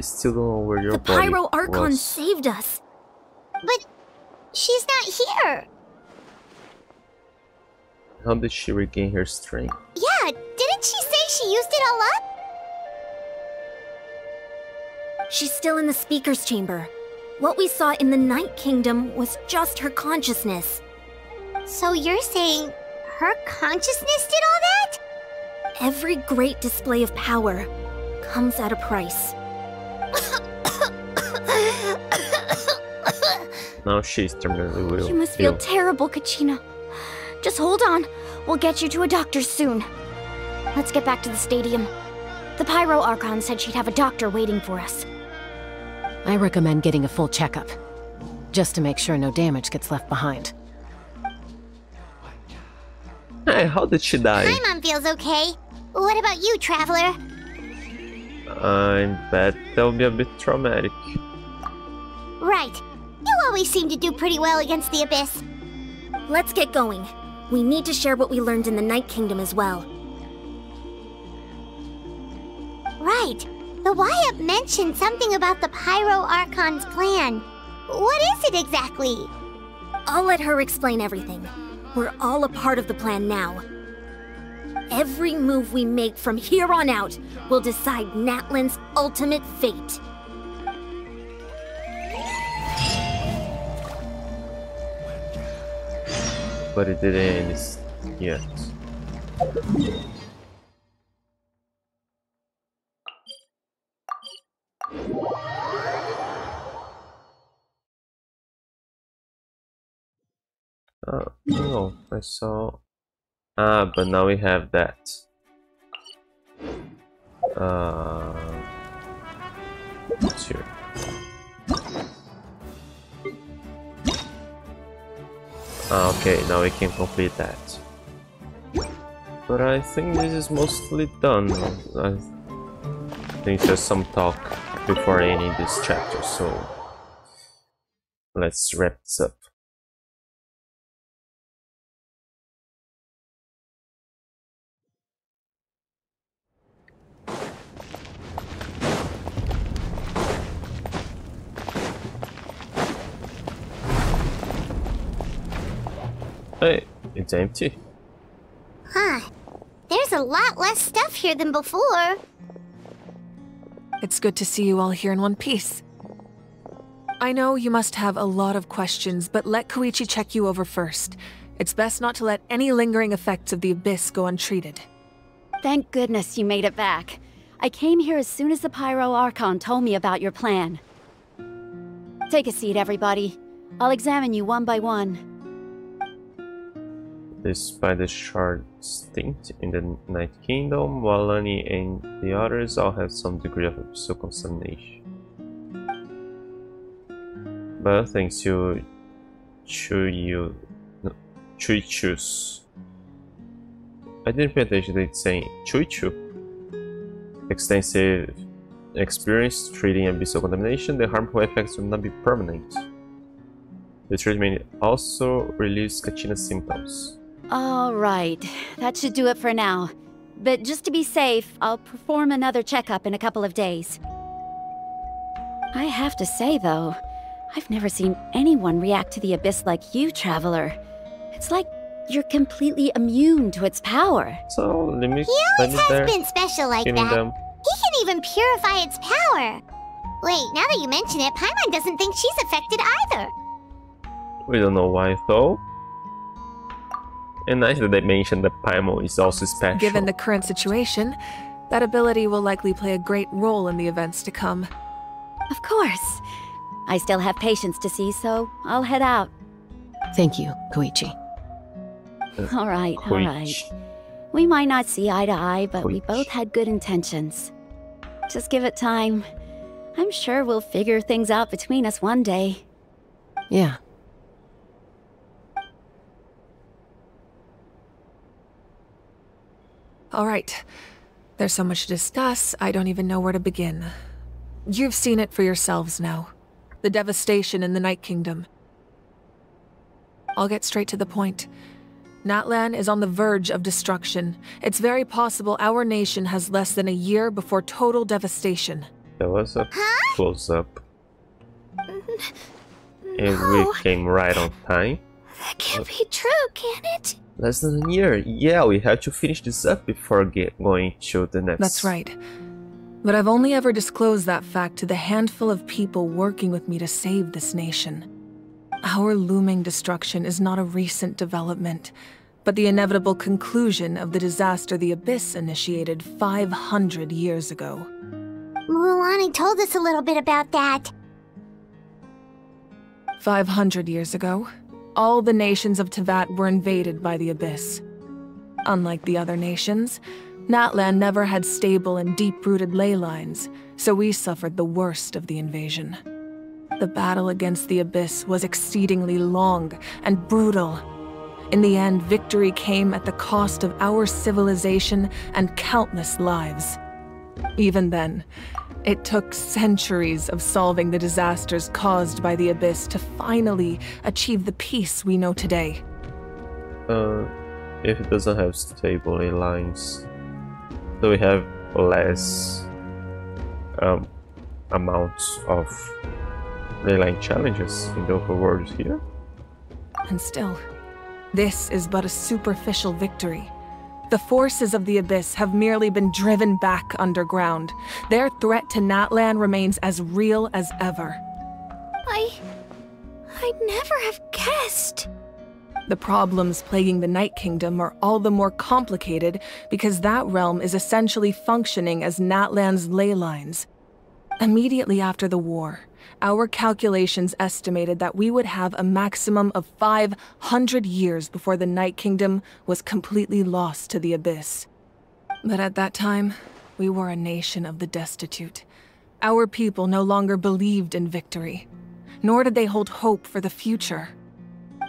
still don't know where your body was. The Pyro Archon saved us. But she's not here. How did she regain her strength? Yeah, didn't she say she used it all up? She's still in the speaker's chamber. What we saw in the Night Kingdom was just her consciousness. So you're saying her consciousness did all that? Every great display of power comes at a price. Now she's terminally ill. You must feel terrible, Kachina. Just hold on. We'll get you to a doctor soon. Let's get back to the stadium. The Pyro Archon said she'd have a doctor waiting for us. I recommend getting a full checkup, just to make sure no damage gets left behind. Hey, how did she die? My mom feels okay. What about you, Traveler? I bet that'll be a bit traumatic. Right. You always seem to do pretty well against the Abyss. Let's get going. We need to share what we learned in the Night Kingdom as well. Right. The Wyab mentioned something about the Pyro Archon's plan. What is it exactly? I'll let her explain everything. We're all a part of the plan now. Every move we make from here on out will decide Natlan's ultimate fate. But it didn't end yet. Oh, no, I saw... Ah, but now we have that. What's here? Ah, okay, now we can complete that. But I think this is mostly done. I think there's some talk before ending this chapter, so... Let's wrap this up. Hey, it's empty. Huh. There's a lot less stuff here than before. It's good to see you all here in one piece. I know you must have a lot of questions, but let Kuichi check you over first. It's best not to let any lingering effects of the Abyss go untreated. Thank goodness you made it back. I came here as soon as the Pyro Archon told me about your plan. Take a seat, everybody. I'll examine you one by one. Despite the shard stint in the Night Kingdom, Mualani and the others all have some degree of episode contamination. But thanks to Chuichu's. I didn't pay attention to it saying Chuichu. Extensive experience treating abyssal contamination, the harmful effects will not be permanent. The treatment also relieves Kachina's symptoms. Alright, that should do it for now. But just to be safe, I'll perform another checkup in a couple of days. I have to say though, I've never seen anyone react to the Abyss like you, Traveler. It's like you're completely immune to its power. So, he always has been special like that. He can even purify its power. Wait, now that you mention it, Paimon doesn't think she's affected either. We don't know why though. And nice that they mentioned that Paimon is also special. Given the current situation, that ability will likely play a great role in the events to come. Of course. I still have patients to see, so I'll head out. Thank you, Kuichi. Alright. We might not see eye to eye, but we both had good intentions. Just give it time. I'm sure we'll figure things out between us one day. Yeah. All right. There's so much to discuss, I don't even know where to begin. You've seen it for yourselves now. The devastation in the Night Kingdom. I'll get straight to the point. Natlan is on the verge of destruction. It's very possible our nation has less than a year before total devastation. That was a close-up. And we came right on time. That can't be true, can it? Less than a year. Yeah, we had to finish this up before going to the next. That's right. But I've only ever disclosed that fact to the handful of people working with me to save this nation. Our looming destruction is not a recent development, but the inevitable conclusion of the disaster the Abyss initiated 500 years ago. Mualani told us a little bit about that. 500 years ago, all the nations of Teyvat were invaded by the Abyss. Unlike the other nations, Natlan never had stable and deep-rooted ley lines, so we suffered the worst of the invasion. The battle against the Abyss was exceedingly long and brutal. In the end, victory came at the cost of our civilization and countless lives. Even then, it took centuries of solving the disasters caused by the Abyss to finally achieve the peace we know today. If it doesn't have stable ley lines, so we have less amounts of ley line challenges in the overworld here. And still, this is but a superficial victory. The forces of the Abyss have merely been driven back underground. Their threat to Natlan remains as real as ever. I'd never have guessed. The problems plaguing the Night Kingdom are all the more complicated because that realm is essentially functioning as Natlan's ley lines. Immediately after the war, our calculations estimated that we would have a maximum of 500 years before the Night Kingdom was completely lost to the Abyss. But at that time, we were a nation of the destitute. Our people no longer believed in victory, nor did they hold hope for the future.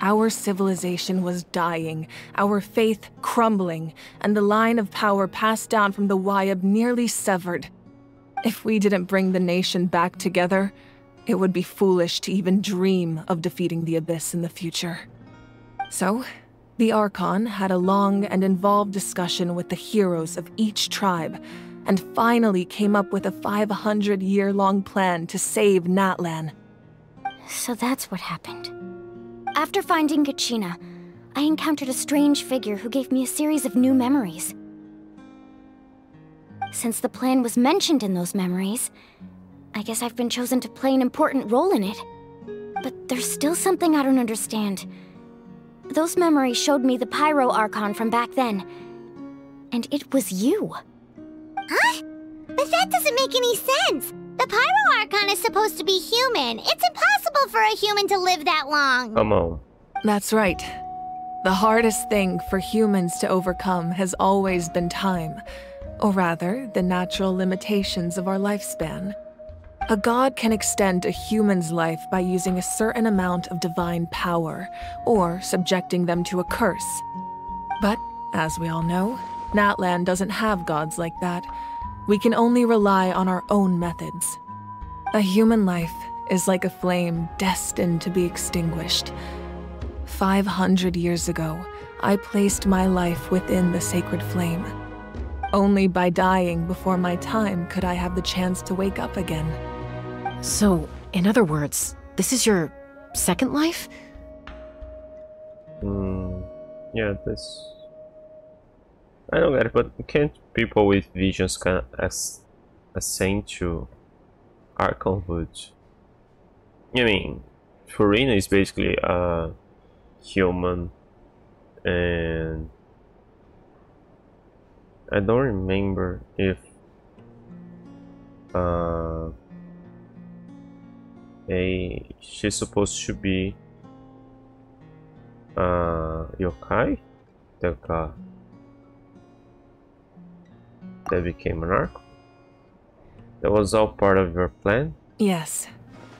Our civilization was dying, our faith crumbling, and the line of power passed down from the Wyab nearly severed. If we didn't bring the nation back together, it would be foolish to even dream of defeating the Abyss in the future. So, the Archon had a long and involved discussion with the heroes of each tribe, and finally came up with a 500-year-long plan to save Natlan. So that's what happened. After finding Kachina, I encountered a strange figure who gave me a series of new memories. Since the plan was mentioned in those memories, I guess I've been chosen to play an important role in it. But there's still something I don't understand. Those memories showed me the Pyro Archon from back then. And it was you. Huh? But that doesn't make any sense! The Pyro Archon is supposed to be human. It's impossible for a human to live that long. Come on. That's right. The hardest thing for humans to overcome has always been time. Or rather, the natural limitations of our lifespan. A god can extend a human's life by using a certain amount of divine power, or subjecting them to a curse. But, as we all know, Natlan doesn't have gods like that. We can only rely on our own methods. A human life is like a flame destined to be extinguished. 500 years ago, I placed my life within the Sacred Flame. Only by dying before my time could I have the chance to wake up again. So, in other words, this is your second life? Yeah, this... I don't get it, but can't people with visions kind of ascend to Archonhood? I mean, Furina is basically a human, and... I don't remember if she's supposed to be yokai, the god that became an arc. That was all part of your plan? Yes.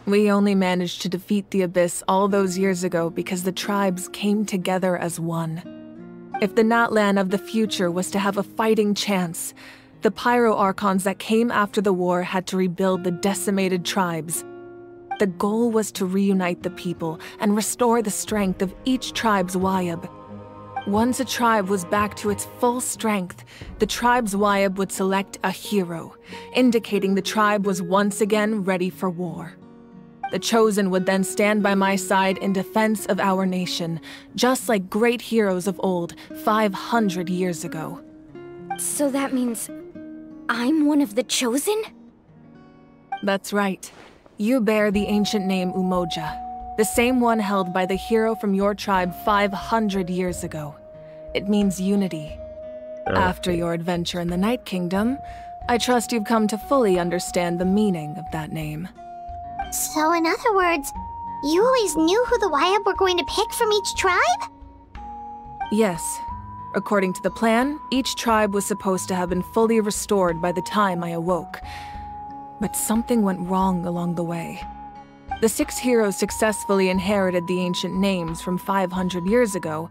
We only managed to defeat the Abyss all those years ago because the tribes came together as one. If the Natlan of the future was to have a fighting chance, the Pyro Archons that came after the war had to rebuild the decimated tribes. The goal was to reunite the people and restore the strength of each tribe's Wyab. Once a tribe was back to its full strength, the tribe's Wyab would select a hero, indicating the tribe was once again ready for war. The chosen would then stand by my side in defense of our nation, just like great heroes of old 500 years ago. So that means I'm one of the chosen? That's right. You bear the ancient name Umoja, the same one held by the hero from your tribe 500 years ago. It means unity. Oh. After your adventure in the Night Kingdom, I trust you've come to fully understand the meaning of that name. So in other words, you always knew who the Wyab were going to pick from each tribe? Yes. According to the plan, each tribe was supposed to have been fully restored by the time I awoke. But something went wrong along the way. The six heroes successfully inherited the ancient names from 500 years ago,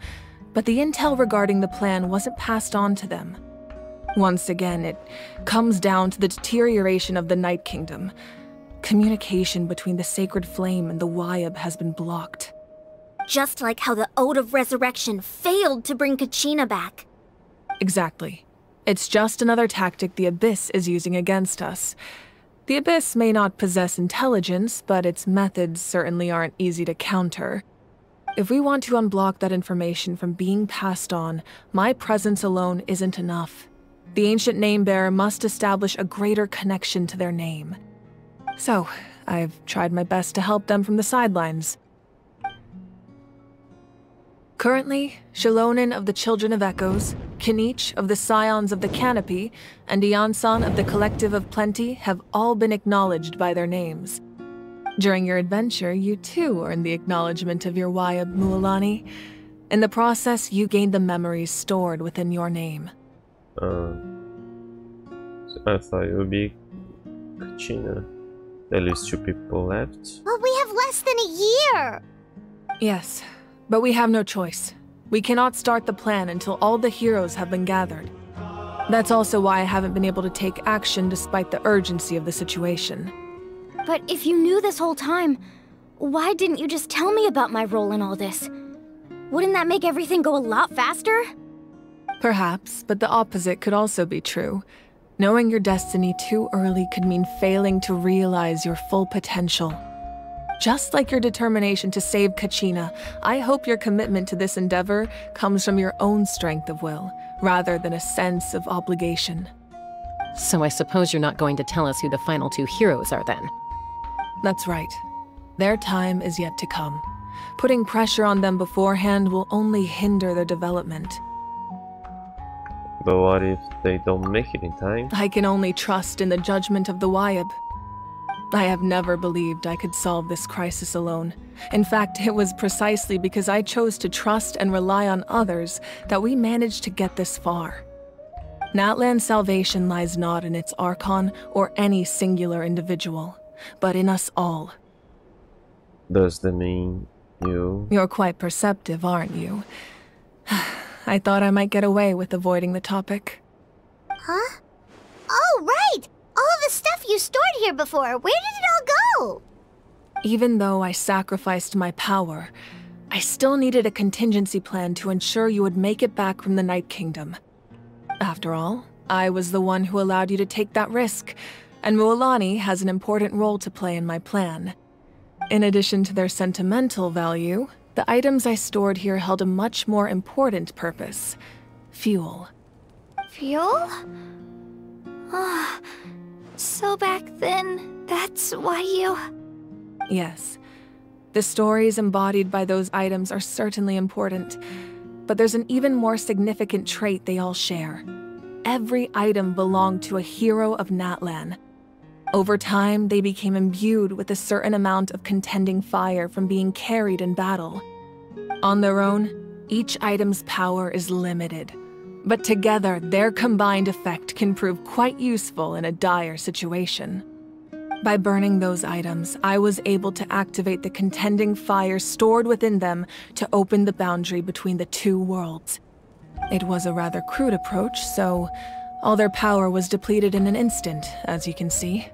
but the intel regarding the plan wasn't passed on to them. Once again, it comes down to the deterioration of the Night Kingdom. Communication between the Sacred Flame and the Wyab has been blocked. Just like how the Ode of Resurrection failed to bring Kachina back. Exactly. It's just another tactic the Abyss is using against us. The Abyss may not possess intelligence, but its methods certainly aren't easy to counter. If we want to unblock that information from being passed on, my presence alone isn't enough. The ancient name-bearer must establish a greater connection to their name. So, I've tried my best to help them from the sidelines. Currently, Shalonin of the Children of Echoes, Kinich of the Scions of the Canopy, and Iansan of the Collective of Plenty have all been acknowledged by their names. During your adventure, you too earned the acknowledgement of your Wyab Mualani. In the process, you gained the memories stored within your name. I thought it would be Kachina. At least two people left. Well, we have less than a year! Yes, but we have no choice. We cannot start the plan until all the heroes have been gathered. That's also why I haven't been able to take action despite the urgency of the situation. But if you knew this whole time, why didn't you just tell me about my role in all this? Wouldn't that make everything go a lot faster? Perhaps, but the opposite could also be true. Knowing your destiny too early could mean failing to realize your full potential. Just like your determination to save Kachina, I hope your commitment to this endeavor comes from your own strength of will, rather than a sense of obligation. So I suppose you're not going to tell us who the final two heroes are then? That's right. Their time is yet to come. Putting pressure on them beforehand will only hinder their development. But what if they don't make it in time? I can only trust in the judgment of the Wyab. I have never believed I could solve this crisis alone. In fact, it was precisely because I chose to trust and rely on others that we managed to get this far. Natlan's salvation lies not in its Archon or any singular individual, but in us all. Does that mean you? You're quite perceptive, aren't you? I thought I might get away with avoiding the topic. Huh? Oh, right! All the stuff you stored here before, where did it all go? Even though I sacrificed my power, I still needed a contingency plan to ensure you would make it back from the Night Kingdom. After all, I was the one who allowed you to take that risk, and Mualani has an important role to play in my plan. In addition to their sentimental value, the items I stored here held a much more important purpose. Fuel. Fuel? Ah, so back then, that's why you... Yes. The stories embodied by those items are certainly important, but there's an even more significant trait they all share. Every item belonged to a hero of Natlan. Over time, they became imbued with a certain amount of contending fire from being carried in battle. On their own, each item's power is limited, but together their combined effect can prove quite useful in a dire situation. By burning those items, I was able to activate the contending fire stored within them to open the boundary between the two worlds. It was a rather crude approach, so all their power was depleted in an instant, as you can see.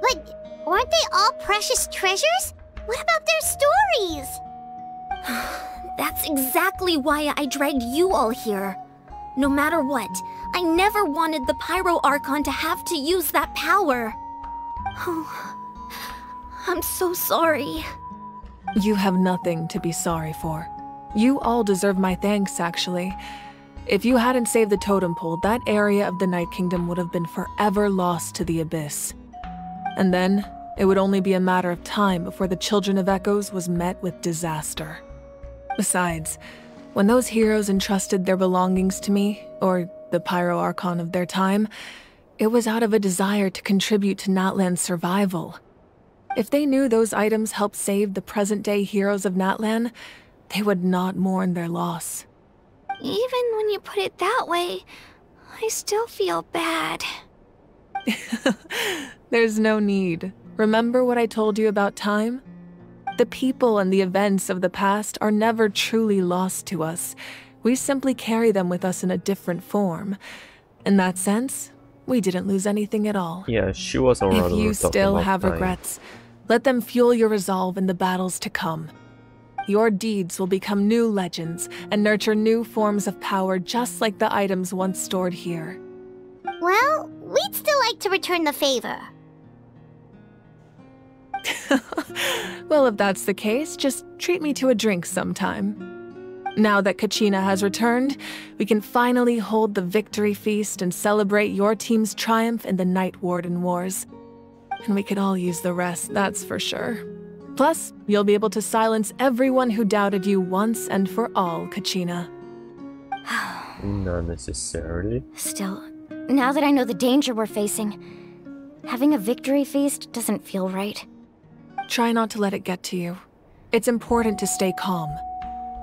But weren't they all precious treasures? What about their stories? That That's exactly why I dragged you all here. No matter what, I never wanted the Pyro Archon to have to use that power. Oh, I'm so sorry. You have nothing to be sorry for. You all deserve my thanks, actually. If you hadn't saved the totem pole, that area of the Night Kingdom would have been forever lost to the Abyss. And then, it would only be a matter of time before the Children of Echoes was met with disaster. Besides, when those heroes entrusted their belongings to me, or the Pyro Archon of their time, it was out of a desire to contribute to Natlan's survival. If they knew those items helped save the present-day heroes of Natlan, they would not mourn their loss. Even when you put it that way, I still feel bad. There's no need. Remember what I told you about time? The people and the events of the past are never truly lost to us. We simply carry them with us in a different form. In that sense, we didn't lose anything at all. Yeah, she was around. If you still have regrets, let them fuel your resolve in the battles to come. Your deeds will become new legends and nurture new forms of power, just like the items once stored here. Well, we'd still like to return the favor. Well, if that's the case, just treat me to a drink sometime. Now that Kachina has returned, we can finally hold the victory feast and celebrate your team's triumph in the Night Warden Wars. And we could all use the rest, that's for sure. Plus, you'll be able to silence everyone who doubted you once and for all, Kachina. Not necessarily. Still, now that I know the danger we're facing, having a victory feast doesn't feel right. Try not to let it get to you. It's important to stay calm.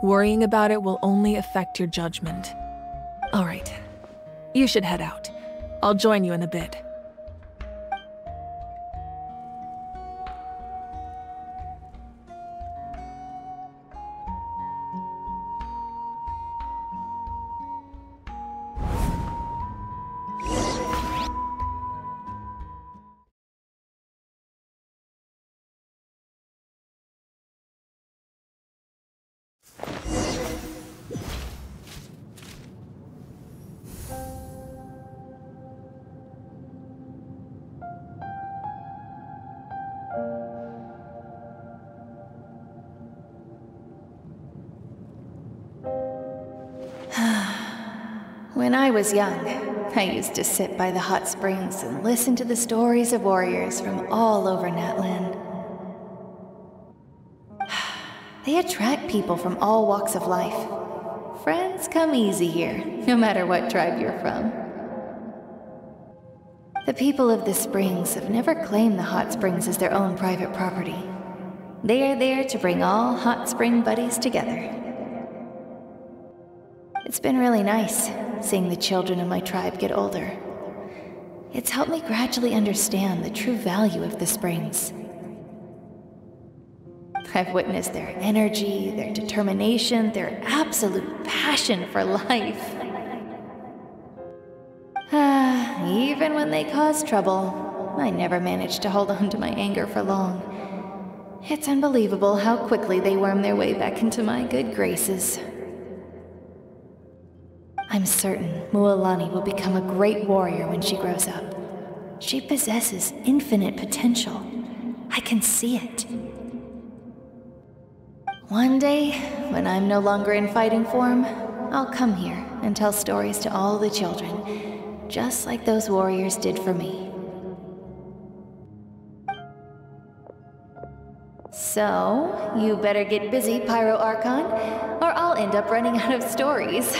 Worrying about it will only affect your judgment. All right. You should head out. I'll join you in a bit. When I was young, I used to sit by the hot springs and listen to the stories of warriors from all over Natlan. They attract people from all walks of life. Friends come easy here, no matter what tribe you're from. The people of the Springs have never claimed the hot springs as their own private property. They are there to bring all hot spring buddies together. It's been really nice, seeing the children of my tribe get older. It's helped me gradually understand the true value of the springs. I've witnessed their energy, their determination, their absolute passion for life. Even when they cause trouble, I never managed to hold on to my anger for long. It's unbelievable how quickly they worm their way back into my good graces. I'm certain Mualani will become a great warrior when she grows up. She possesses infinite potential. I can see it. One day, when I'm no longer in fighting form, I'll come here and tell stories to all the children, just like those warriors did for me. So, you better get busy, Pyro Archon, or I'll end up running out of stories.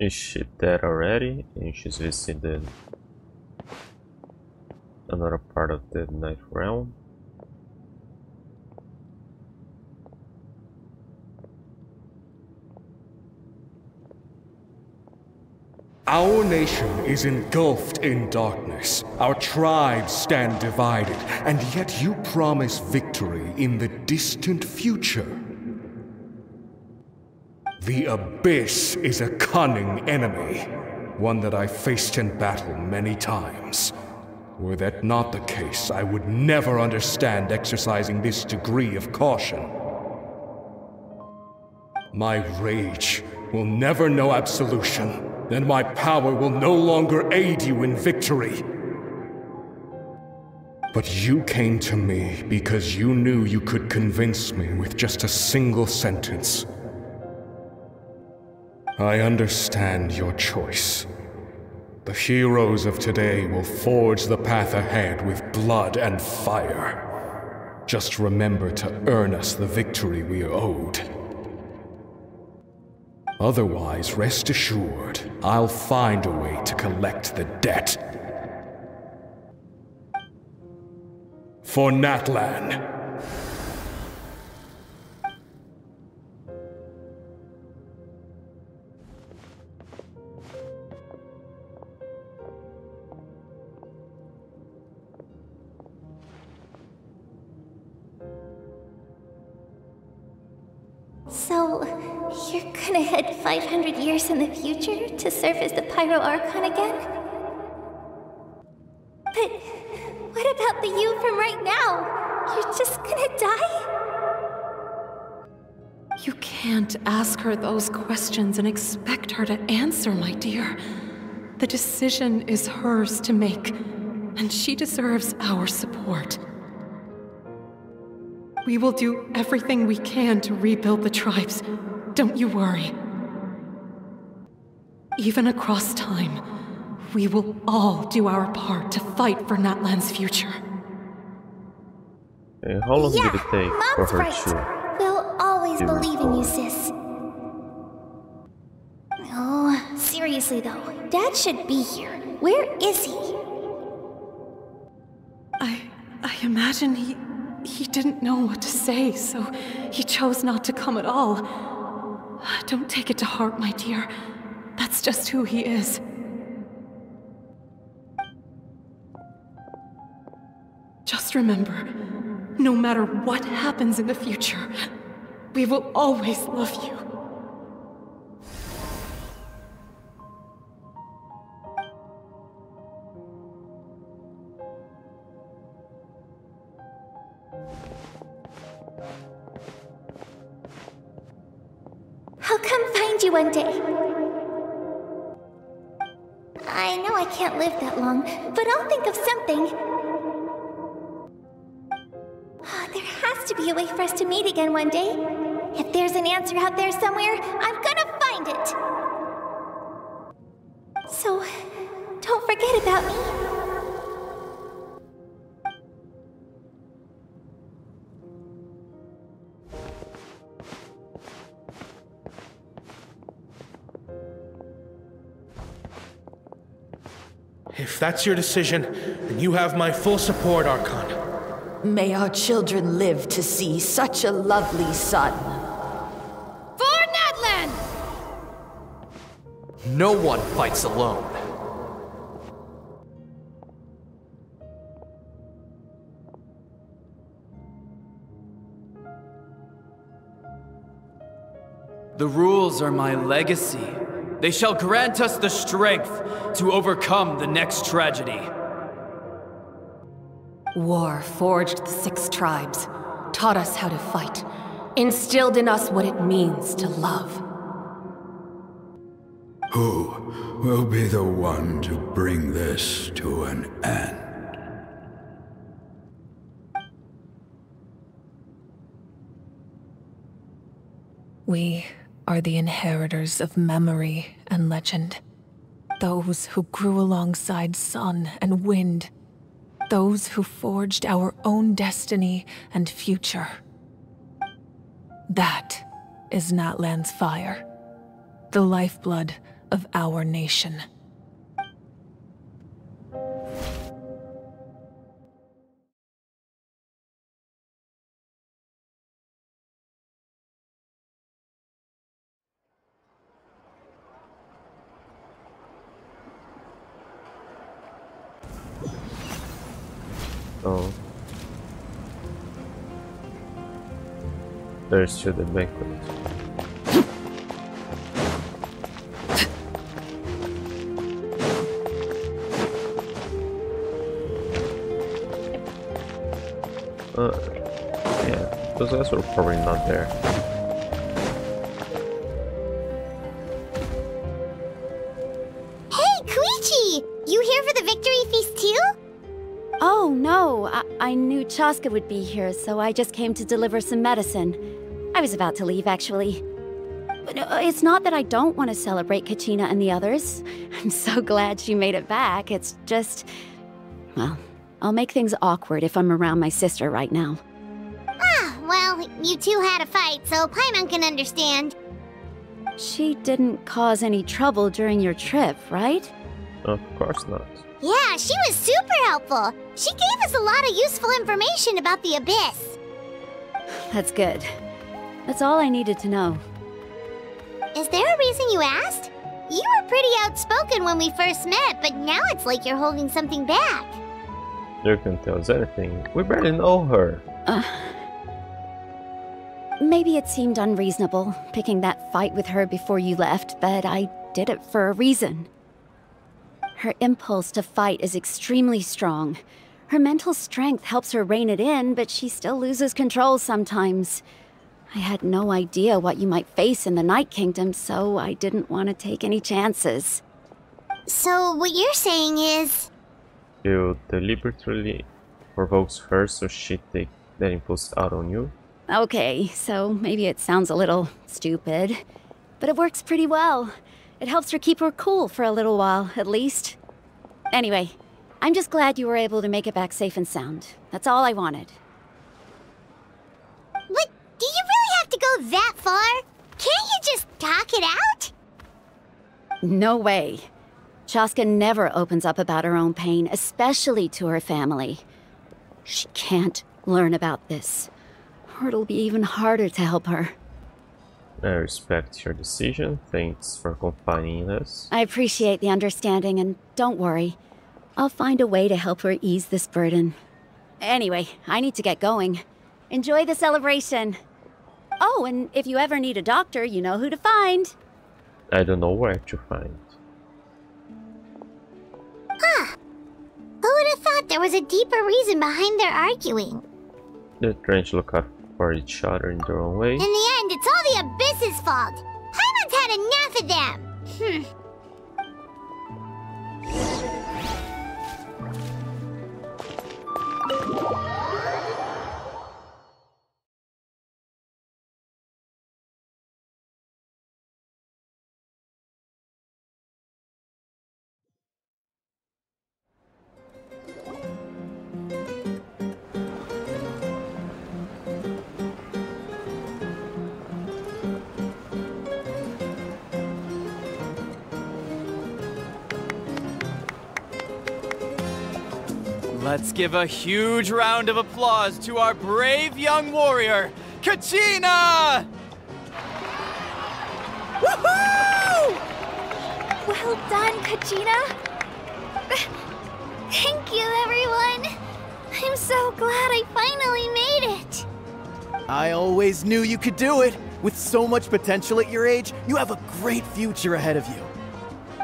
Is she dead already? And she's visited another part of the Night Realm. Our nation is engulfed in darkness. Our tribes stand divided, and yet you promise victory in the distant future. The Abyss is a cunning enemy, one that I faced in battle many times. Were that not the case, I would never understand exercising this degree of caution. My rage will never know absolution, and my power will no longer aid you in victory. But you came to me because you knew you could convince me with just a single sentence. I understand your choice. The heroes of today will forge the path ahead with blood and fire. Just remember to earn us the victory we are owed. Otherwise, rest assured, I'll find a way to collect the debt. For Natlan. So, you're gonna head 500 years in the future to serve as the Pyro Archon again? But what about the you from right now? You're just gonna die? You can't ask her those questions and expect her to answer, my dear. The decision is hers to make, and she deserves our support. We will do everything we can to rebuild the tribes. Don't you worry. Even across time, we will all do our part to fight for Natlan's future. How long did it take for her to... We'll always believe in you, sis. Oh, seriously though, Dad should be here. Where is he? I imagine he didn't know what to say, so he chose not to come at all. Don't take it to heart, my dear. That's just who he is. Just remember, no matter what happens in the future, we will always love you. I'll come find you one day. I know I can't live that long, but I'll think of something. Oh, there has to be a way for us to meet again one day. If there's an answer out there somewhere, I'm gonna find it. So, don't forget about me. If that's your decision, then you have my full support, Archon. May our children live to see such a lovely son. For Natlan! No one fights alone. The rules are my legacy. They shall grant us the strength to overcome the next tragedy. War forged the six tribes, taught us how to fight, instilled in us what it means to love. Who will be the one to bring this to an end? We are the inheritors of memory and legend. Those who grew alongside sun and wind. Those who forged our own destiny and future. That is Natlan's fire. The lifeblood of our nation. No. There's should the backwards. Yeah, those guys were probably not there. Hey, Kuichi! You here for the victory feast too? Oh no, I knew Chaska would be here, so I just came to deliver some medicine. I was about to leave, actually. But it's not that I don't want to celebrate Kachina and the others. I'm so glad she made it back, it's just... well... I'll make things awkward if I'm around my sister right now. Ah, well, you two had a fight, so Paimon can understand. She didn't cause any trouble during your trip, right? Of course not. Yeah, she was super helpful. She gave us a lot of useful information about the Abyss. That's good. That's all I needed to know. Is there a reason you asked? You were pretty outspoken when we first met, but now it's like you're holding something back. You can tell us anything. We barely know her. Maybe it seemed unreasonable, picking that fight with her before you left, but I did it for a reason. Her impulse to fight is extremely strong. Her mental strength helps her rein it in, but she still loses control sometimes. I had no idea what you might face in the Night Kingdom, so I didn't want to take any chances. So what you're saying is... you deliberately provoked her so she take that impulse out on you? Okay, so maybe it sounds a little stupid, but it works pretty well. It helps her keep her cool for a little while, at least. Anyway, I'm just glad you were able to make it back safe and sound. That's all I wanted. What? Do you really have to go that far? Can't you just talk it out? No way. Chaska never opens up about her own pain, especially to her family. She can't learn about this, or it'll be even harder to help her. I respect your decision. Thanks for confining us. I appreciate the understanding, and don't worry. I'll find a way to help her ease this burden. Anyway, I need to get going. Enjoy the celebration. Oh, and if you ever need a doctor, you know who to find. I don't know where to find. Huh. Who would have thought there was a deeper reason behind their arguing? The Trench look up for each other in their own way. In the end, it's all the Abyss's fault! Paimon's had enough of them! Let's give a huge round of applause to our brave young warrior, Kachina! Woohoo! Well done, Kachina! Thank you, everyone! I'm so glad I finally made it! I always knew you could do it! With so much potential at your age, you have a great future ahead of you.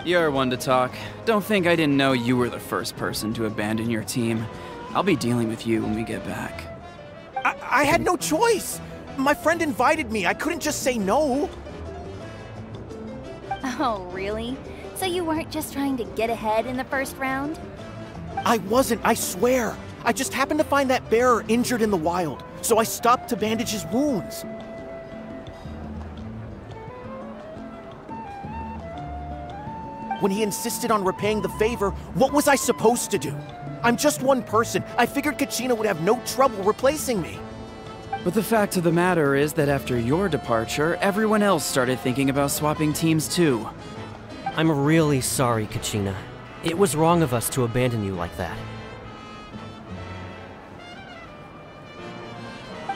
You're one to talk. Don't think I didn't know you were the first person to abandon your team. I'll be dealing with you when we get back. I had no choice! My friend invited me. I couldn't just say no. Oh, really? So you weren't just trying to get ahead in the first round? I wasn't, I swear. I just happened to find that bearer injured in the wild, so I stopped to bandage his wounds. When he insisted on repaying the favor, what was I supposed to do? I'm just one person. I figured Kachina would have no trouble replacing me. But the fact of the matter is that after your departure, everyone else started thinking about swapping teams too. I'm really sorry, Kachina. It was wrong of us to abandon you like that.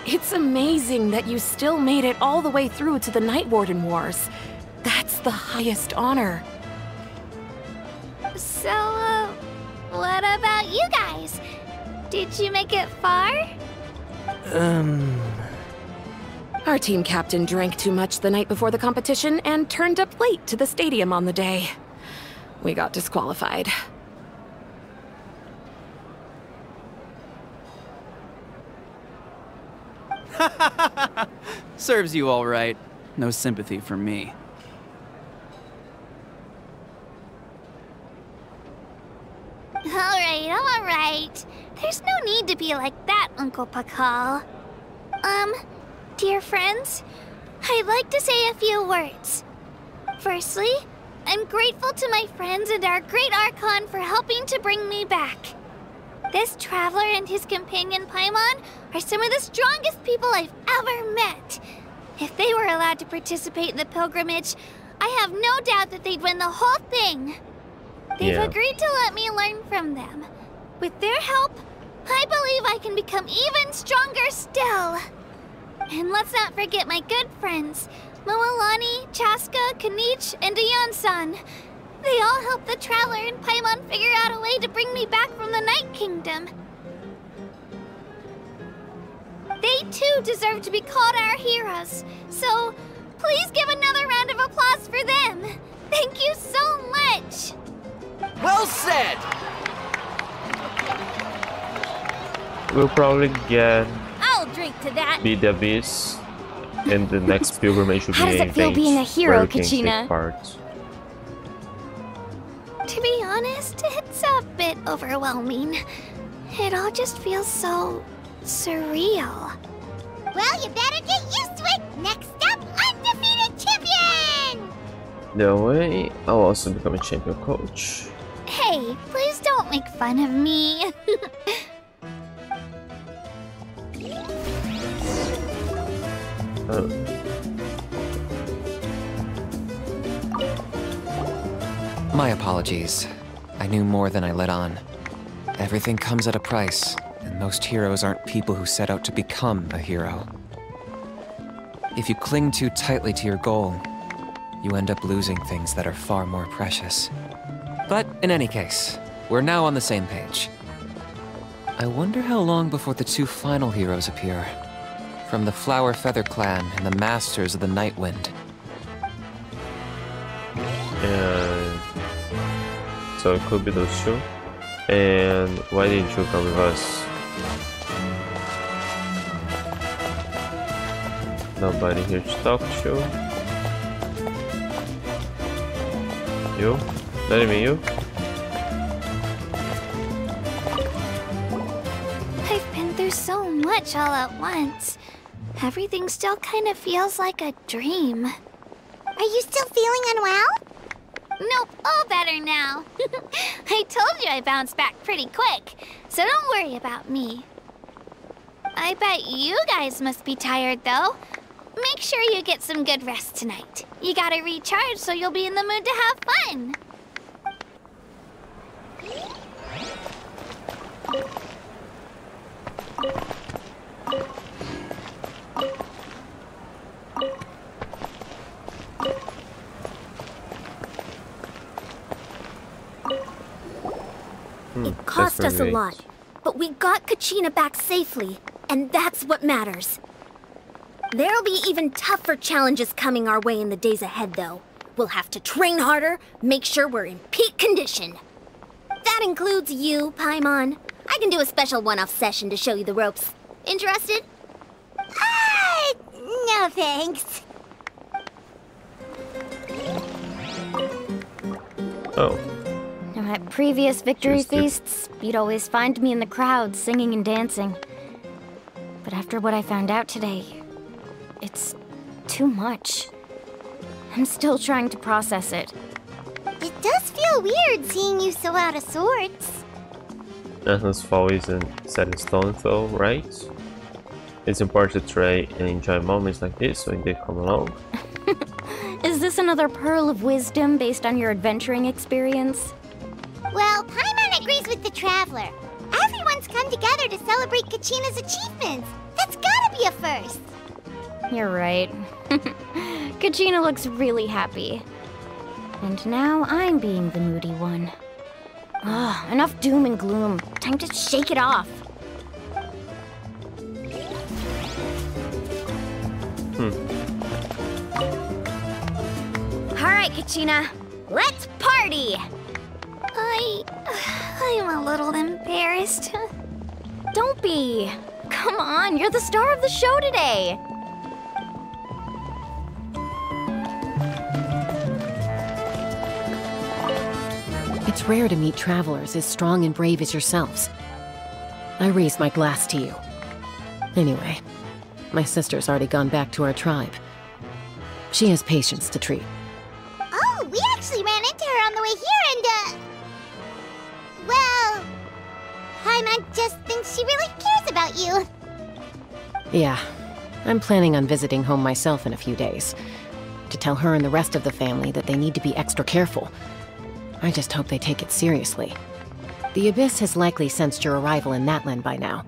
It's amazing that you still made it all the way through to the Night Warden Wars. That's the highest honor. So, what about you guys? Did you make it far? Our team captain drank too much the night before the competition and turned up late to the stadium on the day. We got disqualified. Serves you all right. No sympathy for me. All right. There's no need to be like that, Uncle Pakal. Dear friends, I'd like to say a few words. Firstly, I'm grateful to my friends and our great Archon for helping to bring me back. This traveler and his companion Paimon are some of the strongest people I've ever met. If they were allowed to participate in the pilgrimage, I have no doubt that they'd win the whole thing. They've agreed to let me learn from them. With their help, I believe I can become even stronger still. And let's not forget my good friends, Mualani, Chaska, Kinich, and Iansan. They all helped the Traveler and Paimon figure out a way to bring me back from the Night Kingdom. They too deserve to be called our heroes, so please give another round of applause for them. Thank you so much! Well said! We'll probably get... I'll drink to that! Be the Abyss, and the next pilgrimage should be... How does it feel being a hero, Kachina? To be honest, it's a bit overwhelming. It all just feels so... surreal. Well, you better get used to it! Next up, undefeated champion! No way, I'll also become a champion coach. Hey, please don't make fun of me. My apologies. I knew more than I let on. Everything comes at a price, and most heroes aren't people who set out to become a hero. If you cling too tightly to your goal, you end up losing things that are far more precious. But in any case, we're now on the same page. I wonder how long before the two final heroes appear. From the Flower Feather Clan and the Masters of the Nightwind. So it could be those two. And why didn't you come with us? Nobody here to talk to. You? Not even you? I've been through so much all at once. Everything still kind of feels like a dream. Are you still feeling unwell? Nope, all better now. I told you I bounced back pretty quick, so don't worry about me. I bet you guys must be tired, though. Make sure you get some good rest tonight. You gotta recharge so you'll be in the mood to have fun. It cost us a lot, but we got Kachina back safely, and that's what matters. There'll be even tougher challenges coming our way in the days ahead, though. We'll have to train harder, make sure we're in peak condition. That includes you, Paimon. I can do a special one-off session to show you the ropes. Interested? No thanks. Oh. At previous victory feasts, you'd always find me in the crowd singing and dancing. But after what I found out today, it's too much. I'm still trying to process it. It does feel weird seeing you so out of sorts. Natlan's fall isn't set in stone though, right? It's important to try and enjoy moments like this when they come along. Is this another pearl of wisdom based on your adventuring experience? Well, Paimon agrees with the Traveler. Everyone's come together to celebrate Kachina's achievements. That's gotta be a first. You're right. Kachina looks really happy. And now I'm being the moody one. Ugh, enough doom and gloom. Time to shake it off. All right, Kachina, let's party! I'm a little embarrassed. Don't be. Come on, you're the star of the show today. It's rare to meet travelers as strong and brave as yourselves. I raise my glass to you. Anyway, my sister's already gone back to our tribe. She has patience to treat. Oh, we actually ran into her on the way here and, well, Haima just thinks she really cares about you. Yeah, I'm planning on visiting home myself in a few days. To tell her and the rest of the family that they need to be extra careful. I just hope they take it seriously. The Abyss has likely sensed your arrival in Natlan by now.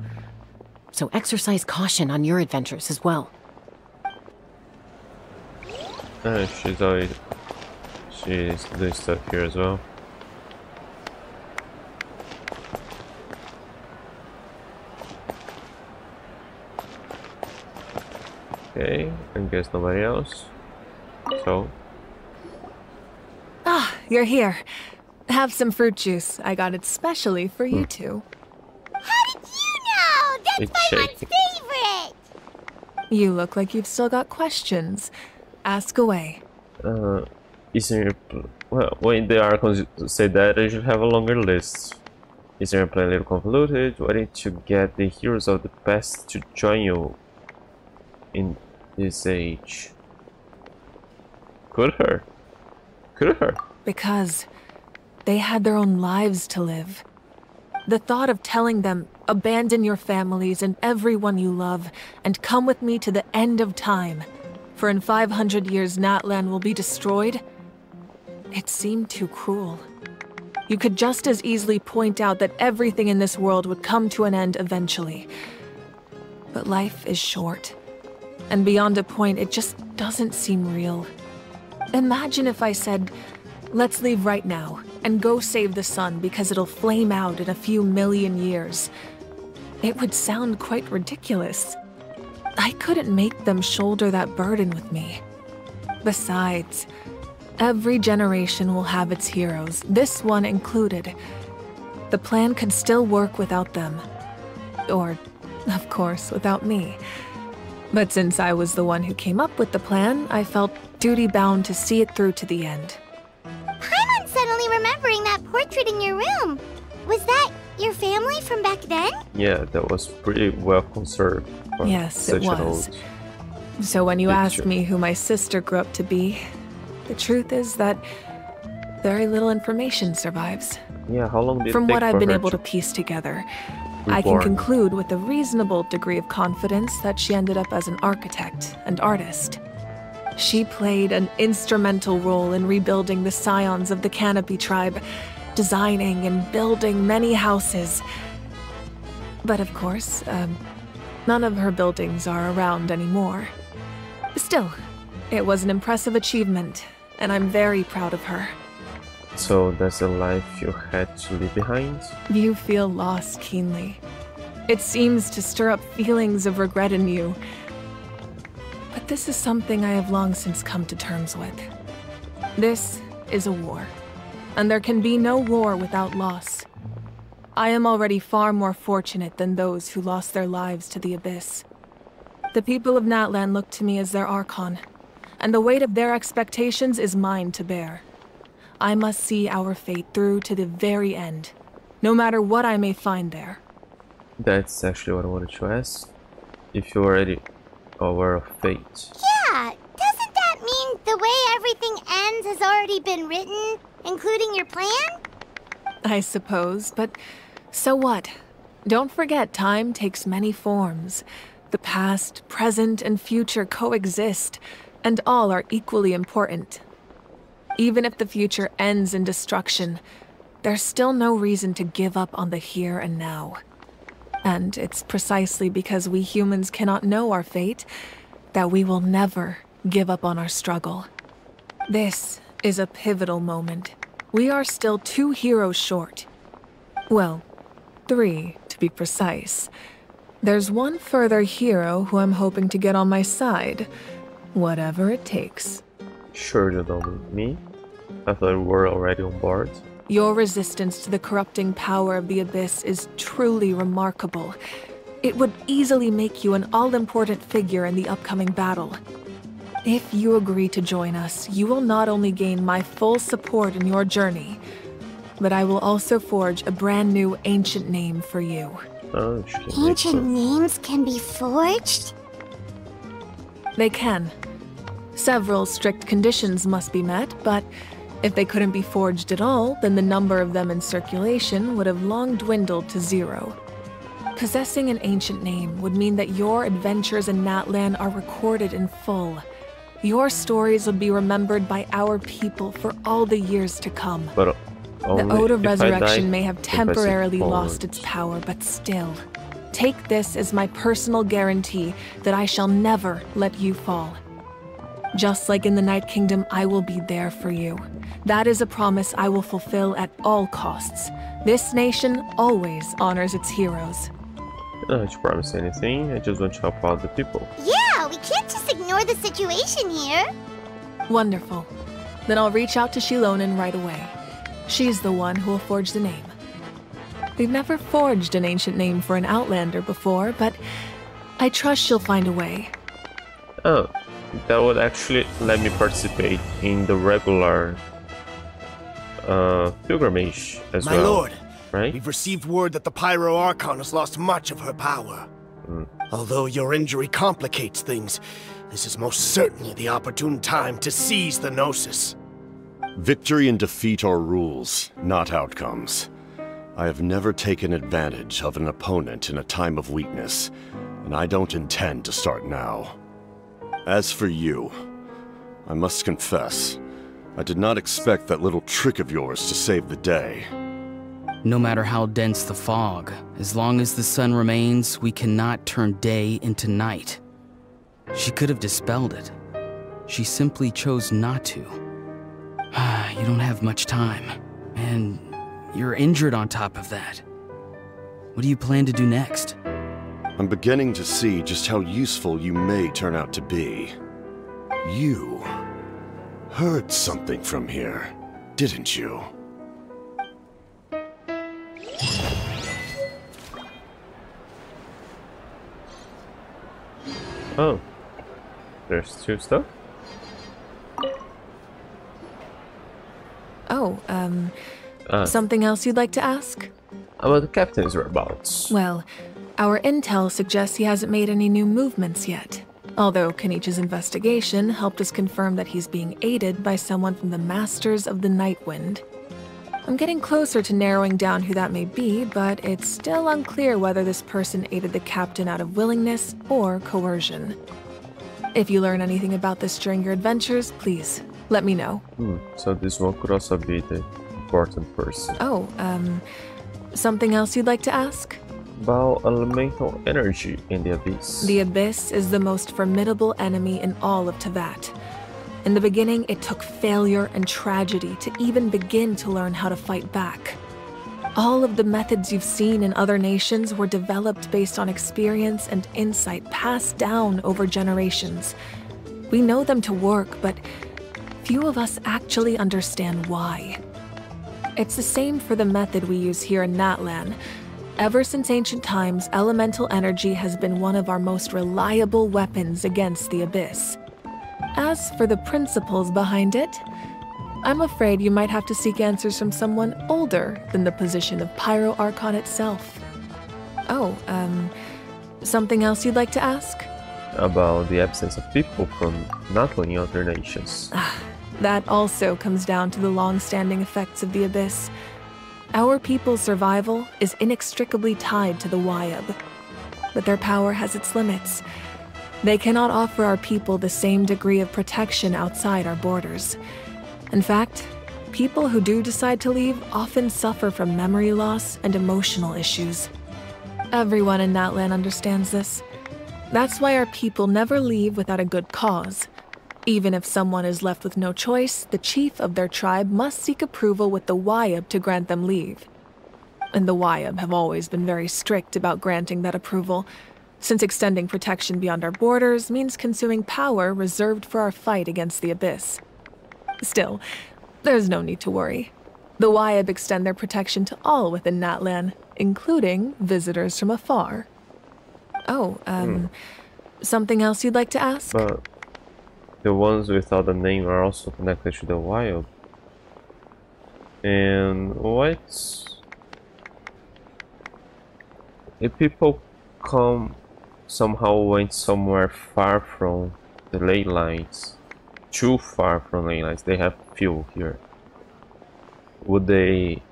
So exercise caution on your adventures as well. Oh, she's loose up here as well. Okay, and guess nobody else. So. Ah, you're here. Have some fruit juice. I got it specially for you two. How did you know? That's my mom's favorite! You look like you've still got questions. Ask away. Well, when the Archons said that, I should have a longer list. Is your plan a little convoluted? Why didn't you get the heroes of the past to join you in this age? Could her. Because they had their own lives to live. The thought of telling them, abandon your families and everyone you love, and come with me to the end of time, for in 500 years Natlan will be destroyed, it seemed too cruel. You could just as easily point out that everything in this world would come to an end eventually. But life is short, and beyond a point it just doesn't seem real. Imagine if I said, let's leave right now and go save the sun because it'll flame out in a few million years. It would sound quite ridiculous. I couldn't make them shoulder that burden with me. Besides, every generation will have its heroes, this one included. The plan could still work without them. Or, of course, without me. But since I was the one who came up with the plan, I felt duty-bound to see it through to the end. I'm suddenly remembering that portrait in your room. Was that your family from back then? Yeah, that was pretty well conserved. Yes, it was. So when you asked me who my sister grew up to be, the truth is that very little information survives. Yeah, how long did it take for her? From what I've been able to piece together, I can conclude with a reasonable degree of confidence that she ended up as an architect and artist. She played an instrumental role in rebuilding the Scions of the Canopy tribe, designing and building many houses. But of course, none of her buildings are around anymore. Still, it was an impressive achievement, and I'm very proud of her. So that's a life you had to leave behind? You feel lost keenly. It seems to stir up feelings of regret in you. But this is something I have long since come to terms with. This is a war, and there can be no war without loss. I am already far more fortunate than those who lost their lives to the Abyss. The people of Natlan look to me as their Archon, and the weight of their expectations is mine to bear. I must see our fate through to the very end, no matter what I may find there. That's actually what I wanted to ask. If you already... our fate. Yeah, doesn't that mean the way everything ends has already been written, including your plan? I suppose, but so what? Don't forget, time takes many forms. The past, present, and future coexist, and all are equally important. Even if the future ends in destruction, there's still no reason to give up on the here and now. And it's precisely because we humans cannot know our fate that we will never give up on our struggle. This is a pivotal moment. We are still 2 heroes short. Well, 3 to be precise. There's one further hero who I'm hoping to get on my side, Whatever it takes. Sure, you don't need me. I thought we were already on board. Your resistance to the corrupting power of the Abyss is truly remarkable. It would easily make you an all-important figure in the upcoming battle. If you agree to join us, you will not only gain my full support in your journey, but I will also forge a brand new ancient name for you. Oh, ancient names can be forged? They can. Several strict conditions must be met, but if they couldn't be forged at all, then the number of them in circulation would have long dwindled to zero. Possessing an ancient name would mean that your adventures in Natlan are recorded in full. Your stories would be remembered by our people for all the years to come. But the Ode of Resurrection may have temporarily lost its power, but still, take this as my personal guarantee that I shall never let you fall. Just like in the Night Kingdom, I will be there for you. That is a promise I will fulfill at all costs. This nation always honors its heroes. I don't have to promise anything, I just want to help out the people. Yeah, we can't just ignore the situation here. Wonderful. Then I'll reach out to Shilonen right away. She's the one who will forge the name. We've never forged an ancient name for an Outlander before, but I trust she'll find a way. Oh, that would actually let me participate in the regular pilgrimage as well. My lord, right? We've received word that the Pyro Archon has lost much of her power. Although your injury complicates things, this is most certainly the opportune time to seize the Gnosis. Victory and defeat are rules, not outcomes. I have never taken advantage of an opponent in a time of weakness, and I don't intend to start now. As for you, I must confess, I did not expect that little trick of yours to save the day. No matter how dense the fog, as long as the sun remains, we cannot turn day into night. She could have dispelled it. She simply chose not to. You don't have much time, and you're injured on top of that. What do you plan to do next? I'm beginning to see just how useful you may turn out to be. You heard something from here, didn't you? Oh, there's two stuff? Oh, something else you'd like to ask? About the captain's whereabouts. Well, our intel suggests he hasn't made any new movements yet. Although Kenichi's investigation helped us confirm that he's being aided by someone from the Masters of the Nightwind. I'm getting closer to narrowing down who that may be, but it's still unclear whether this person aided the captain out of willingness or coercion. If you learn anything about this during your adventures, please let me know. So this one could also be the important person. Oh, something else you'd like to ask? About elemental energy in the Abyss. The Abyss is the most formidable enemy in all of Teyvat. In the beginning, it took failure and tragedy to even begin to learn how to fight back. All of the methods you've seen in other nations were developed based on experience and insight passed down over generations. We know them to work, but few of us actually understand why. It's the same for the method we use here in Natlan. Ever since ancient times, elemental energy has been one of our most reliable weapons against the Abyss. As for the principles behind it, I'm afraid you might have to seek answers from someone older than the position of Pyro Archon itself. Oh, something else you'd like to ask? About the absence of people from Natlan in other nations. That also comes down to the long-standing effects of the Abyss. Our people's survival is inextricably tied to the Wyab, but their power has its limits. They cannot offer our people the same degree of protection outside our borders. In fact, people who do decide to leave often suffer from memory loss and emotional issues. Everyone in Natlan understands this. That's why our people never leave without a good cause. Even if someone is left with no choice, the chief of their tribe must seek approval with the Wyab to grant them leave. And the Wyab have always been very strict about granting that approval, since extending protection beyond our borders means consuming power reserved for our fight against the Abyss. Still, there's no need to worry. The Wyab extend their protection to all within Natlan, including visitors from afar. Oh, something else you'd like to ask? But the ones without a name are also connected to the Wyab. And what? If people come somehow went somewhere far from the ley lines, too far from ley lines, they have few here. Would they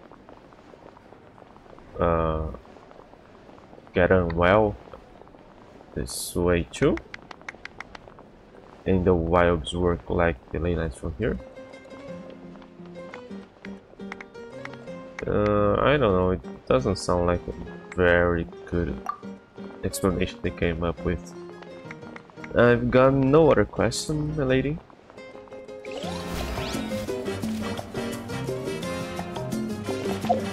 get unwell this way too? And the Wyabs work like the ley lines from here? I don't know, it doesn't sound like a very good explanation they came up with. I've got no other question, my lady.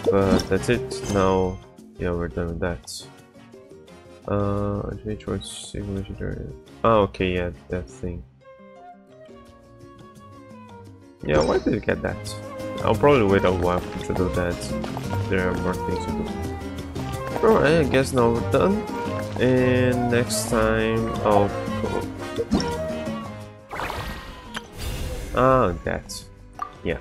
But that's it. Now, yeah, we're done with that. Oh, okay, yeah, that thing. Yeah, why did you get that? I'll probably wait a while to do that. There are more things to do. Alright, I guess now we're done. And next time I'll go. Ah, that. Yeah.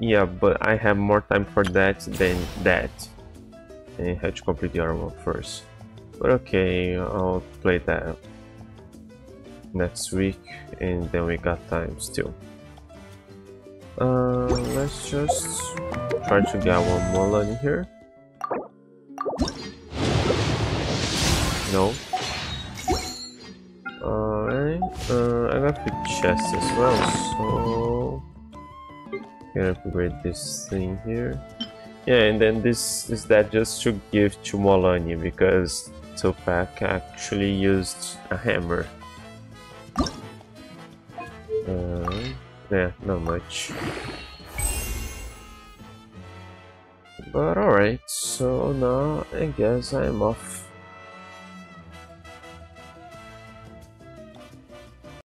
Yeah, but I have more time for that than that. And I had to complete the other one first. But okay, I'll play that next week and then we got time still. Let's just try to get one Mualani here. No. Alright. I got the chest as well, so gonna upgrade this thing here. Yeah, and then this is that just to give to Mualani because Topak actually used a hammer. Yeah, not much. But alright, so now I guess I'm off.